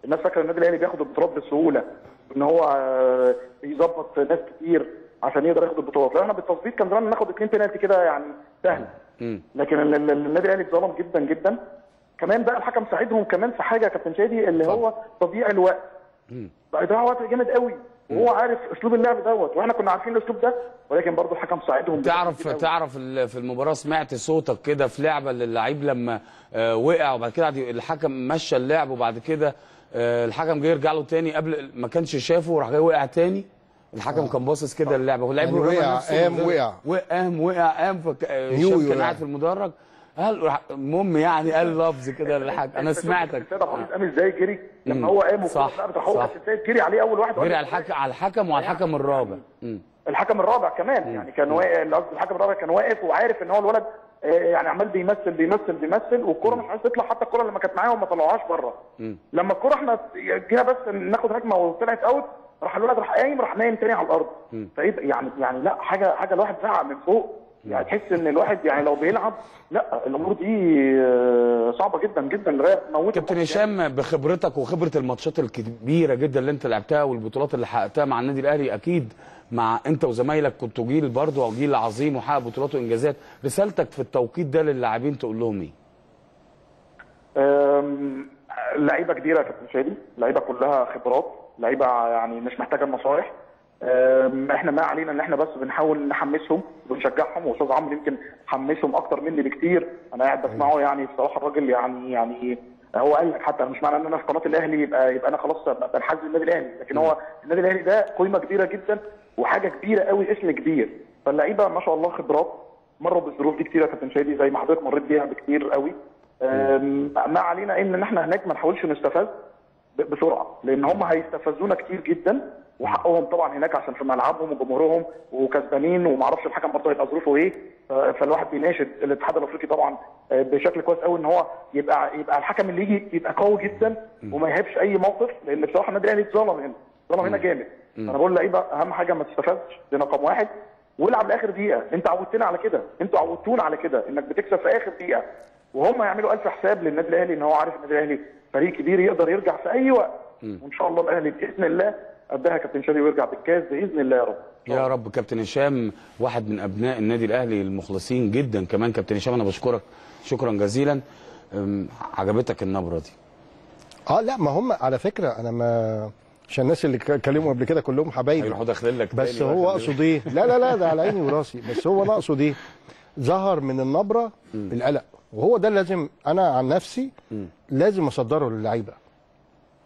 الناس فاكره النادي الاهلي بياخد البطولات بسهوله ان هو بيظبط ناس كتير عشان يقدر ياخد البطولات، لا احنا بالتصديق كان زمان ناخد 2 بنالتي كده يعني سهل. لكن النادي الاهلي اتظلم جدا جدا. كمان بقى الحكم ساعدهم كمان في حاجه يا كابتن شادي اللي هو تضييع الوقت. بقى يضيع وقت جامد قوي وهو عارف اسلوب اللعب دوت، واحنا كنا عارفين الاسلوب ده ولكن برضه الحكم ساعدهم. تعرف في المباراه سمعت صوتك كده في لعبه للعيب لما وقع وبعد كده الحكم مشى اللعب وبعد كده الحكم جه يرجع له تاني قبل ما كانش شافه وراح جاي وقع تاني. الحكم كان باصص كده اللعبه واللعيب يعني وقع قام كان قاعد في المدرج. المهم يعني قال لفظ كده للحكم. انا سمعتك قام ازاي جري لما هو قام وقع بتاع هو ازاي جري عليه اول واحد جري على الحكم وعلى الحكم الرابع. الحكم الرابع كمان يعني كان واقف، الحكم الرابع كان واقف وعارف ان هو الولد يعني عمال بيمثل والكره مش عايز تطلع، حتى الكره لما كانت معاه وما طلعوهاش بره. لما الكره احنا جينا بس ناخد هجمه وطلعت اوت راح الولد راح قايم راح نايم تاني على الارض. فايه يعني لا حاجه الواحد زعق من فوق، يعني تحس ان الواحد يعني لو بيلعب لا الامور دي صعبه جدا جدا لغايه موت. كابتن هشام بخبرتك وخبره الماتشات الكبيره جدا اللي انت لعبتها والبطولات اللي حققتها مع النادي الاهلي، اكيد مع انت وزمايلك كنتوا جيل برضه جيل عظيم وحقق بطولات وانجازات، رسالتك في التوقيت ده للاعبين تقول لهم ايه؟ لعيبه كبيره يا كابتن شادي، لعيبه كلها خبرات، لعيبه يعني مش محتاجه نصايح. احنا ما علينا ان احنا بس بنحاول نحمسهم ونشجعهم، واستاذ عمرو يمكن حمسهم اكتر مني بكتير. انا قاعد بسمعه يعني بصراحه الراجل يعني هو قال لك حتى مش معنى ان انا في قناه الاهلي يبقى انا خلاص بنحاز للنادي الاهلي، لكن هو النادي الاهلي ده قيمه كبيره جدا وحاجه كبيره قوي، اسم كبير. فاللعيبه ما شاء الله خبرات، مروا بالظروف دي كتير يا كابتن شادي زي ما حضرتك مريت بيها بكتير قوي. ما علينا ان احنا هناك ما نحاولش نستفز بسرعه، لان هم هيستفزونا كتير جدا وحقهم طبعا هناك عشان في ملعبهم وجمهورهم وكسبانين وما اعرفش الحكم برضه هيبقى ظروفه ايه. فالواحد بيناشد الاتحاد الافريقي طبعا بشكل كويس قوي ان هو يبقى الحكم اللي يجي يبقى قوي جدا وما يهبش اي موقف، لان بصراحه النادي الاهلي اتظلم هنا، اتظلم هنا جامد. انا بقول لعيبه اهم حاجه ما تستفزش، دي رقم واحد، والعب لاخر دقيقه. انت عودتنا على كده، انتوا عودتونا على كده انك بتكسب في اخر دقيقه، وهم يعملوا الف حساب للنادي الاهلي ان هو عارف النادي الاهلي فريق كبير يقدر يرجع في اي وقت. وان شاء الله الاهلي باذن الله قدها كابتن شادي ويرجع بالكاس باذن الله يا رب. يا رب. كابتن هشام واحد من ابناء النادي الاهلي المخلصين جدا كمان. كابتن هشام انا بشكرك شكرا جزيلا. عجبتك النبره دي؟ لا، ما هم على فكره انا ما عشان الناس اللي اتكلموا قبل كده كلهم حبايبي هيروحوا داخلين لك بس هو اقصد ايه؟ لا ده على عيني وراسي، بس هو انا اقصد ايه؟ ظهر من النبره القلق، وهو ده لازم انا عن نفسي لازم اصدره للعيبه.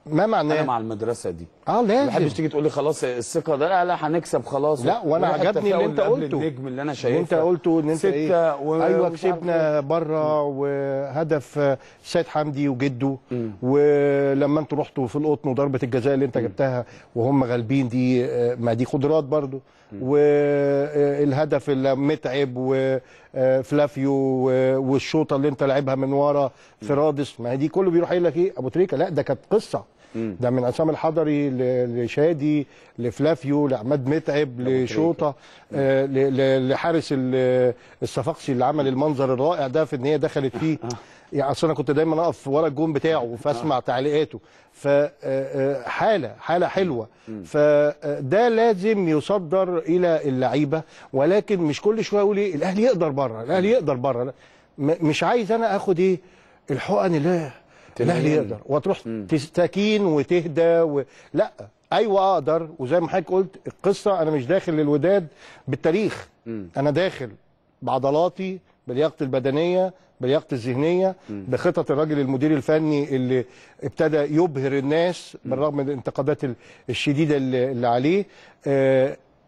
ما معناه انا مع المدرسه دي لازم ما حدش تيجي تقول لي خلاص الثقه ده لا هنكسب خلاص. لا وانا عجبني اللي انت قلته، النجم اللي انا شايفه انت قلته ان انت ايه ايوه كسبنا بره وهدف سيد حمدي وجده، ولما انتوا رحتوا في القطن وضربه الجزاء اللي انت جبتها وهم غالبين دي، ما دي قدرات برضو، والهدف اللي متعب وفلافيو والشوطه اللي انت لعبها من ورا في رادس، ما دي كله بيروح قايل لك ايه ابو تريكه لا ده كانت قصه، ده من عصام الحضري لشادي لفلافيو لعماد متعب لشوطه لحارس الصفاقسي اللي عمل المنظر الرائع ده في ان هي دخلت فيه. يعني اصل انا كنت دايما اقف ورا الجون بتاعه فاسمع تعليقاته، فحاله حلوه. فده لازم يصدر الى اللعيبه، ولكن مش كل شويه اقول ايه الاهلي يقدر بره، الاهلي يقدر بره. مش عايز انا اخد ايه الحقن اللي الاهلي يقدر وتروح تستكين وتهدى لا ايوه اقدر. وزي ما حضرتك قلت القصه، انا مش داخل للوداد بالتاريخ، انا داخل بعضلاتي بلياقتي البدنيه بلياقتي الذهنيه بخطط الراجل المدير الفني اللي ابتدى يبهر الناس بالرغم من الانتقادات الشديده اللي عليه.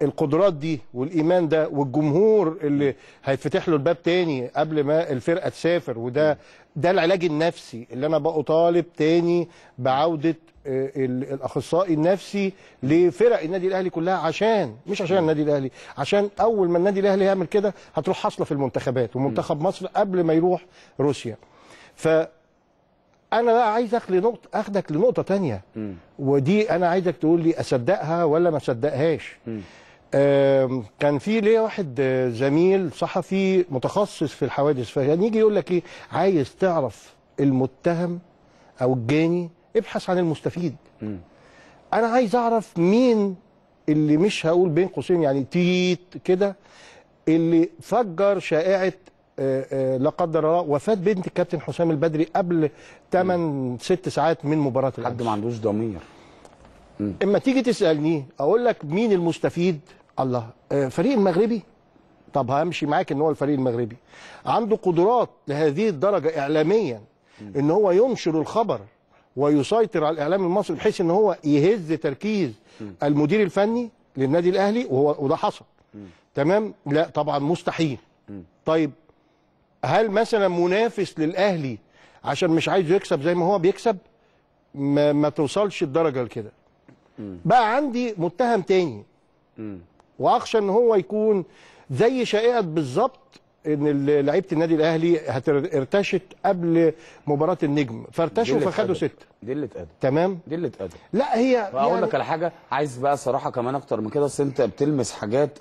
القدرات دي والايمان ده والجمهور اللي هيتفتح له الباب تاني قبل ما الفرقه تسافر، وده العلاج النفسي اللي انا بقى طالب تاني بعوده الاخصائي النفسي لفرق النادي الاهلي كلها، عشان مش عشان النادي الاهلي، عشان اول ما النادي الاهلي يعمل كده هتروح حاصله في المنتخبات ومنتخب مصر قبل ما يروح روسيا. ف أنا بقى عايز أخدك لنقطة تانية، ودي أنا عايزك تقول لي أصدقها ولا ما أصدقهاش. كان في ليه واحد زميل صحفي متخصص في الحوادث، فكان يجي يقول لك إيه عايز تعرف المتهم أو الجاني ابحث عن المستفيد. أنا عايز أعرف مين اللي مش هقول بين قوسين يعني تيت كده اللي فجر شائعة لا قدر الله وفاة بنت الكابتن حسام البدري قبل 8-6 ساعات من مباراة الأمس. حد ما عندوش ضمير. اما تيجي تسألني اقول لك مين المستفيد؟ الله، فريق المغربي. طب همشي معاك ان هو الفريق المغربي عنده قدرات لهذه الدرجة اعلاميا ان هو ينشر الخبر ويسيطر على الاعلام المصري بحيث ان هو يهز تركيز المدير الفني للنادي الاهلي، وده حصل. تمام؟ لا طبعا مستحيل. طيب هل مثلا منافس للاهلي عشان مش عايزه يكسب زي ما هو بيكسب؟ ما توصلش الدرجه لكده. بقى عندي متهم تاني، واخشى ان هو يكون زي شائعه بالظبط ان لعيبه النادي الاهلي ارتشت قبل مباراه النجم، فارتشوا فخدوا 6. دي اللي اتقدم. تمام؟ دي اللي اتقدم. لا هي اقول لك على حاجه، عايز بقى صراحه كمان اكتر من كده، اصل انت بتلمس حاجات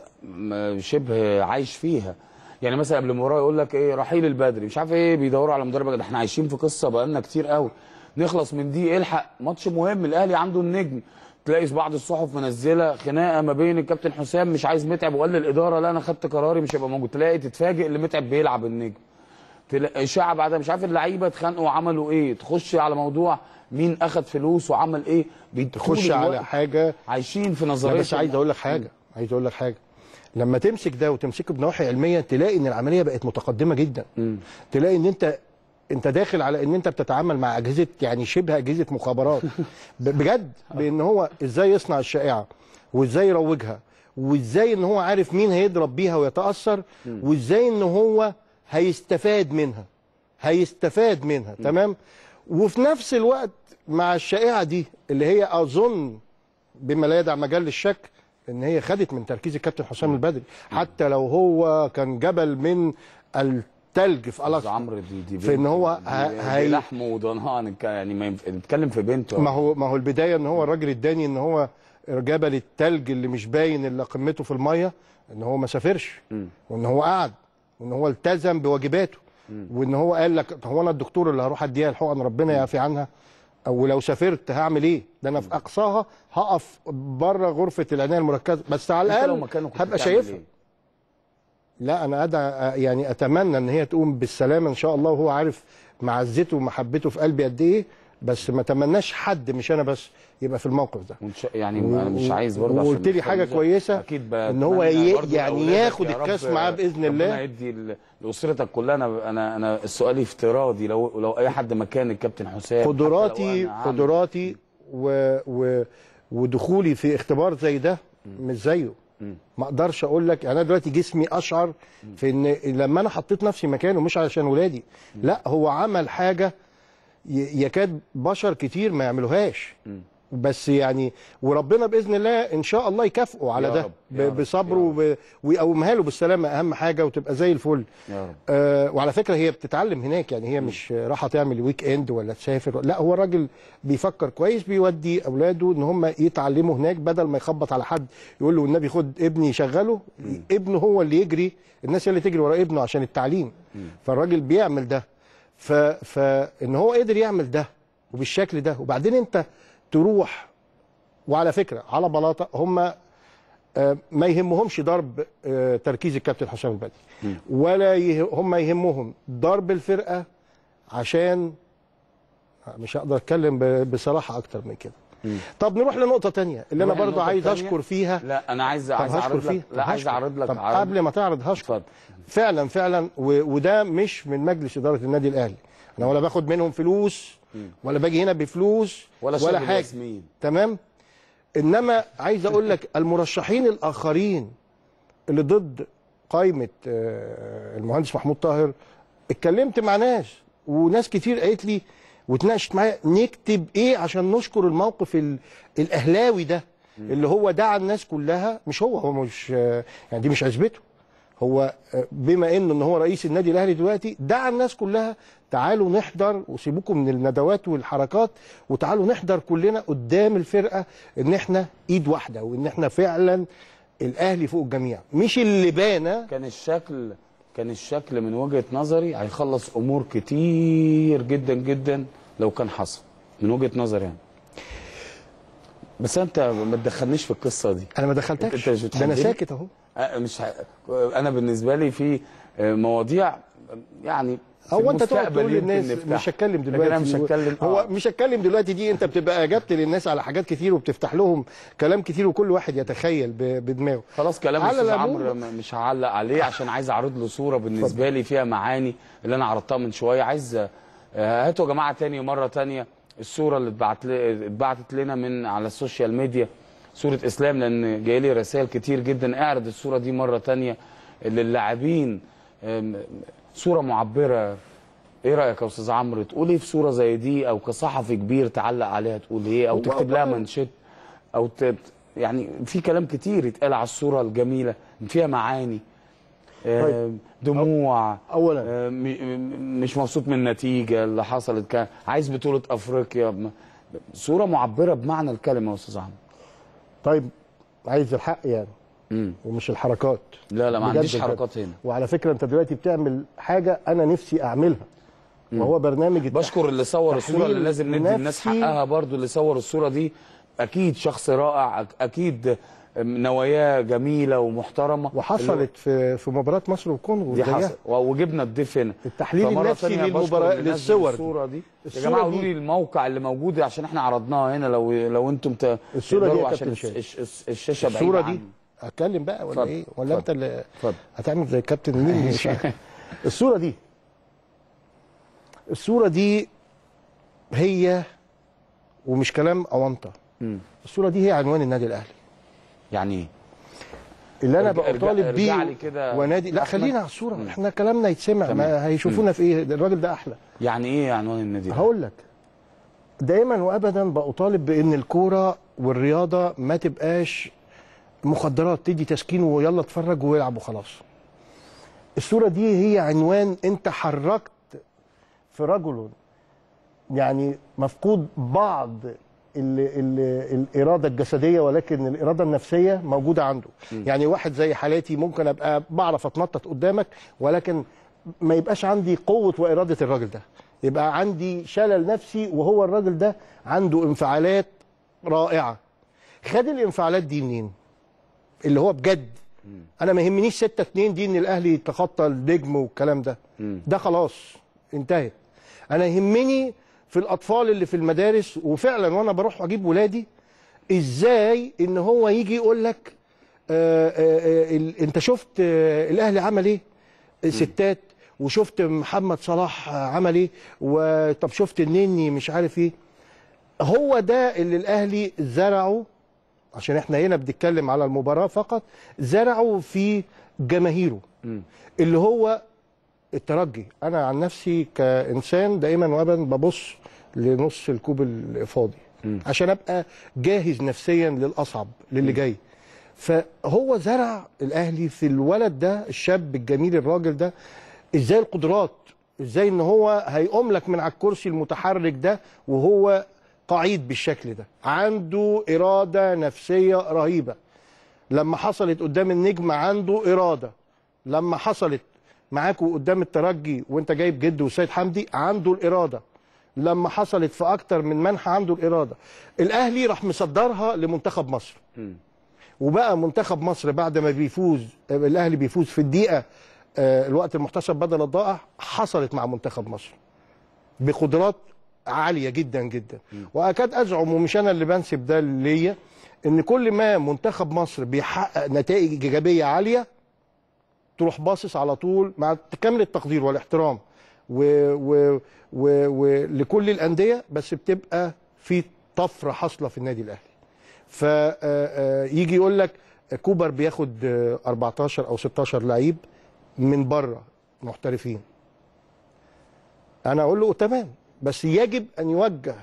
شبه عايش فيها. يعني مثلا قبل المباراه يقول لك ايه رحيل البدري مش عارف ايه، بيدوروا على مدرب. ده احنا عايشين في قصه بقالنا كتير قوي، نخلص من دي. الحق ماتش مهم الاهلي عنده النجم، تلاقي بعض الصحف منزله خناقه ما بين الكابتن حسام مش عايز متعب وقال للاداره لا انا خدت قراري مش هيبقى موجود، تلاقي تتفاجئ اللي متعب بيلعب النجم، تلاقي شعب بعدها مش عارف اللعيبه اتخانقوا وعملوا ايه، تخش على موضوع مين اخد فلوس وعمل ايه، بتخش على حاجه عايشين في نظريه. بس عايز اقول لك حاجه لما تمسك ده وتمسكه بنواحي علميه تلاقي ان العمليه بقت متقدمه جدا. تلاقي ان انت انت داخل على ان انت بتتعامل مع اجهزه يعني شبه اجهزه مخابرات بجد، بان هو ازاي يصنع الشائعه وازاي يروجها وازاي ان هو عارف مين هيضرب بيها ويتاثر وازاي ان هو هيستفاد منها تمام. وفي نفس الوقت مع الشائعه دي اللي هي اظن بما لا يدع مجال للشك ان هي خدت من تركيز الكابتن حسام البدري، حتى لو هو كان جبل من التلج في قلق عمرو دي في ان هو لحمه وضنها يعني بيتكلم في بنته. ما هو البدايه ان هو الراجل الداني ان هو جبل التلج اللي مش باين الا قمته في الميه، ان هو ما سافرش وان هو قعد وان هو التزم بواجباته وان هو قال لك هو انا الدكتور اللي هروح اديها الحقن ربنا يعفي عنها، او لو سافرت هعمل ايه؟ ده انا في اقصاها هقف بره غرفه العنايه المركزه بس على الاقل هبقى شايفها. لا انا ادعى يعني اتمنى ان هي تقوم بالسلامه ان شاء الله، وهو عارف معزته ومحبته في قلبي قد ايه، بس ما اتمناش حد مش انا بس يبقى في الموقف ده. يعني انا مش عايز برضه عشان قلت لي حاجه كويسه ان هو يعني ياخد الكاس معاه باذن الله. ربنا يدي لاسرتك كلها. انا السؤال افتراضي، لو اي حد مكان الكابتن حسام، قدراتي ودخولي في اختبار زي ده مش زيه. ما اقدرش اقول لك يعني انا دلوقتي جسمي اشعر في ان لما انا حطيت نفسي مكانه مش علشان ولادي، لا هو عمل حاجه يكاد بشر كتير ما يعملوهاش، بس يعني وربنا باذن الله ان شاء الله يكافئه على ده بصبره ويقومها له بالسلامه اهم حاجه وتبقى زي الفل. وعلى فكره هي بتتعلم هناك، يعني هي مش راح تعمل ويك اند ولا تسافر، لا هو راجل بيفكر كويس بيودي اولاده ان هم يتعلموا هناك بدل ما يخبط على حد يقول له والنبي خد ابني شغله. ابنه هو اللي يجري، الناس هي اللي تجري ورا ابنه عشان التعليم. فالراجل بيعمل ده، فان هو قدر يعمل ده وبالشكل ده. وبعدين انت تروح وعلى فكره على بلاطه هم ما يهمهمش ضرب تركيز الكابتن حسام البدري ولا هم يهمهم ضرب الفرقه، عشان مش هقدر اتكلم بصراحه اكتر من كده. طب نروح لنقطه تانية اللي انا برضه عايز اشكر فيها. لا انا عايز اعرض لك، لا عايز اعرض لك. طب قبل ما تعرض هشكر فعلا وده مش من مجلس اداره النادي الاهلي، انا ولا باخد منهم فلوس ولا باجي هنا بفلوس ولا حاجه تمام. انما عايز اقول لك المرشحين الاخرين اللي ضد قائمه المهندس محمود طاهر اتكلمت مع ناس وناس كتير قالت لي واتناقشت معايا نكتب ايه عشان نشكر الموقف الاهلاوي ده اللي هو دعا الناس كلها. مش هو مش يعني دي مش عزبته، هو بما انه ان هو رئيس النادي الاهلي دلوقتي دعا الناس كلها تعالوا نحضر وسيبوكم من الندوات والحركات وتعالوا نحضر كلنا قدام الفرقه ان احنا ايد واحده وان احنا فعلا الاهلي فوق الجميع. مش اللي بانا كان الشكل من وجهه نظري هيخلص امور كتير جدا جدا لو كان حصل من وجهه نظري يعني. بس انت ما تدخلنيش في القصه دي. انا ما دخلتكش، ده انا ساكت اهو. مش انا بالنسبه لي في مواضيع يعني هو انت تقعد تقول للناس مش هتكلم دلوقتي، انا مش هتكلم هو مش هتكلم دلوقتي. دي انت بتبقى اجبت للناس على حاجات كتير وبتفتح لهم كلام كتير وكل واحد يتخيل بدماغه. خلاص كلام استاذ عمرو مش هعلق عليه عشان عايز اعرض له صوره بالنسبه لي فيها معاني اللي انا عرضتها من شويه. عايز هاتوا يا جماعه تاني مره تانيه الصوره اللي اتبعتت لنا من على السوشيال ميديا، صوره اسلام، لان جاي لي رسائل كتير جدا. اعرض الصوره دي مره تانيه للاعبين، صوره معبره. ايه رايك يا استاذ عمرو؟ تقول ايه في صوره زي دي، او كصحفي كبير تعلق عليها تقول ايه، او تكتب لها منشط، او يعني في كلام كتير يتقال على الصوره الجميله فيها معاني. طيب. دموع اولا، مش مبسوط من النتيجه اللي حصلت، كان عايز بطوله افريقيا. صوره معبره بمعنى الكلمه يا استاذ عمرو. طيب عايز الحق يعني ومش الحركات. لا ما عنديش حركات هنا. وعلى فكره انت دلوقتي بتعمل حاجه انا نفسي اعملها وهو برنامج بشكر اللي صور الصوره، اللي لازم ندي الناس حقها برضو. اللي صور الصوره دي اكيد شخص رائع، اكيد نوايا جميله ومحترمه. وحصلت في مباراه مصر والكونغو دي حصلت وجبنا الضيف هنا. التحليل النفسي للمباراه للصور دي يا جماعه قولوا لي الموقع اللي موجود عشان احنا عرضناها هنا. لو انتم تقدروا عشان الشاشه بعيده. الصوره دي هتكلم بقى ولا ايه؟ ولا انت اللي هتعمل زي كابتن مين؟ الصوره دي الصورة دي هي، ومش كلام أونطة، الصورة دي هي عنوان النادي الأهلي. يعني إيه؟ اللي أنا بقى طالب بيه ونادي، لا خلينا على الصورة، إحنا كلامنا يتسمع، ما هيشوفونا في إيه؟ الراجل ده أحلى. يعني إيه عنوان النادي؟ هقول لك، دايما وأبدا بطالب بإن الكورة والرياضة ما تبقاش مخدرات تدي تسكين ويلا اتفرج ويلعب وخلاص. الصورة دي هي عنوان، أنت حركت في رجل يعني مفقود بعض الإرادة الجسدية، ولكن الإرادة النفسية موجودة عنده. يعني واحد زي حالاتي ممكن أبقى بعرف أتنطط قدامك، ولكن ما يبقاش عندي قوة وإرادة الراجل ده، يبقى عندي شلل نفسي، وهو الراجل ده عنده انفعالات رائعة. خد الانفعالات دي منين؟ اللي هو بجد أنا ما يهمنيش 6-2 دي إن الأهلي يتخطى النجم والكلام ده، ده خلاص انتهت. أنا يهمني في الأطفال اللي في المدارس، وفعلا وأنا بروح أجيب ولادي إزاي إن هو يجي يقول لك أنت شفت الأهلي عمل إيه؟ ستات، وشفت محمد صلاح عمل إيه؟ وطب شفت النني مش عارف إيه؟ هو ده اللي الأهلي زرعه، عشان احنا هنا بنتكلم على المباراة فقط، زرعوا في جماهيره اللي هو الترجي. انا عن نفسي كإنسان دائما وابدا ببص لنص الكوب الفاضي عشان ابقى جاهز نفسيا للأصعب للي جاي. فهو زرع الأهلي في الولد ده، الشاب الجميل الراجل ده، ازاي القدرات، ازاي ان هو هيقوم لك من على الكرسي المتحرك ده وهو قعيد بالشكل ده، عنده إرادة نفسية رهيبة. لما حصلت قدام النجم عنده إرادة، لما حصلت معاكوا قدام الترجي وانت جايب جد وسيد حمدي عنده الإرادة، لما حصلت في أكتر من منحة عنده الإرادة. الأهلي راح مصدرها لمنتخب مصر، وبقى منتخب مصر بعد ما بيفوز الأهلي بيفوز في الدقيقة الوقت المحتسب بدل الضائع، حصلت مع منتخب مصر بقدرات عالية جدا جدا. وأكاد أزعم، ومش أنا اللي بنسب ده ليا، إن كل ما منتخب مصر بيحقق نتائج إيجابية عالية تروح باصص على طول، مع كامل التقدير والاحترام ولكل الأندية، بس بتبقى في طفرة حاصلة في النادي الأهلي. فيجي يقول لك كوبر بياخد 14 أو 16 لعيب من بره محترفين، أنا أقول له تمام، بس يجب أن يوجه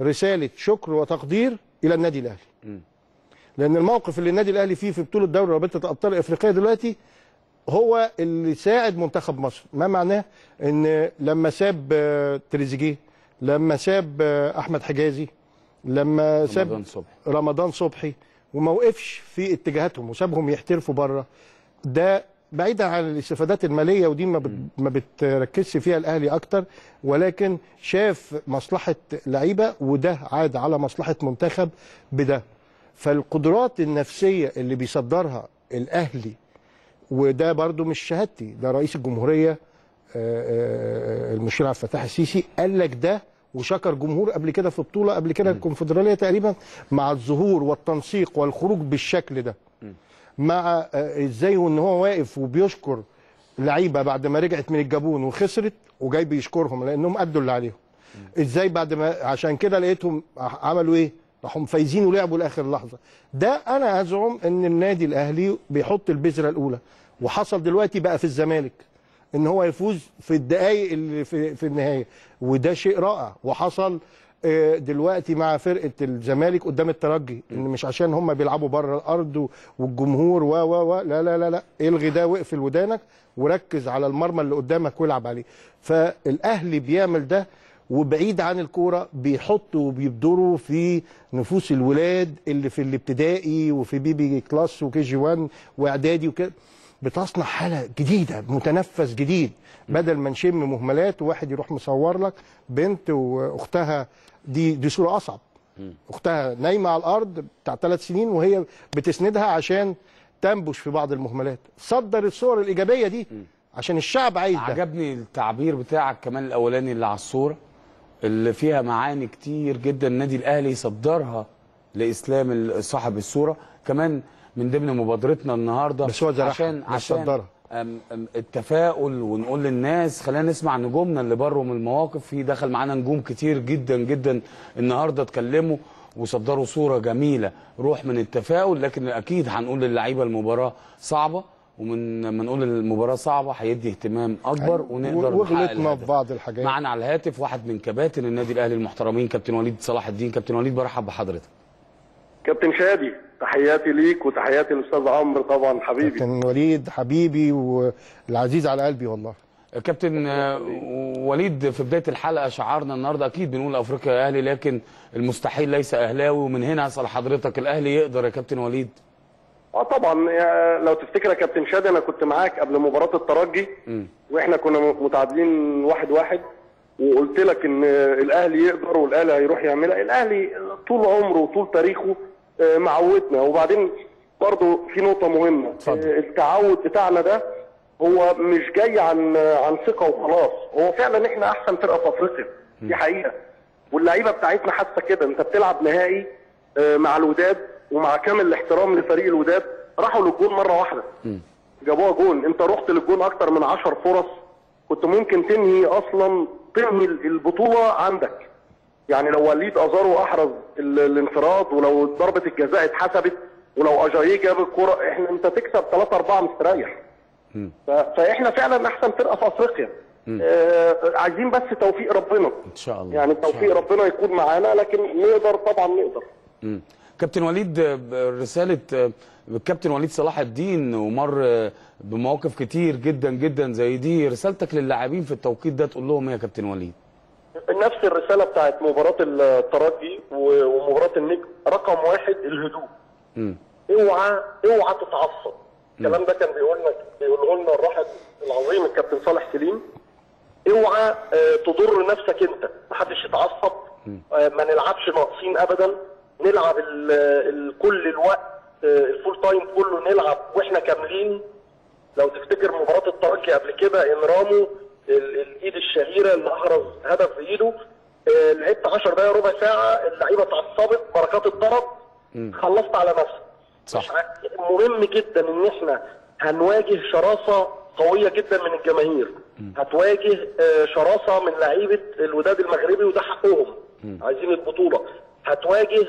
رسالة شكر وتقدير إلى النادي الأهلي. لأن الموقف اللي النادي الأهلي فيه في بطولة دوري أبطال أفريقيا دلوقتي هو اللي ساعد منتخب مصر. ما معناه إن لما ساب تريزيجيه، لما ساب أحمد حجازي، لما ساب رمضان صبحي، وما وقفش في اتجاهاتهم وسابهم يحترفوا بره، ده بعيدا عن الاستفادات الماليه، ودي ما بتركزش فيها الاهلي اكتر، ولكن شاف مصلحه لعيبه، وده عاد على مصلحه منتخب بده. فالقدرات النفسيه اللي بيصدرها الاهلي، وده برضو مش شهادتي، ده رئيس الجمهوريه المشير عبد الفتاح السيسي قال لك ده، وشكر جمهور قبل كده في بطوله قبل كده الكونفدراليه تقريبا، مع الظهور والتنسيق والخروج بالشكل ده، مع ازاي وان هو واقف وبيشكر لعيبه بعد ما رجعت من الجابون وخسرت وجاي بيشكرهم لانهم ادوا اللي عليهم، ازاي بعد ما عشان كده لقيتهم عملوا ايه؟ راحوا فايزين ولعبوا لاخر لحظه. ده انا ازعم ان النادي الاهلي بيحط البذره الاولى، وحصل دلوقتي بقى في الزمالك ان هو يفوز في الدقائق اللي في النهايه، وده شيء رائع. وحصل دلوقتي مع فرقه الزمالك قدام الترجي، ان مش عشان هم بيلعبوا بره الارض والجمهور و لا لا لا لا، الغي ده واقفل ودانك وركز على المرمى اللي قدامك والعب عليه. فالاهلي بيعمل ده، وبعيد عن الكوره بيحطوا وبيبدروا في نفوس الولاد اللي في الابتدائي وفي بيبي كلاس وكي جي 1 واعدادي وكده، بتصنع حاله جديده، متنفس جديد، بدل ما نشم مهملات وواحد يروح مصور لك بنت واختها، دي صوره اصعب، اختها نايمه على الارض بتاع 3 سنين وهي بتسندها عشان تنبش في بعض المهملات. صدر الصور الايجابيه دي عشان الشعب عايز ده. عجبني التعبير بتاعك كمان الاولاني اللي على الصوره، اللي فيها معاني كتير جدا النادي الاهلي صدرها لاسلام صاحب الصوره، كمان من ضمن مبادرتنا النهارده، بس هو عشان التفاؤل ونقول للناس خلينا نسمع نجومنا اللي بره من المواقف. في دخل معانا نجوم كتير جدا جدا النهارده اتكلموا وصدروا صوره جميله روح من التفاؤل، لكن اكيد هنقول للعيبه المباراه صعبه، ومن ما نقول المباراه صعبه هيدي اهتمام اكبر ونقدر نحقق بعض الحاجات. معانا على الهاتف واحد من كباتن النادي الاهلي المحترمين كابتن وليد صلاح الدين. كابتن وليد برحب بحضرتك. كابتن شادي تحياتي ليك وتحياتي للاستاذ عمرو طبعا حبيبي. كابتن وليد حبيبي والعزيز على قلبي والله. كابتن وليد في بدايه الحلقه شعارنا النهارده اكيد بنقول افريقيا اهلي، لكن المستحيل ليس اهلاوي، ومن هنا اسال حضرتك الاهلي يقدر يا كابتن وليد؟ طبعا لو تفتكر يا كابتن شادي انا كنت معاك قبل مباراه الترجي واحنا كنا متعادلين 1-1 وقلت لك ان الاهلي يقدر والاهلي هيروح يعملها. الاهلي طول عمره وطول تاريخه معودنا، وبعدين برضه في نقطه مهمه التعود بتاعنا ده هو مش جاي عن ثقه وخلاص، هو فعلا احنا احسن فرقه في افريقيا دي حقيقه، واللعيبه بتاعتنا حاسه كده. انت بتلعب نهائي مع الوداد ومع كامل الاحترام لفريق الوداد راحوا للجون مره واحده جابوها جون، انت رحت للجون اكتر من 10 فرص كنت ممكن تنهي اصلا تنهي البطوله عندك. يعني لو وليد أزارو احرز الانفراد ولو ضربه الجزاء اتحسبت ولو اجاييه جاب الكره احنا انت تكسب 3-4 مستريح. فاحنا فعلا احسن فرقه في افريقيا. عايزين بس توفيق ربنا ان شاء الله، يعني توفيق ربنا يكون معانا، لكن نقدر طبعا نقدر. كابتن وليد رساله الكابتن وليد صلاح الدين ومر بمواقف كتير جدا جدا زي دي، رسالتك للاعبين في التوقيت ده تقول لهم ايه يا كابتن وليد؟ نفس الرساله بتاعت مباراه الترجي ومباراه النجم، رقم واحد الهدوء. اوعى تتعصب. الكلام ده كان بيقوله لنا الراحل العظيم الكابتن صالح سليم. اوعى تضر نفسك انت، محدش يتعصب، ما نلعبش ناقصين ابدا، نلعب كل الوقت الفول تايم كله نلعب واحنا كاملين. لو تفتكر مباراه الترجي قبل كده ان رامو الايد الشهيره اللي احرز هدف بايده لعبت 10 دقائق ربع ساعه اللعيبه اتعصبت بركات الضرب خلصت على نفسك. صح. مهم جدا ان احنا هنواجه شراسه قويه جدا من الجماهير، هتواجه شراسه من لعيبه الوداد المغربي وده حقهم عايزين البطوله، هتواجه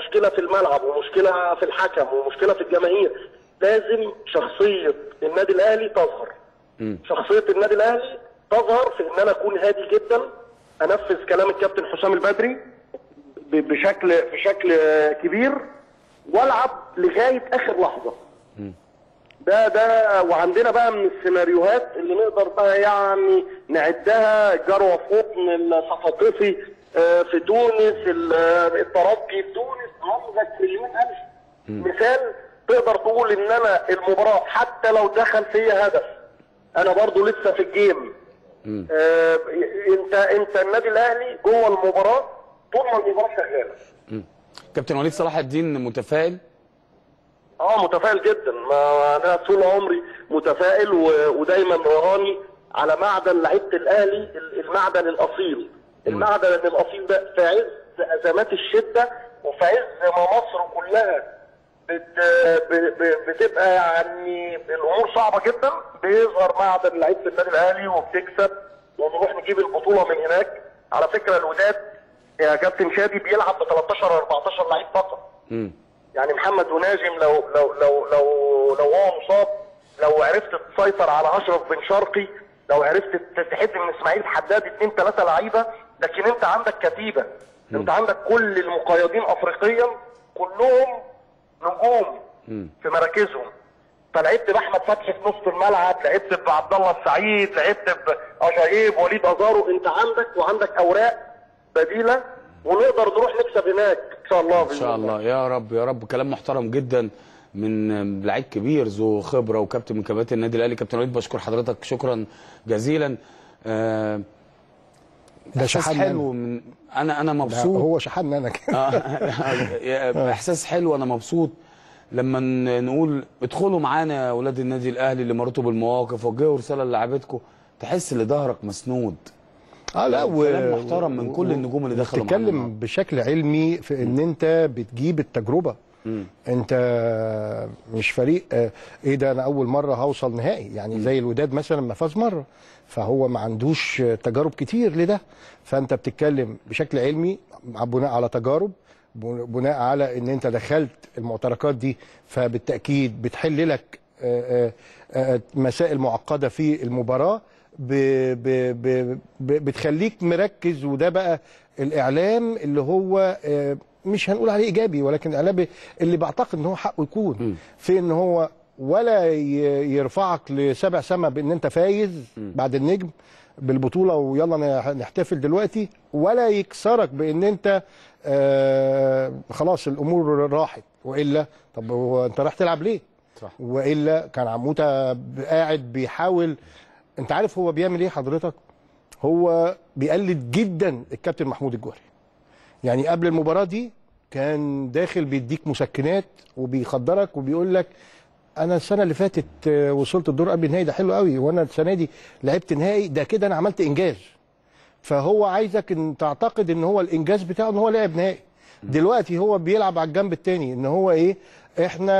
مشكله في الملعب ومشكله في الحكم ومشكله في الجماهير. لازم شخصيه النادي الاهلي تظهر. شخصيه النادي الاهلي تظهر في ان انا اكون هادي جدا، انفذ كلام الكابتن حسام البدري بشكل كبير والعب لغايه اخر لحظه. ده وعندنا بقى من السيناريوهات اللي نقدر بقى يعني نعدها، جروه في حضن الصفاقسي في تونس، الترجي في تونس، عندك مليون الف مثال تقدر تقول ان انا المباراه حتى لو دخل فيا هدف انا برضو لسه في الجيم. انت النادي الاهلي جوه المباراه طول ما المباراه شغاله. كابتن وليد صلاح الدين متفائل؟ متفائل جدا، ما انا طول عمري متفائل ودايما وراني على معدن لعيبه الاهلي، المعدن الاصيل. المعدن الاصيل ده في عز ازمات الشده وفي عز ما مصر كلها بتبقى يعني الامور صعبه جدا بيظهر معدن لعيبه النادي الاهلي وبتكسب وبنروح نجيب البطوله من هناك. على فكره الوداد يا كابتن شادي بيلعب ب 13-14 لعيب فقط. يعني محمد وناجم لو هو مصاب، لو عرفت تسيطر على اشرف بن شرقي، لو عرفت تحد من اسماعيل حداد 2-3 لعيبه، لكن انت عندك كتيبه، انت عندك كل المقيدين افريقيا كلهم نجوم في مراكزهم. فلعبت باحمد فتحي في نص الملعب، لعبت بعبد الله السعيد، لعبت بأجايب وليد أزارو، انت عندك اوراق بديله ونقدر نروح نكسب هناك ان شاء الله. ان شاء الله يا رب يا رب. كلام محترم جدا من لعيب كبير ذو خبره وكابتن من كباتن النادي الاهلي. كابتن وليد بشكر حضرتك شكرا جزيلا. ده شحن حلو من انا مبسوط. هو شحن انا كده. احساس حلو، انا مبسوط لما نقول ادخلوا معانا يا ولاد النادي الاهلي اللي مرتوا بالمواقف وجهوا رساله للاعبتكم، تحس ان ظهرك مسنود. لا كلام محترم من كل النجوم اللي دخلوا معانا. بتتكلم بشكل علمي في ان انت بتجيب التجربه. انت مش فريق ايه ده انا اول مره هوصل نهائي، يعني زي الوداد مثلا ما فاز مره، فهو ما عندوش تجارب كتير لده، فانت بتتكلم بشكل علمي بناء على تجارب، بناء على ان انت دخلت المعتركات دي، فبالتاكيد بتحل لك مسائل معقده في المباراه، بتخليك مركز. وده بقى الاعلام اللي هو مش هنقول عليه ايجابي، ولكن الاعلام اللي بعتقد ان هو حقه يكون في ان هو ولا يرفعك لسبع سما بان انت فايز بعد النجم بالبطوله ويلا نحتفل دلوقتي، ولا يكسرك بان انت خلاص الامور راحت، والا طب هو انت راح تلعب ليه؟ صح. والا كان عموته قاعد بيحاول، انت عارف هو بيعمل ايه حضرتك؟ هو بيقلد جدا الكابتن محمود الجوهري. يعني قبل المباراه دي كان داخل بيديك مسكنات وبيخدرك وبيقول لك انا السنه اللي فاتت وصلت الدور قبل النهائي، ده حلو قوي، وانا السنه دي لعبت نهائي، ده كده انا عملت انجاز. فهو عايزك ان تعتقد ان هو الانجاز بتاعه ان هو لعب نهائي. دلوقتي هو بيلعب على الجنب الثاني ان هو ايه، احنا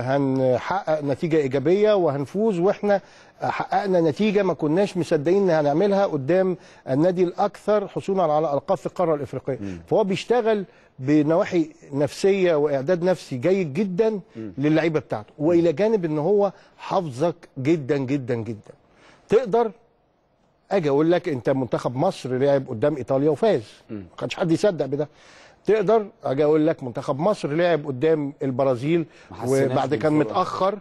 هنحقق نتيجه ايجابيه وهنفوز، واحنا حققنا نتيجه ما كناش مصدقين ان هنعملها قدام النادي الاكثر حصولا على الالقاب في القاره الافريقيه. فهو بيشتغل بنواحي نفسيه واعداد نفسي جيد جدا للعيبه بتاعته، والى جانب ان هو حافظك جدا جدا جدا. تقدر اجي اقول لك انت منتخب مصر لعب قدام ايطاليا وفاز، ما كانش حد يصدق بده. تقدر اجي اقول لك منتخب مصر لعب قدام البرازيل وبعد كان متاخر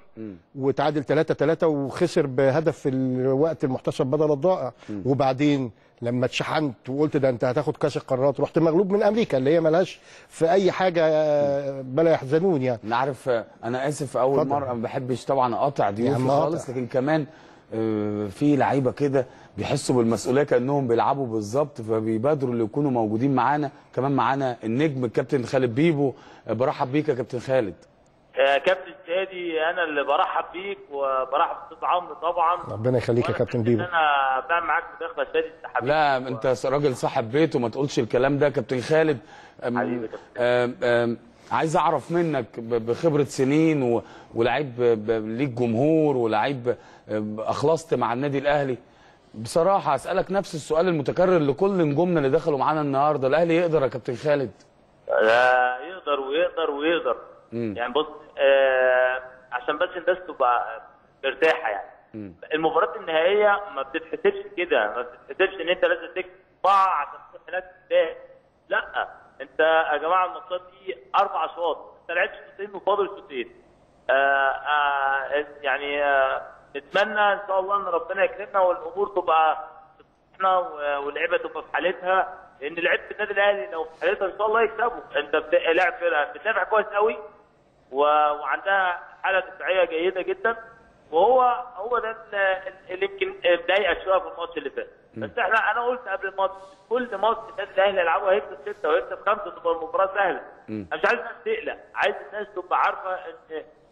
وتعادل 3-3 وخسر بهدف في الوقت المحتسب بدل الضائع، وبعدين لما اتشحنت وقلت ده انت هتاخد كاس القارات رحت مغلوب من امريكا اللي هي مالهاش في اي حاجه، بلا يحزنون. يعني انا عارف، انا اسف اول فضل. مره ما بحبش طبعا اقطع ضيوفي يعني خالص، لكن كمان في لعيبه كده بيحسوا بالمسؤوليه كانهم بيلعبوا بالظبط، فبيبادروا اللي يكونوا موجودين معانا. كمان معانا النجم الكابتن خالد بيبو، برحب بيك يا كابتن خالد. كابتن تادي، انا اللي برحب بيك وبرحب باستاذ عمرو طبعا. ربنا يخليك يا كابتن بيبو. انا بقى معاك مداخله شادي السحابي. لا انت راجل صاحب بيت وما تقولش الكلام ده. كابتن خالد حبيبي، كابتن عايز اعرف منك بخبره سنين ولعيب ليك جمهور ولعيب اخلصت مع النادي الاهلي، بصراحه اسالك نفس السؤال المتكرر لكل نجومنا اللي دخلوا معانا النهارده، الاهلي يقدر يا كابتن خالد؟ لا يقدر ويقدر ويقدر. يعني بص، عشان بس الناس تبقى مرتاحه، يعني المباراه النهائيه ما بتتحسبش كده، ما بتتحسبش ان انت لازم تكسب اربعه عشان تروح هناك تتضايق. لا، انت يا جماعه الماتشات دي 4 شوط، انت لعبت شوطين وفاضل شوطين. يعني نتمنى ان شاء الله ان ربنا يكرمنا والامور تبقى احنا واللعيبه تبقى في حالتها، لان لعيبه النادي الاهلي لو في حالتها ان شاء الله يكسبوا. انت لاعب فرقه بتدافع كويس قوي وعندها حاله دفاعيه جيده جدا، وهو ده اللي يمكن ضايقك شويه في الماتش اللي فات. بس احنا انا قلت قبل الماتش كل ماتش النادي الاهلي هيلعبه هيكسب 6 وهيكسب 5 تبقى المباراه سهله. انا مش عايز الناس تقلق، عايز الناس تبقى عارفه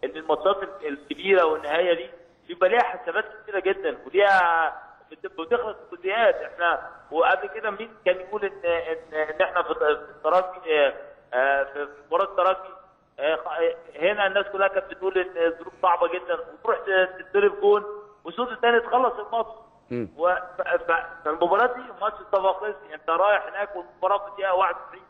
ان الماتشات الكبيره والنهايه دي بيبقى ليها حسابات كتيره جدا وليها بتخلص الجزئيات. احنا وقبل كده مين كان يقول ان احنا في الترجي، في مباراه الترجي هنا الناس كلها كانت بتقول ان الظروف صعبه جدا وتروح تتضرب جون والشوط الثاني تخلص الماتش. فالمباراه دي ماتش الصفاقسي انت رايح هناك والمباراه في دقيقه 91.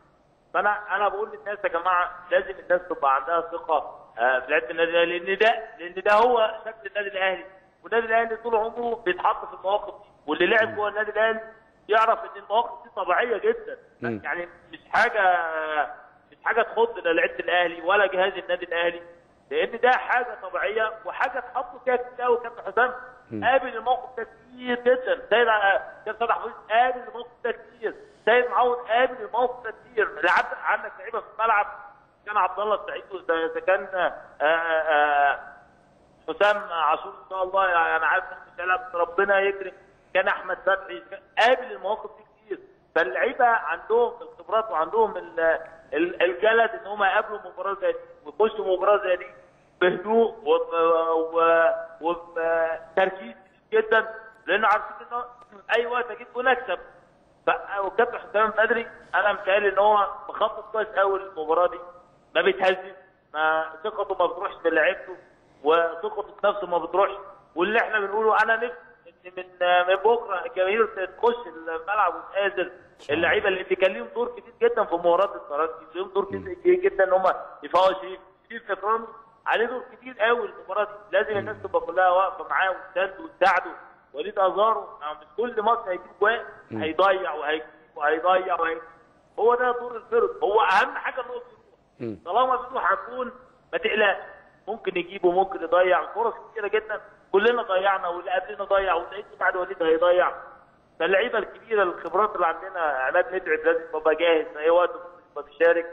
فانا بقول للناس يا جماعه لازم الناس تبقى عندها ثقه في لعيبه النادي الاهلي، لان ده هو شكل النادي الاهلي، والنادي الاهلي طول عمره بيتحط في المواقف دي، واللي لعب جوه النادي الاهلي يعرف ان المواقف دي طبيعيه جدا. يعني مش حاجه تخض لا لعيبه الاهلي ولا جهاز النادي الاهلي، لان ده حاجه طبيعيه وحاجه اتحطوا فيها كتير قوي. كابتن حسام قابل الموقف ده كتير جدا، كابتن صلاح حفيظ قابل الموقف ده كتير، سيد معوض قابل الموقف ده كتير، عندك لعيبه في الملعب كان عبد الله السعيد، اذا كان حسام عاشور ان شاء الله، يعني انا عارف انه ربنا يكرم، كان احمد فتحي قابل المواقف دي كتير. فاللعيبه عندهم الخبرات وعندهم الجلد ان هم يقابلوا مباراه زي دي ويخشوا مباراه زي دي بهدوء وبتركيز كبير جدا، لان عارفين ان اي وقت اجيب جول اكسب. وكابتن حسام البدري انا متهيألي ان هو مخطط كويس قوي للمباراه دي، ما بيتهزم، ما ثقته ما بتروحش في لعيبته، وثقته في نفسه ما بتروحش. واللي احنا بنقوله انا نفسي ان من بكره الجماهير تخش الملعب وتقازل اللعيبه اللي كان ليهم دور كتير جدا في مهارات الترجي، ليهم دور كتير جدا ان هم يفوقوا شريف إكرامي، عليه دور كتير قوي المباراه دي. لازم الناس تبقى كلها واقفه معاه وتساند وتساعده. وليد أزارو مش كل ماتش هيجيب جوان، هيضيع وهيجيب وهيضيع وهيجيب. هو ده دور الفرد، هو اهم حاجه النقطه دي. طالما فيه هتكون ما تقلقش، ممكن يجيب وممكن يضيع، فرص كتيره جدا كلنا ضيعنا واللي قبلنا ضيع واللي بعد وليد هيضيع. فاللعيبه الكبيره الخبرات اللي عندنا عماد متعب لازم يبقى جاهز في اي وقت بيشارك.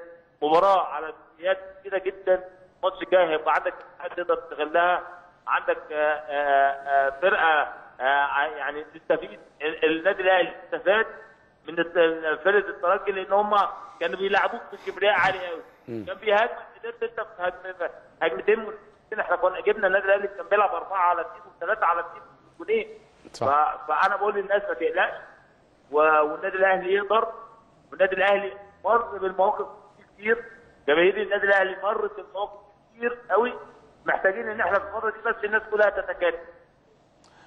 مباراه على امكانيات كتيره جدا، الماتش الجاي هيبقى عندك حد تقدر تستغلها، عندك فرقه يعني تستفيد. النادي الاهلي استفاد من فرقه الترجي لان هم كانوا بيلعبوك بكبرياء عالي قوي، كان بيهاجمك قدرت انت هجمتين مرتين. احنا كنا جبنا النادي الاهلي كان بيلعب 4 على التيم و3 على التيم جونين. فانا بقول للناس ما تقلقش، والنادي الاهلي يقدر، والنادي الاهلي مر بالمواقف كتير، جماهير النادي الاهلي مرت بالمواقف كتير قوي. محتاجين ان احنا في المره دي بس الناس كلها تتكاتف.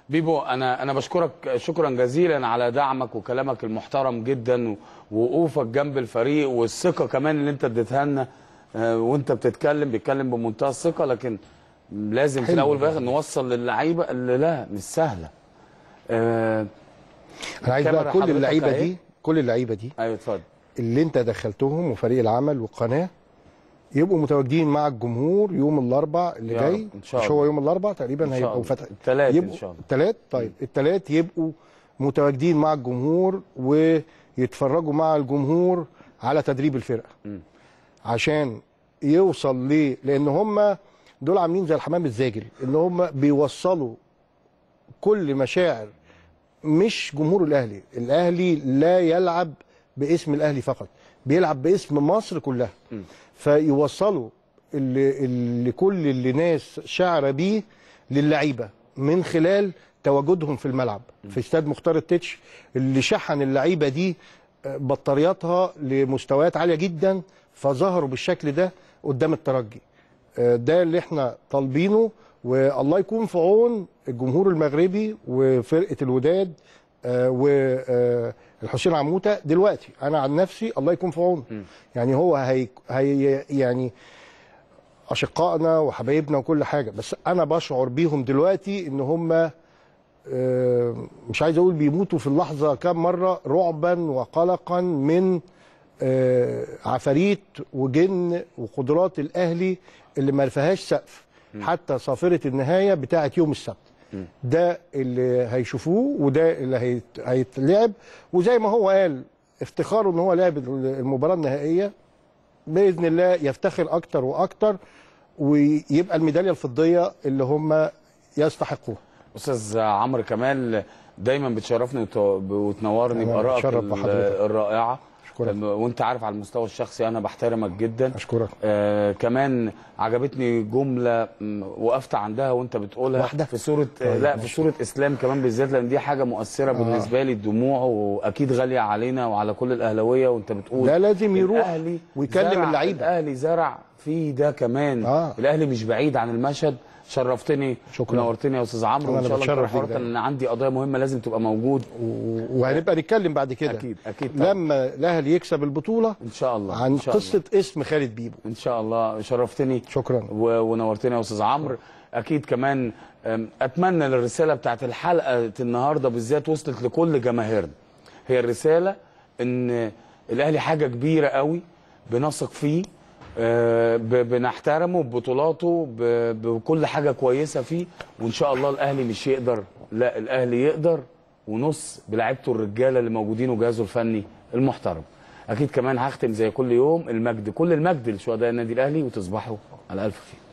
بيبو انا بشكرك شكرا جزيلا على دعمك وكلامك المحترم جدا ووقوفك جنب الفريق والثقه كمان اللي انت اديتها لنا، وانت بيتكلم بمنتهى الثقه. لكن لازم في الاول والاخر نوصل للعيبه اللي لا مش سهله. انا عايز بقى كل اللعيبه دي ايوه اتفضل، اللي انت دخلتهم وفريق العمل والقناه يبقوا متواجدين مع الجمهور يوم الاربعاء اللي جاي. مش هو يوم الاربعاء تقريبا هيبقوا فتح الثلاث ان شاء الله. الثلاث طيب الثلاث يبقوا متواجدين مع الجمهور ويتفرجوا مع الجمهور على تدريب الفرقه عشان يوصل ليه، لان هم دول عاملين زي الحمام الزاجل ان هم بيوصلوا كل مشاعر مش جمهور الاهلي. الاهلي لا يلعب باسم الاهلي فقط، بيلعب باسم مصر كلها. فيوصلوا لكل اللي ناس شعر بيه للعيبه من خلال تواجدهم في الملعب. في استاد مختار التتش اللي شحن اللعيبه دي بطارياتها لمستويات عاليه جدا، فظهروا بالشكل ده قدام الترجي. ده اللي احنا طالبينه، والله يكون في عون الجمهور المغربي وفرقه الوداد والحسين عموته. دلوقتي انا عن نفسي الله يكون في عونه، يعني هو هي يعني اشقائنا وحبايبنا وكل حاجه، بس انا بشعر بيهم دلوقتي ان هم مش عايز اقول بيموتوا في اللحظه كام مره رعبا وقلقا من عفاريت وجن وقدرات الاهلي اللي ما لفيهاش سقف. حتى صافره النهايه بتاعه يوم السبت ده اللي هيشوفوه وده اللي هيتلعب. وزي ما هو قال افتخاره ان هو لعب المباراه النهائيه، باذن الله يفتخر اكتر واكتر ويبقى الميداليه الفضيه اللي هم يستحقوها. استاذ عمرو كمال دايما بتشرفني وتنورني بارائك الرائعه. أشكرك. وانت عارف على المستوى الشخصي انا بحترمك جدا. اشكرك. كمان عجبتني جمله وقفت عندها وانت بتقولها واحدة في سوره لا في سوره اسلام كمان بالذات، لان دي حاجه مؤثره بالنسبه لي. الدموع واكيد غاليه علينا وعلى كل الاهلاويه، وانت بتقول لا لازم يروح ويكلم اللعيبه. الاهلي زرع فيه ده كمان. الاهلي مش بعيد عن المشهد. شرفتني ونورتني يا استاذ عمرو، وان شاء الله بحضرتك انا عندي قضيه مهمه لازم تبقى موجود وهنبقى نتكلم بعد كده اكيد اكيد طبعا. لما الاهلي يكسب البطوله ان شاء الله عن قصه اسم خالد بيبو ان شاء الله. شرفتني شكرا ونورتني يا استاذ عمرو. اكيد كمان اتمنى الرساله بتاعت الحلقه النهارده بالذات وصلت لكل جماهيرنا. هي الرساله ان الاهلي حاجه كبيره قوي بنثق فيه، بنحترمه ببطولاته بكل حاجه كويسه فيه، وان شاء الله الاهلي مش يقدر، لا الاهلي يقدر ونص بلاعيبته الرجاله اللي موجودين وجهازه الفني المحترم. اكيد كمان هختم زي كل يوم المجد، كل المجد لشهداء النادي الاهلي وتصبحوا على الف خير.